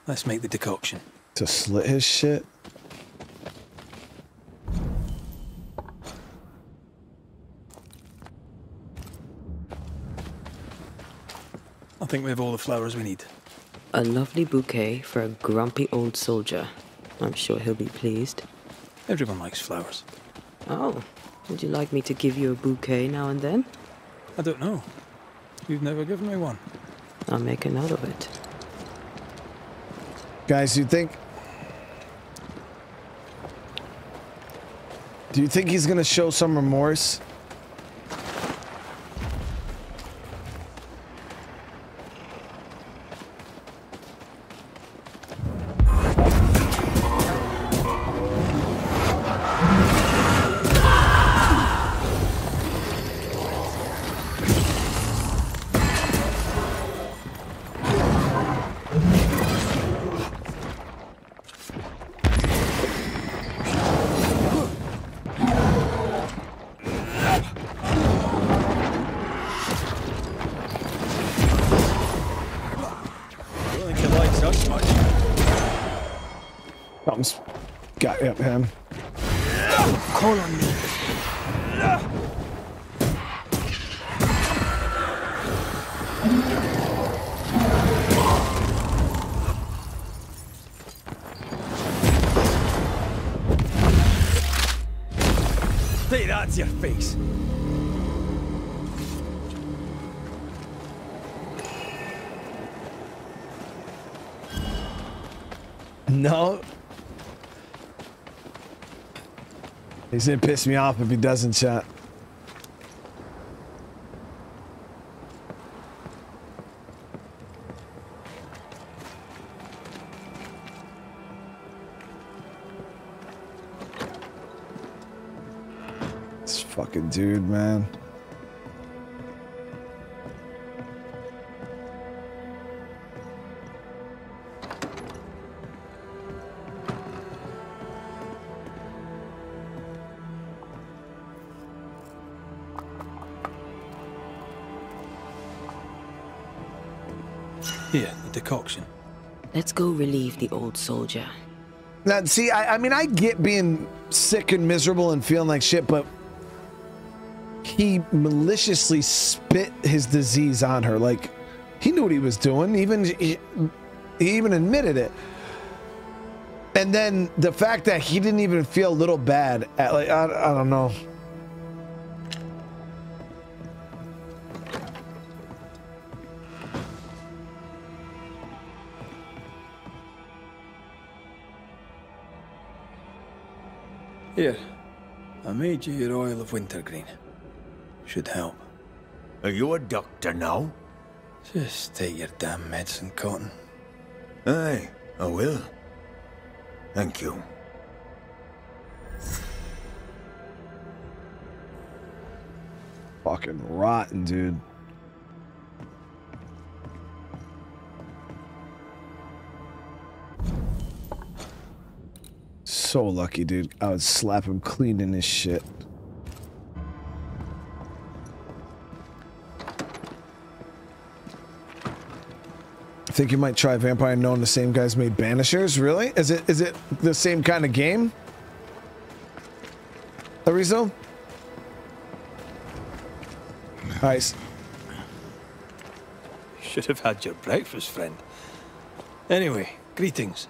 Let's make the decoction. To slit his shit. I think we have all the flowers we need. A lovely bouquet for a grumpy old soldier. I'm sure he'll be pleased. Everyone likes flowers. Oh, would you like me to give you a bouquet now and then? I don't know. You've never given me one. I'll make a note of it. Guys, you think... Do you think he's gonna show some remorse? No. He's gonna piss me off if he doesn't, chat. This fucking dude, man. Decoction. Let's go relieve the old soldier. Now, see, I, I mean, I get being sick and miserable and feeling like shit, but he maliciously spit his disease on her. Like, he knew what he was doing. Even he, he even admitted it. And then the fact that he didn't even feel a little bad at, like, I, I don't know. Here, I made you your oil of wintergreen. Should help. Are you a doctor now? Just take your damn medicine, Cotton. Aye, I will. Thank you. Fucking rotten, dude. So lucky, dude. I would slap him clean in his shit. I think you might try Vampire Known. The same guys made Banishers. Really? Is it is it the same kind of game? Arizo? Nice. You should have had your breakfast, friend. Anyway, greetings.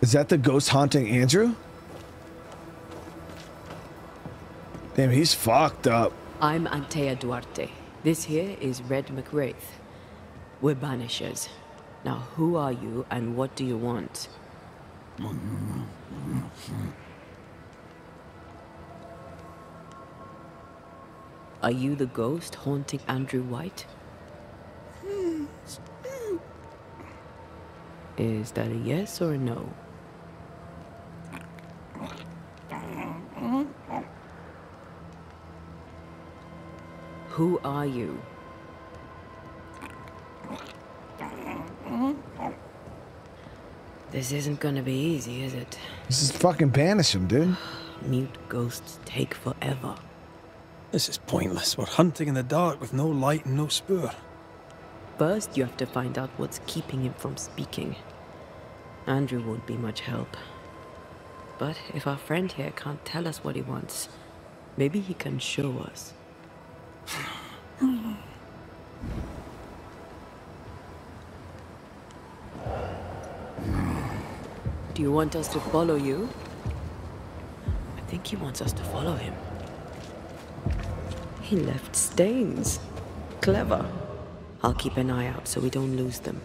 Is that the ghost haunting Andrew? Damn, he's fucked up. I'm Antea Duarte. This here is Red McCraith. We're Banishers. Now, who are you and what do you want? Are you the ghost haunting Andrew White? Is that a yes or a no? Who are you? This isn't gonna be easy, is it? This is fucking banish him, dude. Mute ghosts take forever. This is pointless. We're hunting in the dark with no light and no spoor. First, you have to find out what's keeping him from speaking. Andrew won't be much help. But if our friend here can't tell us what he wants, maybe he can show us. Do you want us to follow you? I think he wants us to follow him. He left stains. Clever. I'll keep an eye out so we don't lose them.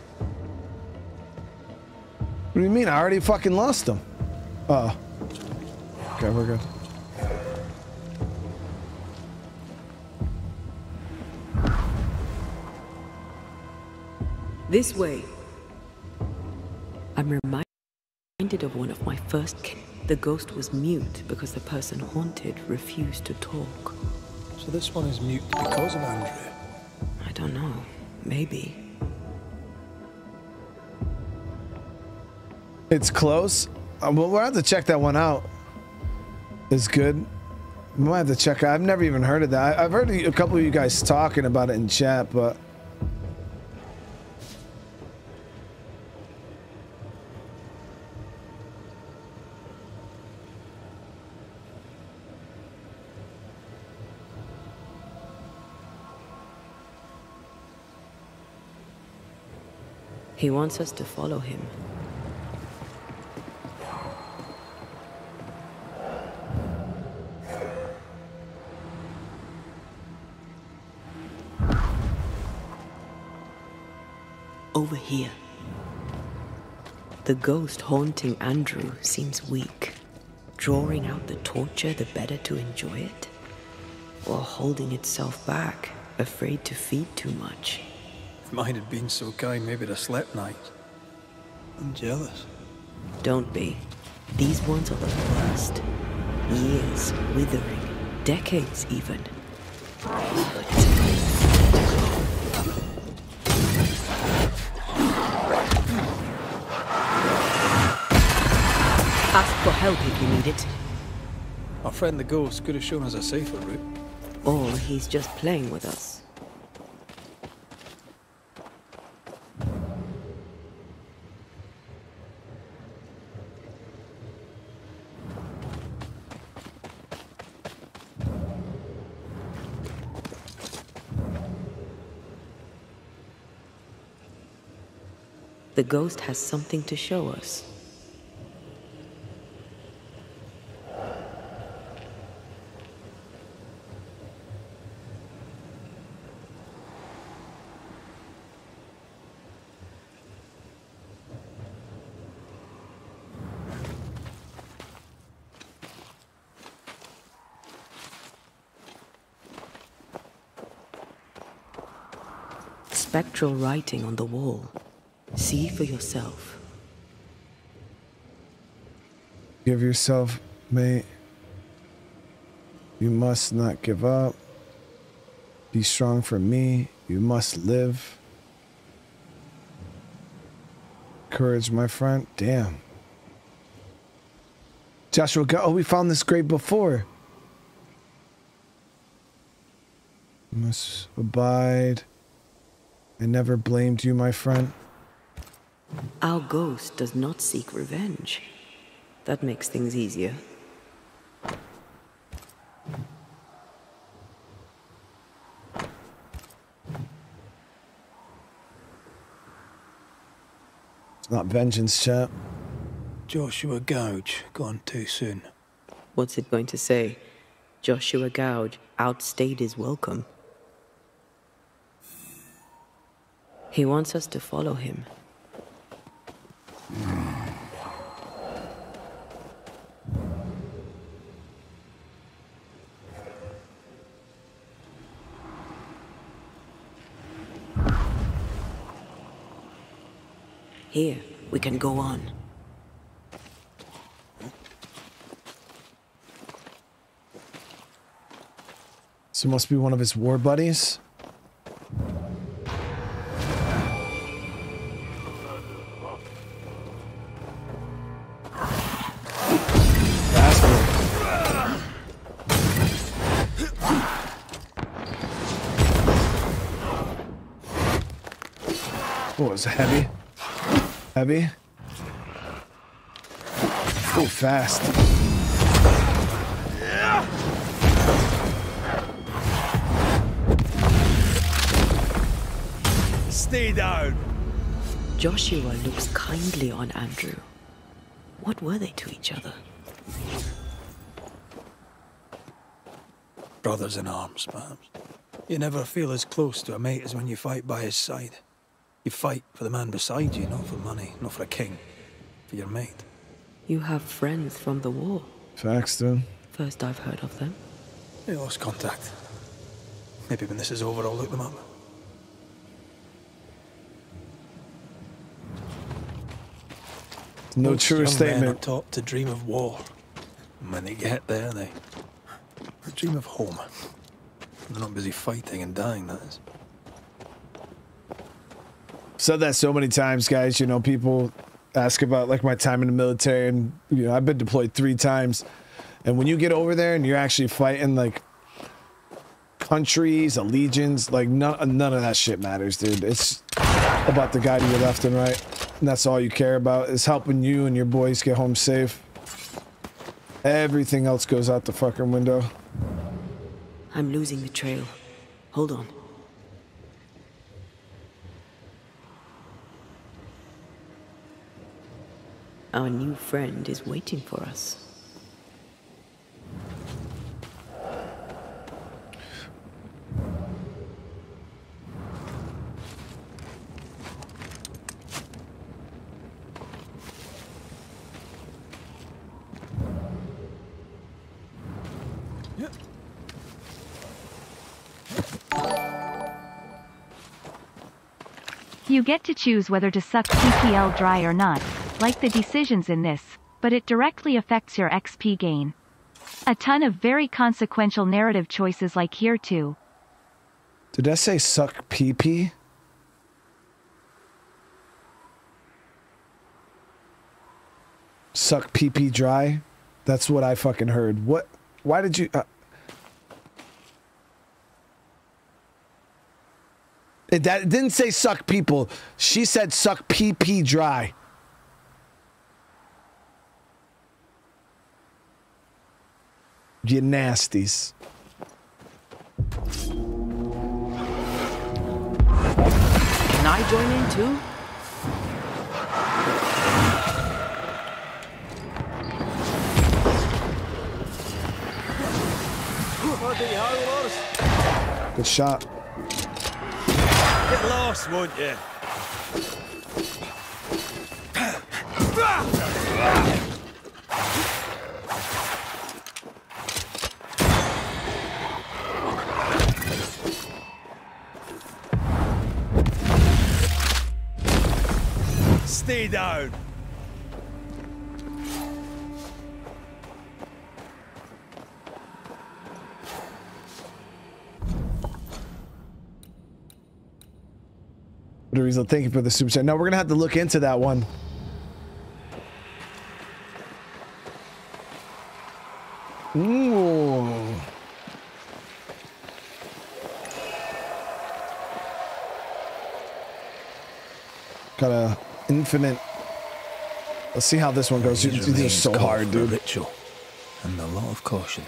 What do you mean? I already fucking lost them. Uh-oh. Okay, we're good. This way. I'm reminded of one of my first kids. The ghost was mute because the person haunted refused to talk. So this one is mute because of Andrew? I don't know. Maybe. It's close. Uh, well, we'll have to check that one out. It's good. We might have to check out. I've never even heard of that. I, I've heard a couple of you guys talking about it in chat, but... He wants us to follow him. Over here. The ghost haunting Andrew seems weak. Drawing out the torture the better to enjoy it, while holding itself back, afraid to feed too much. If mine had been so kind, maybe I'd have slept nights. I'm jealous. Don't be. These ones are the worst. Years, withering, decades even. But ask for help if you need it. Our friend the ghost could have shown us a safer route. Or he's just playing with us. The ghost has something to show us. Spectral writing on the wall. See for yourself. Give yourself, mate. You must not give up. Be strong for me. You must live. Courage, my friend. Damn. Joshua Gouge. Oh, we found this grave before. You must abide. I never blamed you, my friend. Our ghost does not seek revenge. That makes things easier. It's not vengeance, chap. Joshua Gouge, gone too soon. What's it going to say? Joshua Gouge outstayed his welcome. He wants us to follow him. Here, we can go on. So it must be one of his war buddies. It's heavy, heavy. Go fast. Stay down. Joshua looks kindly on Andrew. What were they to each other? brothers in arms, perhaps. You never feel as close to a mate as when you fight by his side. You fight for the man beside you, not for money, not for a king, for your mate. You have friends from the war. Faxton. First I've heard of them. They lost contact. Maybe when this is over, I'll look them up. No true statement. Men are taught to dream of war. And when they get there, they, they dream of home. They're not busy fighting and dying, that is. Said that so many times, guys. You know, people ask about, like, my time in the military. And, you know, I've been deployed three times. And when you get over there and you're actually fighting, like, countries, allegiance, like, none, none of that shit matters, dude. It's about the guy to your left and right. And that's all you care about, is helping you and your boys get home safe. Everything else goes out the fucking window. I'm losing the trail. Hold on. Our new friend is waiting for us. You get to choose whether to suck T P L dry or not, like the decisions in this, but it directly affects your X P gain. A ton of very consequential narrative choices like here too. Did I say suck P P? Suck P P dry? That's what I fucking heard. What? Why did you... Uh... It didn't say suck people. She said suck P P dry. You nasties. Can I join in too? Good shot. Get lost, won't you? Stay down. Thank you for the super chat. No, we're gonna have to look into that one. Ooh. Got a infinite. Let's see how this one goes. These are so hard, dude. Ritual and a lot of caution.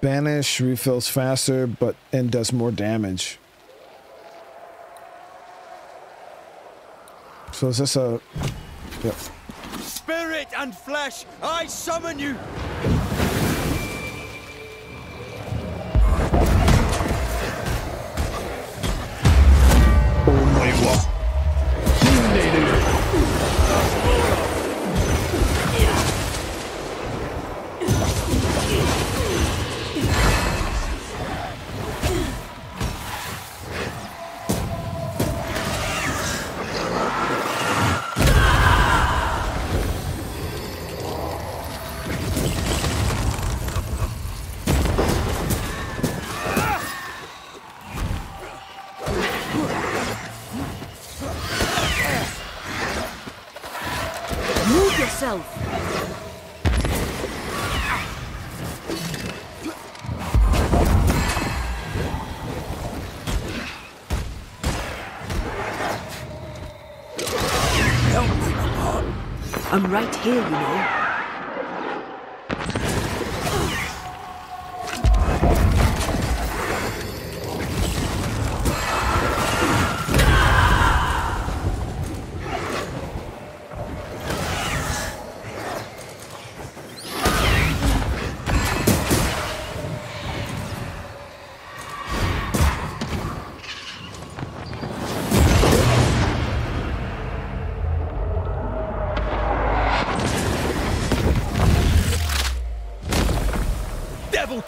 Banish refills faster, but and does more damage. So is this a... Yep. Spirit and flesh, I summon you! Oh my God. I'm right here, you know.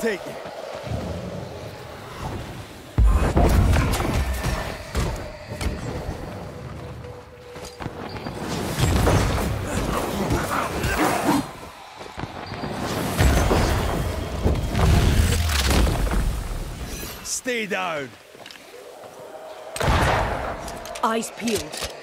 take it. Stay down. Eyes peeled.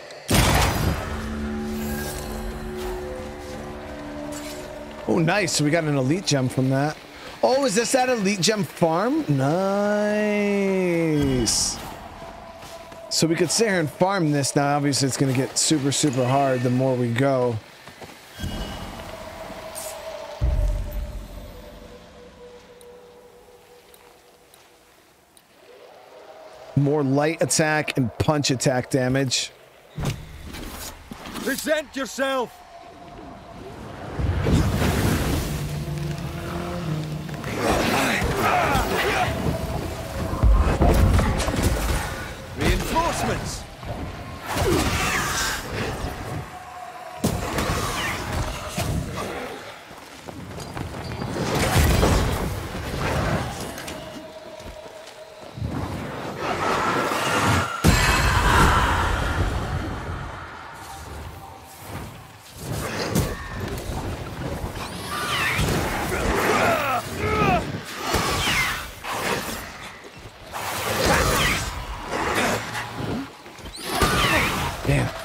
Oh, nice. We got an elite gem from that. Oh, is this that elite gem farm? Nice. So we could sit here and farm this. Now, obviously, it's going to get super, super hard the more we go. More light attack and punch attack damage. Present yourself. Reinforcements.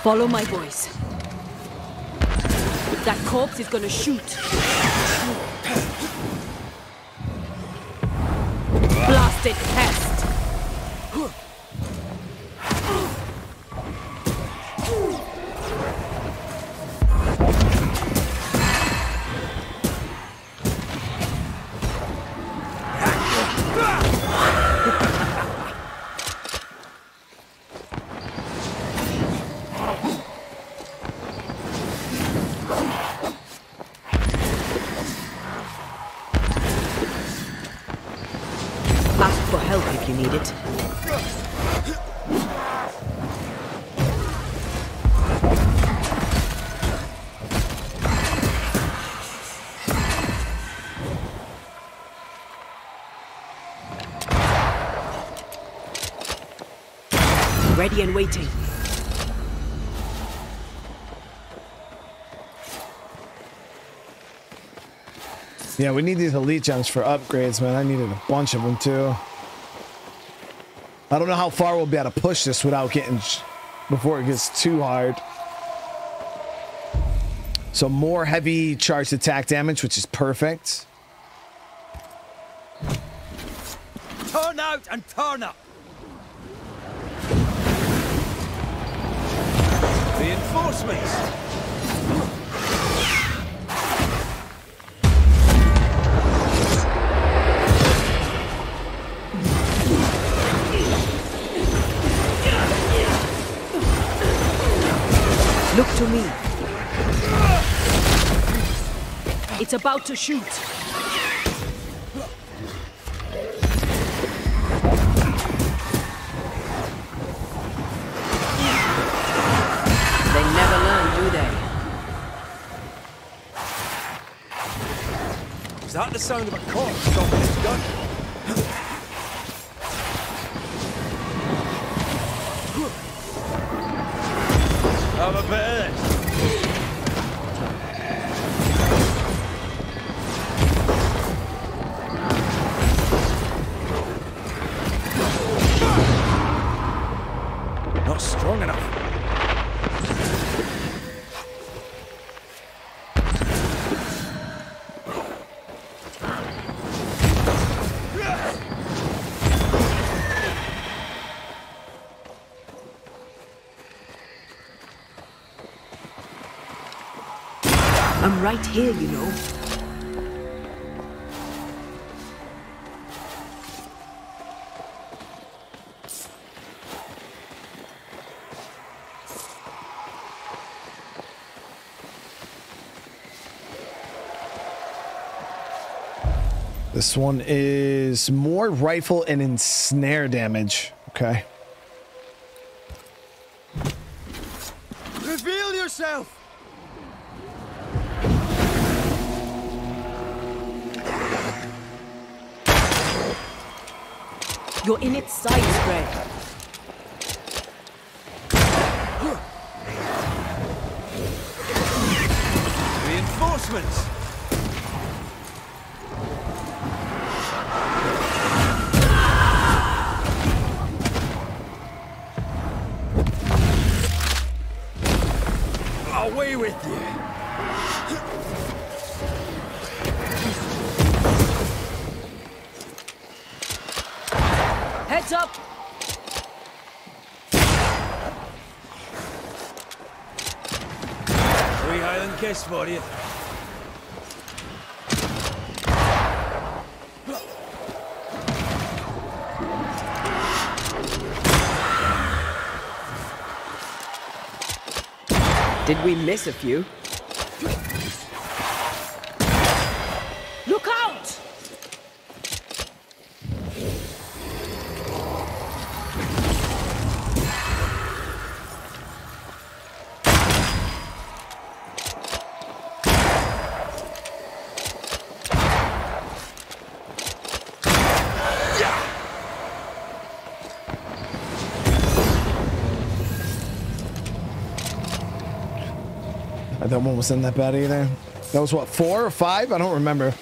Follow my voice. That corpse is gonna shoot. Blasted pest. Ready and waiting. Yeah, we need these elite gems for upgrades, man. I needed a bunch of them too. I don't know how far we'll be able to push this without getting sh before it gets too hard. So more heavy charged attack damage, which is perfect. Turn out and turn up. Reinforcements! Look to me. It's about to shoot. Not the sound of a corpse stopping its gun. I'm a bird. Not strong enough. Right here, you know. This one is more rifle and ensnare damage. Okay. Reveal yourself. You're in its sights, Greg. Reinforcements! Away with you! Heads up! Three Highland case for you. Did we miss a few? Look out! That one wasn't that bad either. That was what, four or five? I don't remember.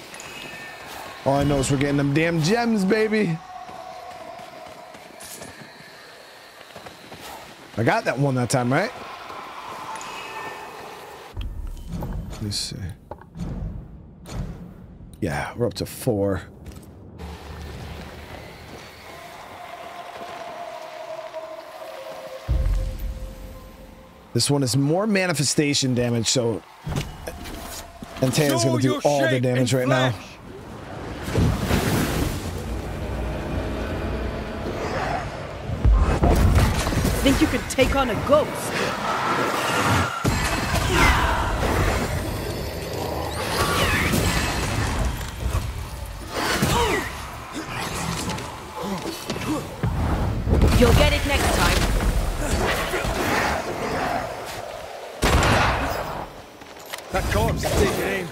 All I know is we're getting them damn gems, baby. I got that one that time, right? Let's see. Yeah, we're up to four. This one is more manifestation damage, so Antea's gonna do all the damage right now. Think you could take on a ghost? You'll get it next time. That corpse is taking aim.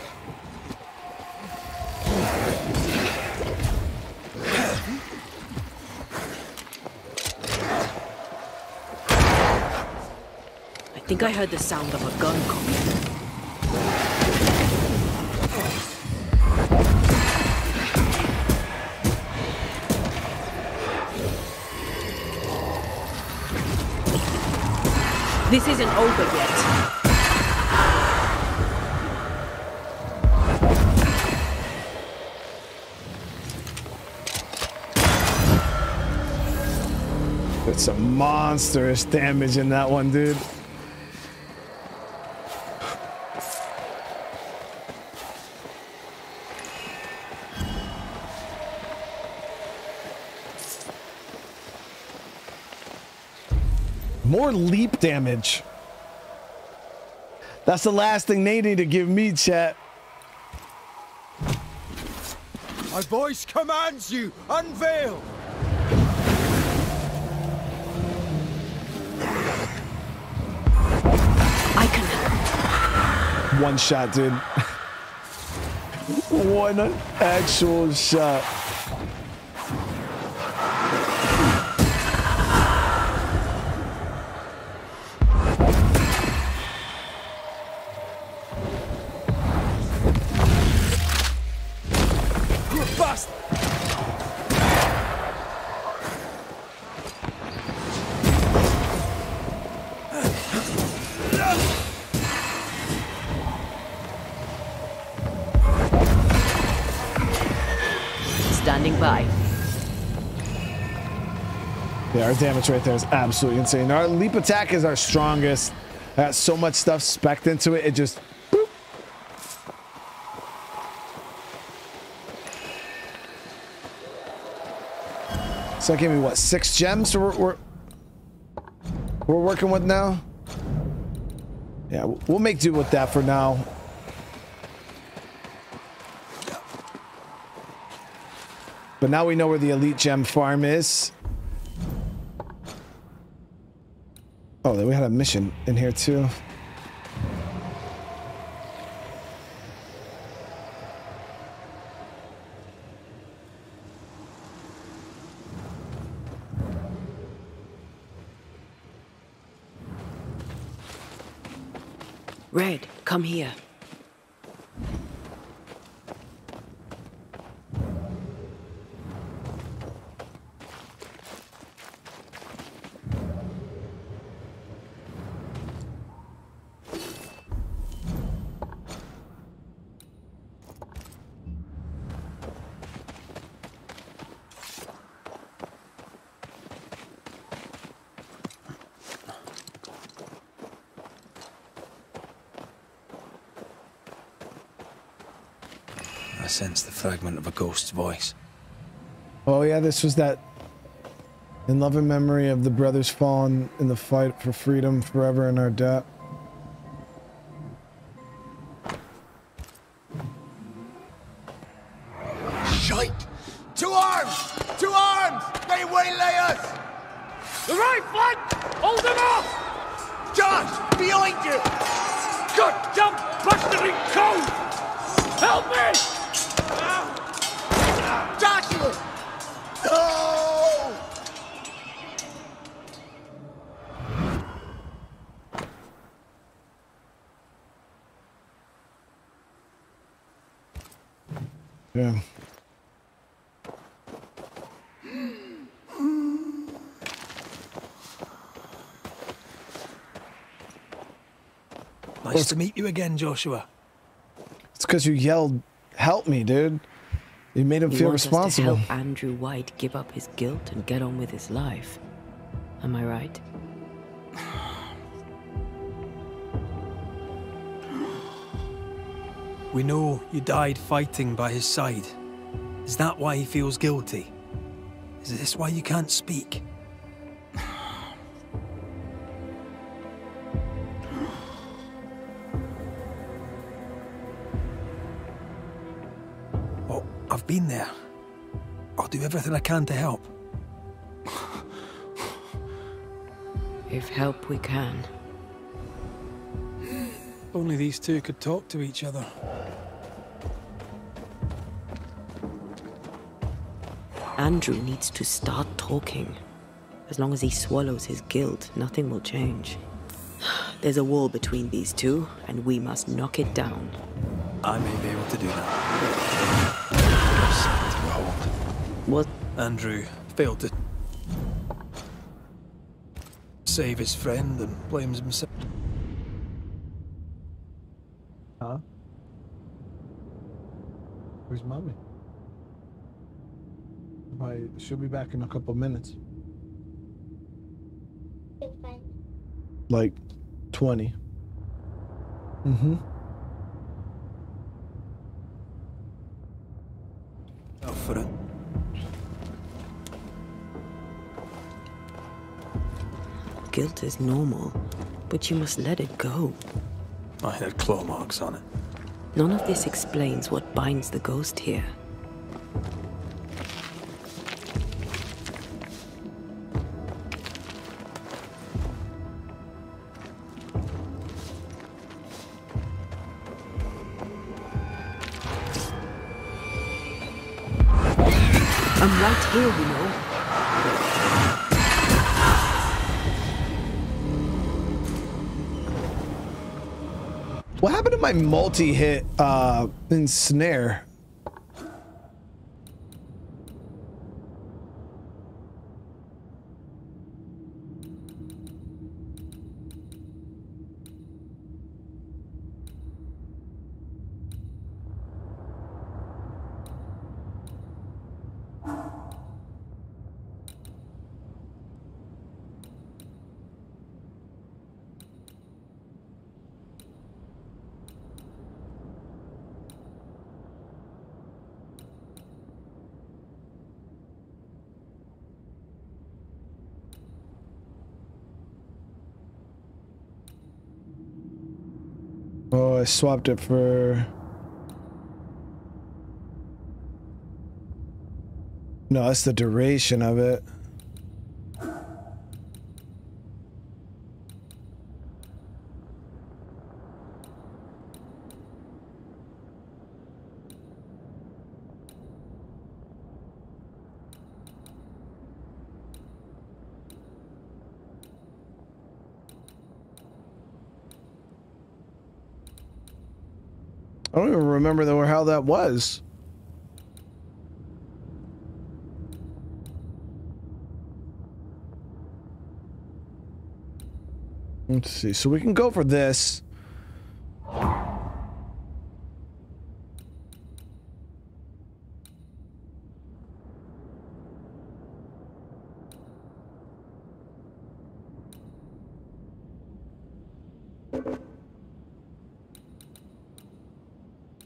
I think I heard the sound of a gun coming. This isn't over yet. Some monstrous damage in that one, dude. More leap damage. That's the last thing they need to give me, chat. My voice commands you, unveil! One shot, dude. One actual shot. Our damage right there is absolutely insane. Our leap attack is our strongest. I got so much stuff specced into it, it just boop. So that gave me what, six gems we're, we're, we're working with now? Yeah, we'll make do with that for now. But now we know where the elite gem farm is. Oh, we had a mission in here too. Red, come here. Sense the fragment of a ghost's voice. Oh yeah, this was that in love and memory of the brothers fallen in the fight for freedom, forever in our debt. Shite! To arms! To arms! They waylay us! The right flank! Hold them off! Josh, behind you! Goddamn bastard in cold! Help me! No! Yeah. Nice well, to meet you again, Joshua. It's because you yelled, "Help me, dude." You made him feel responsible. He wants us to help Andrew White give up his guilt and get on with his life. Am I right? We know you died fighting by his side. Is that why he feels guilty? Is this why you can't speak? Been there. I'll do everything I can to help. If help we can. Only these two could talk to each other. Andrew needs to start talking. As long as he swallows his guilt, nothing will change. There's a wall between these two, and we must knock it down. I may be able to do that. What? Andrew failed to save his friend and blames himself. Huh? Where's mommy? I, she'll be back in a couple minutes. Like twenty. Mm-hmm. Out for it. Guilt is normal, but you must let it go. I had claw marks on it. None of this explains what binds the ghost here. I'm right here, you know. What happened to my multi-hit uh, ensnare? I swapped it for... No, that's the duration of it. I don't even remember though how that was. Let's see, so we can go for this.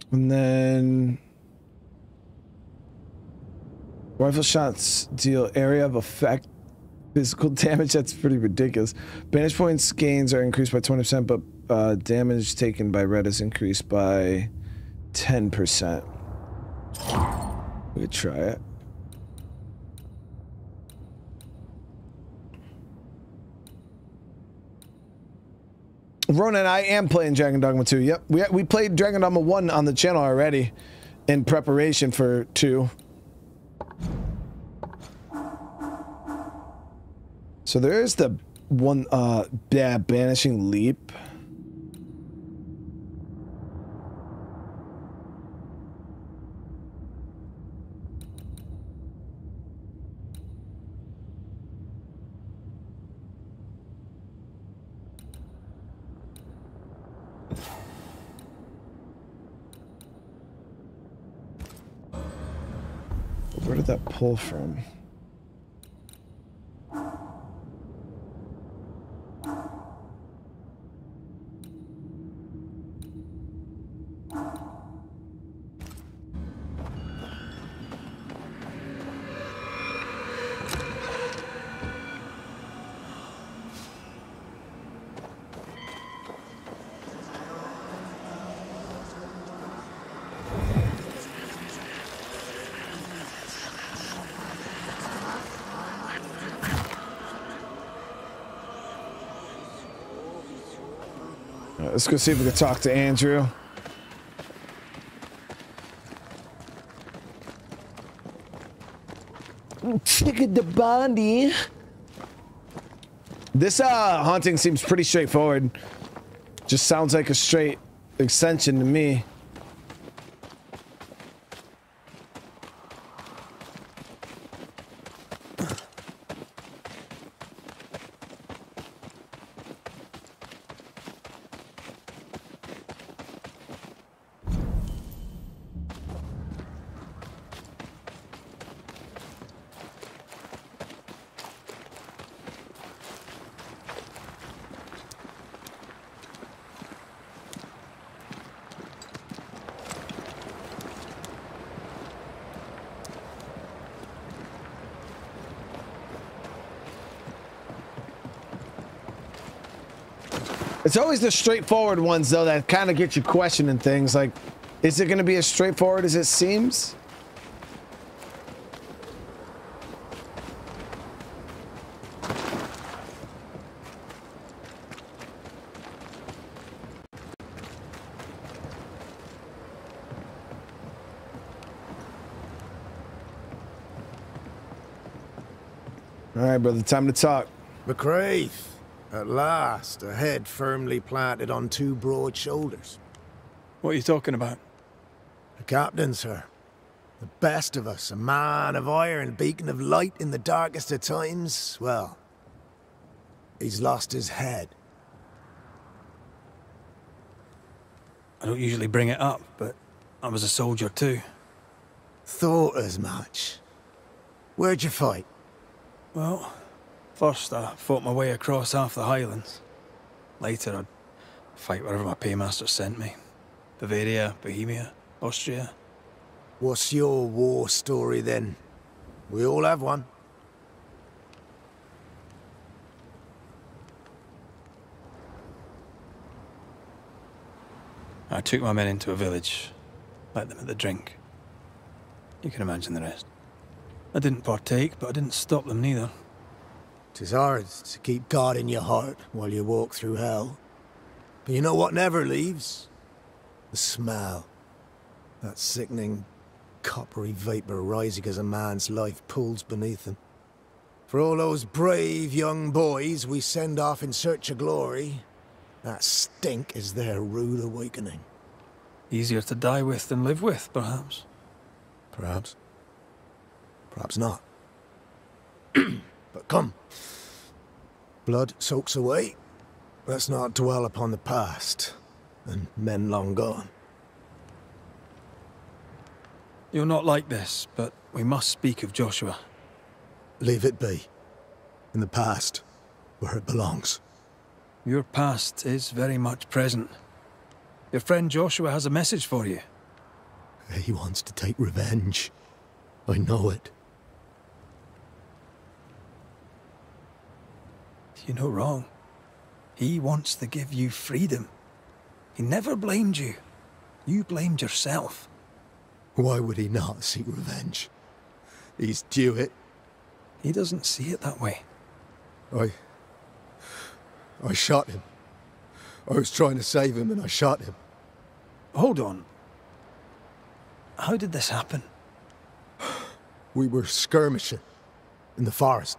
And then rifle shots deal area of effect physical damage. That's pretty ridiculous. Bandage points gains are increased by twenty percent, but uh, damage taken by red is increased by ten percent. We could try it. Ronan, I am playing Dragon Dogma two. Yep, we, we played Dragon Dogma one on the channel already in preparation for two. So there is the one, uh, yeah, Banishing Leap. Where did that pull from? Let's go see if we can talk to Andrew. Stick at the Bondi. This uh haunting seems pretty straightforward. Just sounds like a straight extension to me. It's always the straightforward ones, though, that kind of get you questioning things. Like, is it going to be as straightforward as it seems? All right, brother, time to talk. McCraith. At last, a head firmly planted on two broad shoulders. What are you talking about? The captain, sir. The best of us, a man of iron, beacon of light in the darkest of times. Well, he's lost his head. I don't usually bring it up, but I was a soldier too. Thought as much. Where'd you fight? Well... First, I fought my way across half the Highlands. Later, I'd fight wherever my paymaster sent me. Bavaria, Bohemia, Austria. What's your war story, then? We all have one. I took my men into a village, let them at the drink. You can imagine the rest. I didn't partake, but I didn't stop them neither. 'Tis hard to keep God in your heart while you walk through hell. But you know what never leaves? The smell. That sickening, coppery vapour rising as a man's life pools beneath him. For all those brave young boys we send off in search of glory, that stink is their rude awakening. Easier to die with than live with, perhaps. Perhaps. Perhaps not. But come. Blood soaks away. Let's not dwell upon the past and men long gone. You're not like this, but we must speak of Joshua. Leave it be. In the past, where it belongs. Your past is very much present. Your friend Joshua has a message for you. He wants to take revenge. I know it. You're no wrong. He wants to give you freedom. He never blamed you. You blamed yourself. Why would he not seek revenge? He's due it. He doesn't see it that way. I... I shot him. I was trying to save him and I shot him. Hold on. How did this happen? We were skirmishing in the forest.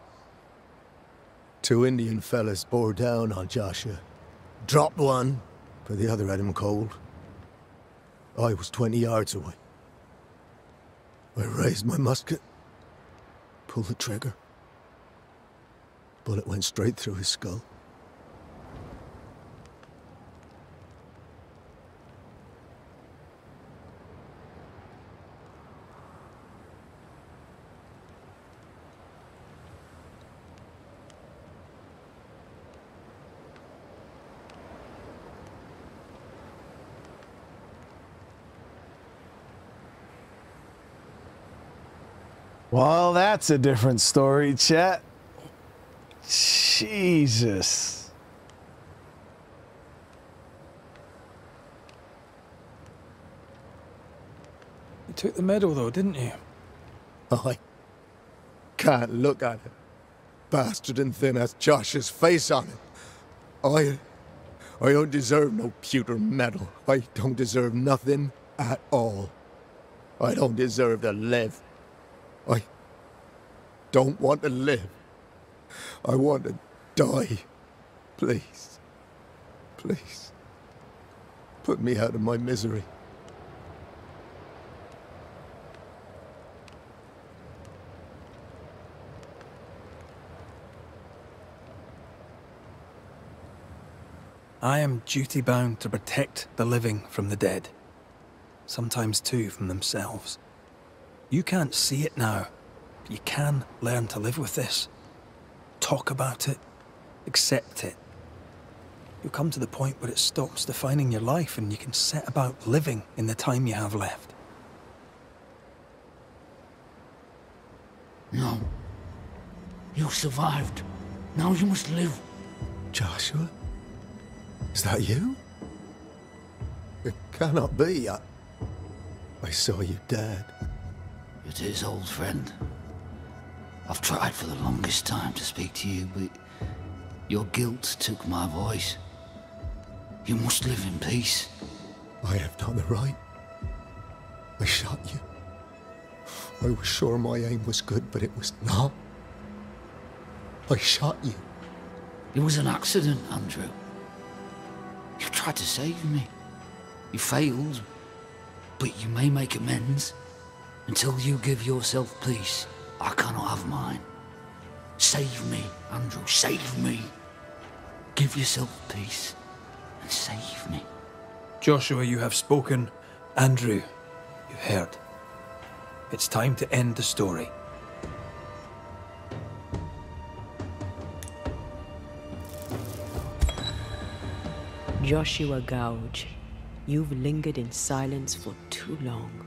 Two Indian fellas bore down on Joshua. Dropped one, but the other had him cold. I was twenty yards away. I raised my musket, pulled the trigger. Bullet went straight through his skull. Well, that's a different story, chat. Jesus. You took the medal, though, didn't you? I can't look at it. Bastard and thin has Josh's face on it. I... I don't deserve no pewter medal. I don't deserve nothing at all. I don't deserve to live. I don't want to live. I want to die. Please. Please. Put me out of my misery. I am duty-bound to protect the living from the dead. Sometimes, too, from themselves. You can't see it now, but you can learn to live with this. Talk about it. Accept it. You'll come to the point where it stops defining your life and you can set about living in the time you have left. No. You survived. Now you must live. Joshua? Is that you? It cannot be. I, I saw you dead. It is, old friend. I've tried for the longest time to speak to you, but your guilt took my voice. You must live in peace. I have done the right. I shot you. I was sure my aim was good, but it was not. I shot you. It was an accident, Andrew. You tried to save me. You failed, but you may make amends. Until you give yourself peace, I cannot have mine. Save me, Andrew, save me. Give yourself peace and save me. Joshua, you have spoken. Andrew, you've heard. It's time to end the story. Joshua Gouge, you've lingered in silence for too long.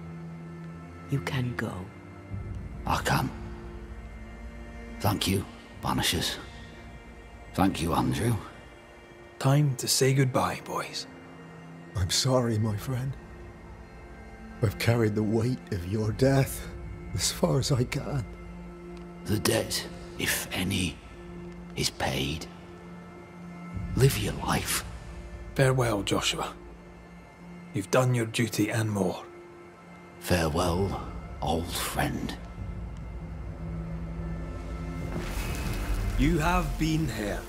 You can go. I can. Thank you, Banishers. Thank you, Andrew. Time to say goodbye, boys. I'm sorry, my friend. I've carried the weight of your death as far as I can. The debt, if any, is paid. Live your life. Farewell, Joshua. You've done your duty and more. Farewell, old friend. You have been here.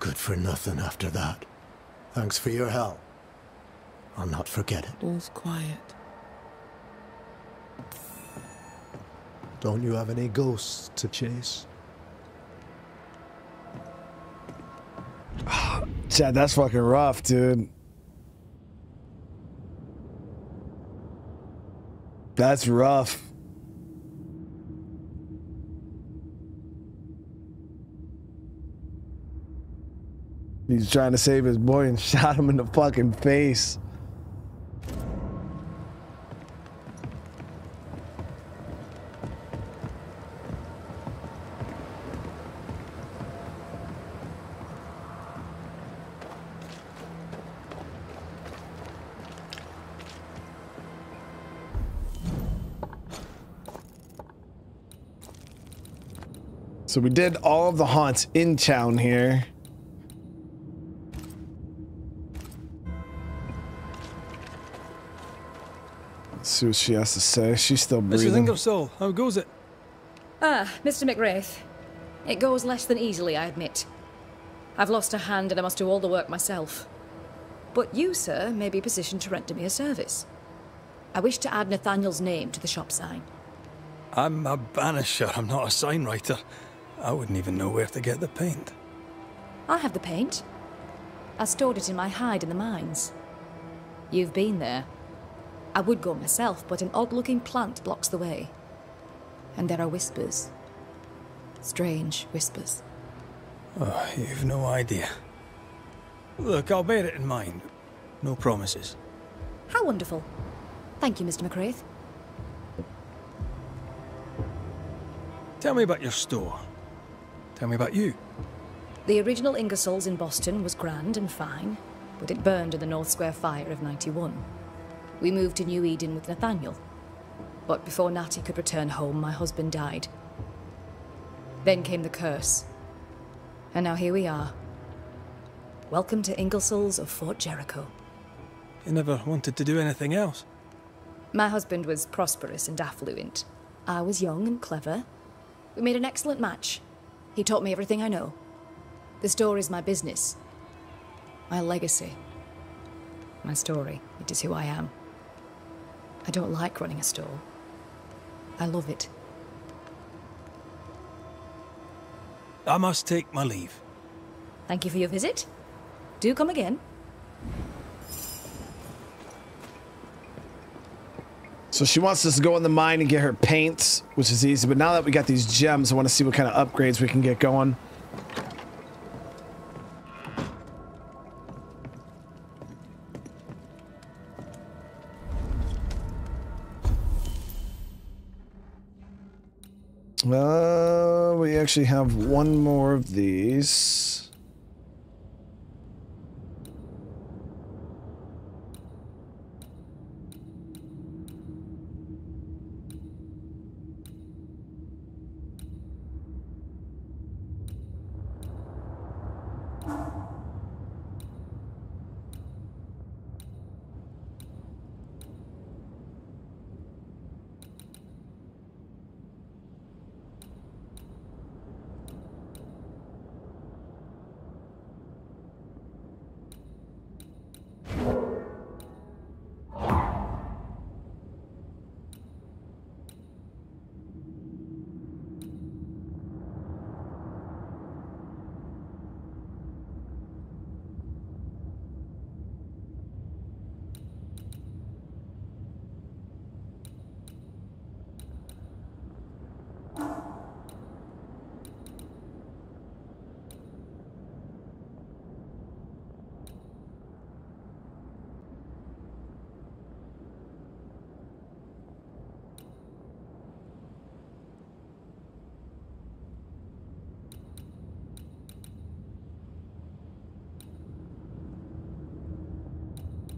good for nothing after that. Thanks for your help. I'll not forget it. All's quiet. Don't you have any ghosts to chase? Chad, that's fucking rough, dude. That's rough. He's trying to save his boy and shot him in the fucking face. So we did all of the haunts in town here. See what she has to say. She's still breathing. Missus Ingersoll, how goes it? Ah, Mister McCraith. It goes less than easily, I admit. I've lost a hand and I must do all the work myself. But you, sir, may be positioned to render me a service. I wish to add Nathaniel's name to the shop sign. I'm a banisher, I'm not a sign writer. I wouldn't even know where to get the paint. I have the paint. I stored it in my hide in the mines. You've been there. I would go myself, but an odd-looking plant blocks the way. And there are whispers. Strange whispers. Oh, you've no idea. Look, I'll bear it in mind. No promises. How wonderful. Thank you, Mister McCraith. Tell me about your store. Tell me about you. The original Ingersoll's in Boston was grand and fine, but it burned in the North Square Fire of ninety-one. We moved to New Eden with Nathaniel. But before Natty could return home, my husband died. Then came the curse. And now here we are. Welcome to Ingersoll's of Fort Jericho. You never wanted to do anything else? My husband was prosperous and affluent. I was young and clever. We made an excellent match. He taught me everything I know. The store is my business. My legacy. My story. It is who I am. I don't like running a store. I love it. I must take my leave. Thank you for your visit. Do come again. So she wants us to go in the mine and get her paints, which is easy. But now that we got these gems, I want to see what kind of upgrades we can get going. Uh, we actually have one more of these.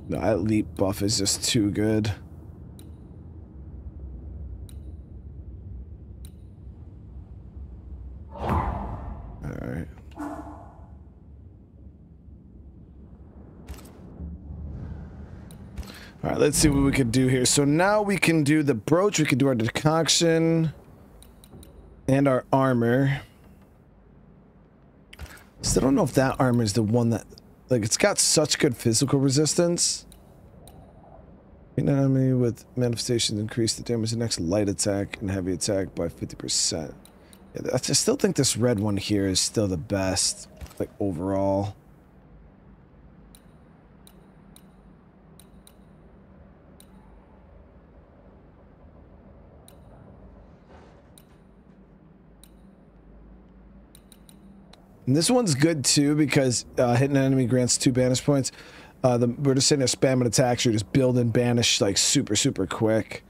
That leap buff is just too good. Alright. Alright, let's see what we could do here. So now we can do the brooch, we can do our decoction, and our armor. Still don't know if that armor is the one that, like, it's got such good physical resistance. You know what I mean? With manifestations, increase the damage the next light attack and heavy attack by fifty percent. Yeah, I still think this red one here is still the best, like, overall. And this one's good too because uh, hitting an enemy grants two banish points. Uh, the, we're just sitting there spamming attacks. You're just building banish like super, super quick.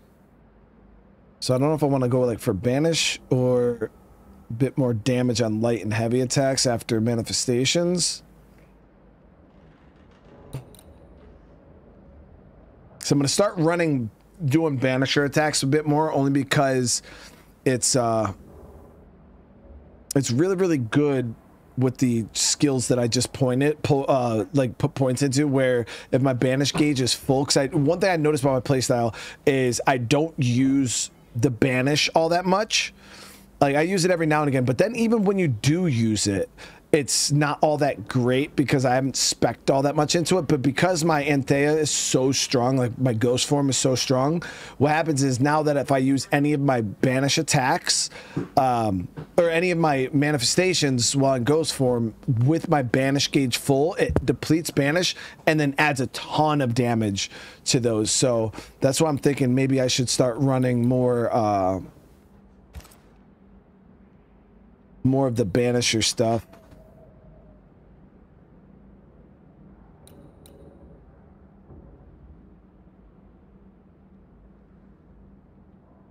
So I don't know if I want to go like for banish or a bit more damage on light and heavy attacks after manifestations. So I'm going to start running, doing banisher attacks a bit more only because it's, uh, it's really, really good with the skills that I just pointed, pull, uh, like put points into, where if my banish gauge is full, because I, one thing I noticed about my playstyle is I don't use the banish all that much. Like I use it every now and again, but then even when you do use it, it's not all that great because I haven't spec'd all that much into it. But because my Antea is so strong, like my ghost form is so strong, what happens is now that if I use any of my banish attacks um, or any of my manifestations while in ghost form with my banish gauge full, it depletes banish and then adds a ton of damage to those. So that's why I'm thinking maybe I should start running more, uh, more of the banisher stuff.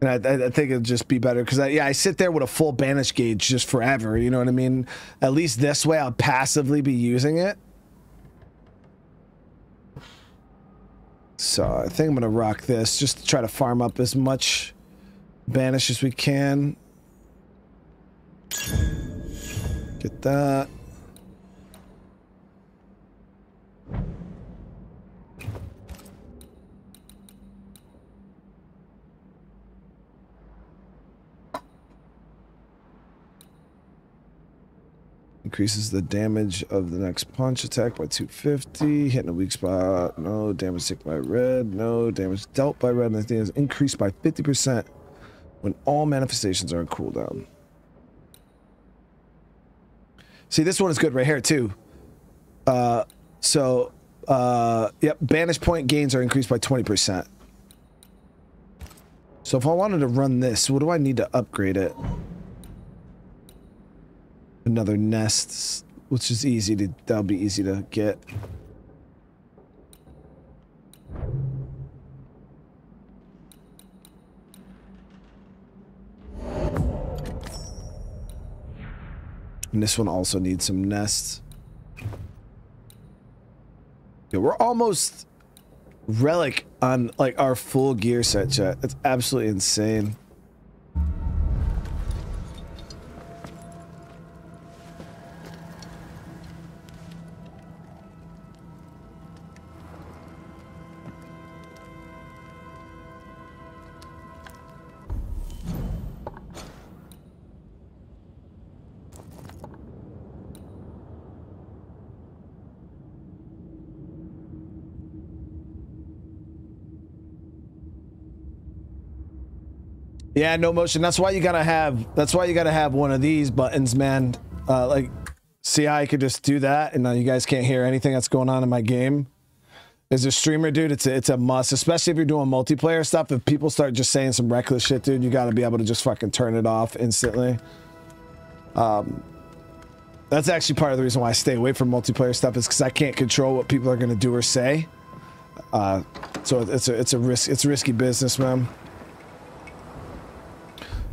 And I, I think it'd just be better because I, yeah, I sit there with a full banish gauge just forever. You know what I mean? At least this way, I'll passively be using it. So I think I'm gonna rock this just to try to farm up as much banish as we can. Get that. Increases the damage of the next punch attack by two hundred fifty. Hitting a weak spot. No damage taken by red. No damage dealt by red. And I think it's increased by fifty percent when all manifestations are on cooldown. See, this one is good right here too. Uh, so, uh, yep, banish point gains are increased by twenty percent. So if I wanted to run this, what do I need to upgrade it? Another nest, which is easy to, that'll be easy to get. And this one also needs some nests. Yeah, we're almost relic on like our full gear set, chat. It's absolutely insane. Yeah, no motion. That's why you gotta have. That's why you gotta have one of these buttons, man. Uh, like, see how I could just do that, and now you guys can't hear anything that's going on in my game. As a streamer, dude, it's a, it's a must, especially if you're doing multiplayer stuff. If people start just saying some reckless shit, dude, you gotta be able to just fucking turn it off instantly. Um, that's actually part of the reason why I stay away from multiplayer stuff is because I can't control what people are gonna do or say. Uh, so it's a it's a risk. It's risky business, man.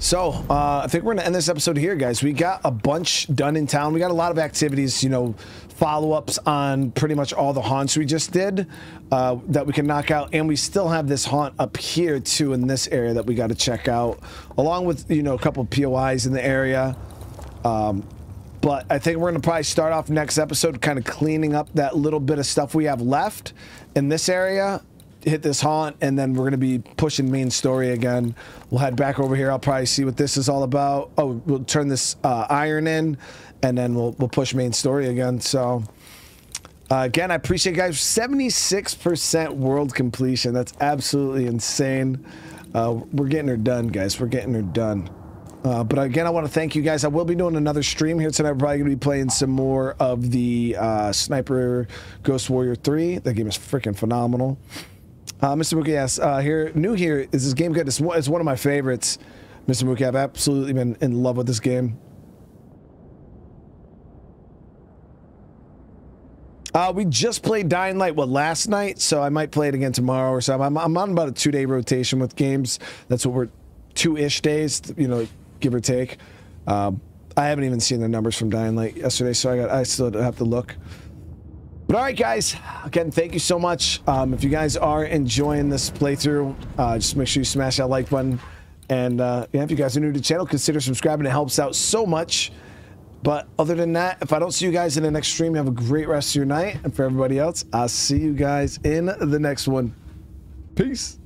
So, uh, I think we're going to end this episode here, guys. We got a bunch done in town. We got a lot of activities, you know, follow-ups on pretty much all the haunts we just did uh, that we can knock out. And we still have this haunt up here, too, in this area that we got to check out, along with, you know, a couple of P O Is in the area. Um, but I think we're going to probably start off next episode kind of cleaning up that little bit of stuff we have left in this area. Hit this haunt, and then we're going to be pushing main story again. We'll head back over here. I'll probably see what this is all about. Oh, we'll turn this uh, iron in, and then we'll we'll push main story again. So uh, again, I appreciate you guys. seventy-six percent world completion. That's absolutely insane. Uh, we're getting her done, guys. We're getting her done. Uh, but again, I want to thank you guys. I will be doing another stream here tonight. We're probably going to be playing some more of the uh, Sniper Ghost Warrior three. That game is freaking phenomenal. Uh, Mister Mookie asks, uh, here, new here, is this game good? It's, it's one of my favorites. Mister Mookie, I've absolutely been in love with this game. Uh, we just played Dying Light, what, last night? So I might play it again tomorrow or something. I'm, I'm on about a two-day rotation with games. That's what we're... two-ish days, you know, give or take. Um, I haven't even seen the numbers from Dying Light yesterday, so I got I still have to look. But all right, guys, again, thank you so much. Um, if you guys are enjoying this playthrough, uh, just make sure you smash that like button. And uh, yeah, if you guys are new to the channel, consider subscribing. It helps out so much. But other than that, if I don't see you guys in the next stream, have a great rest of your night. And for everybody else, I'll see you guys in the next one. Peace.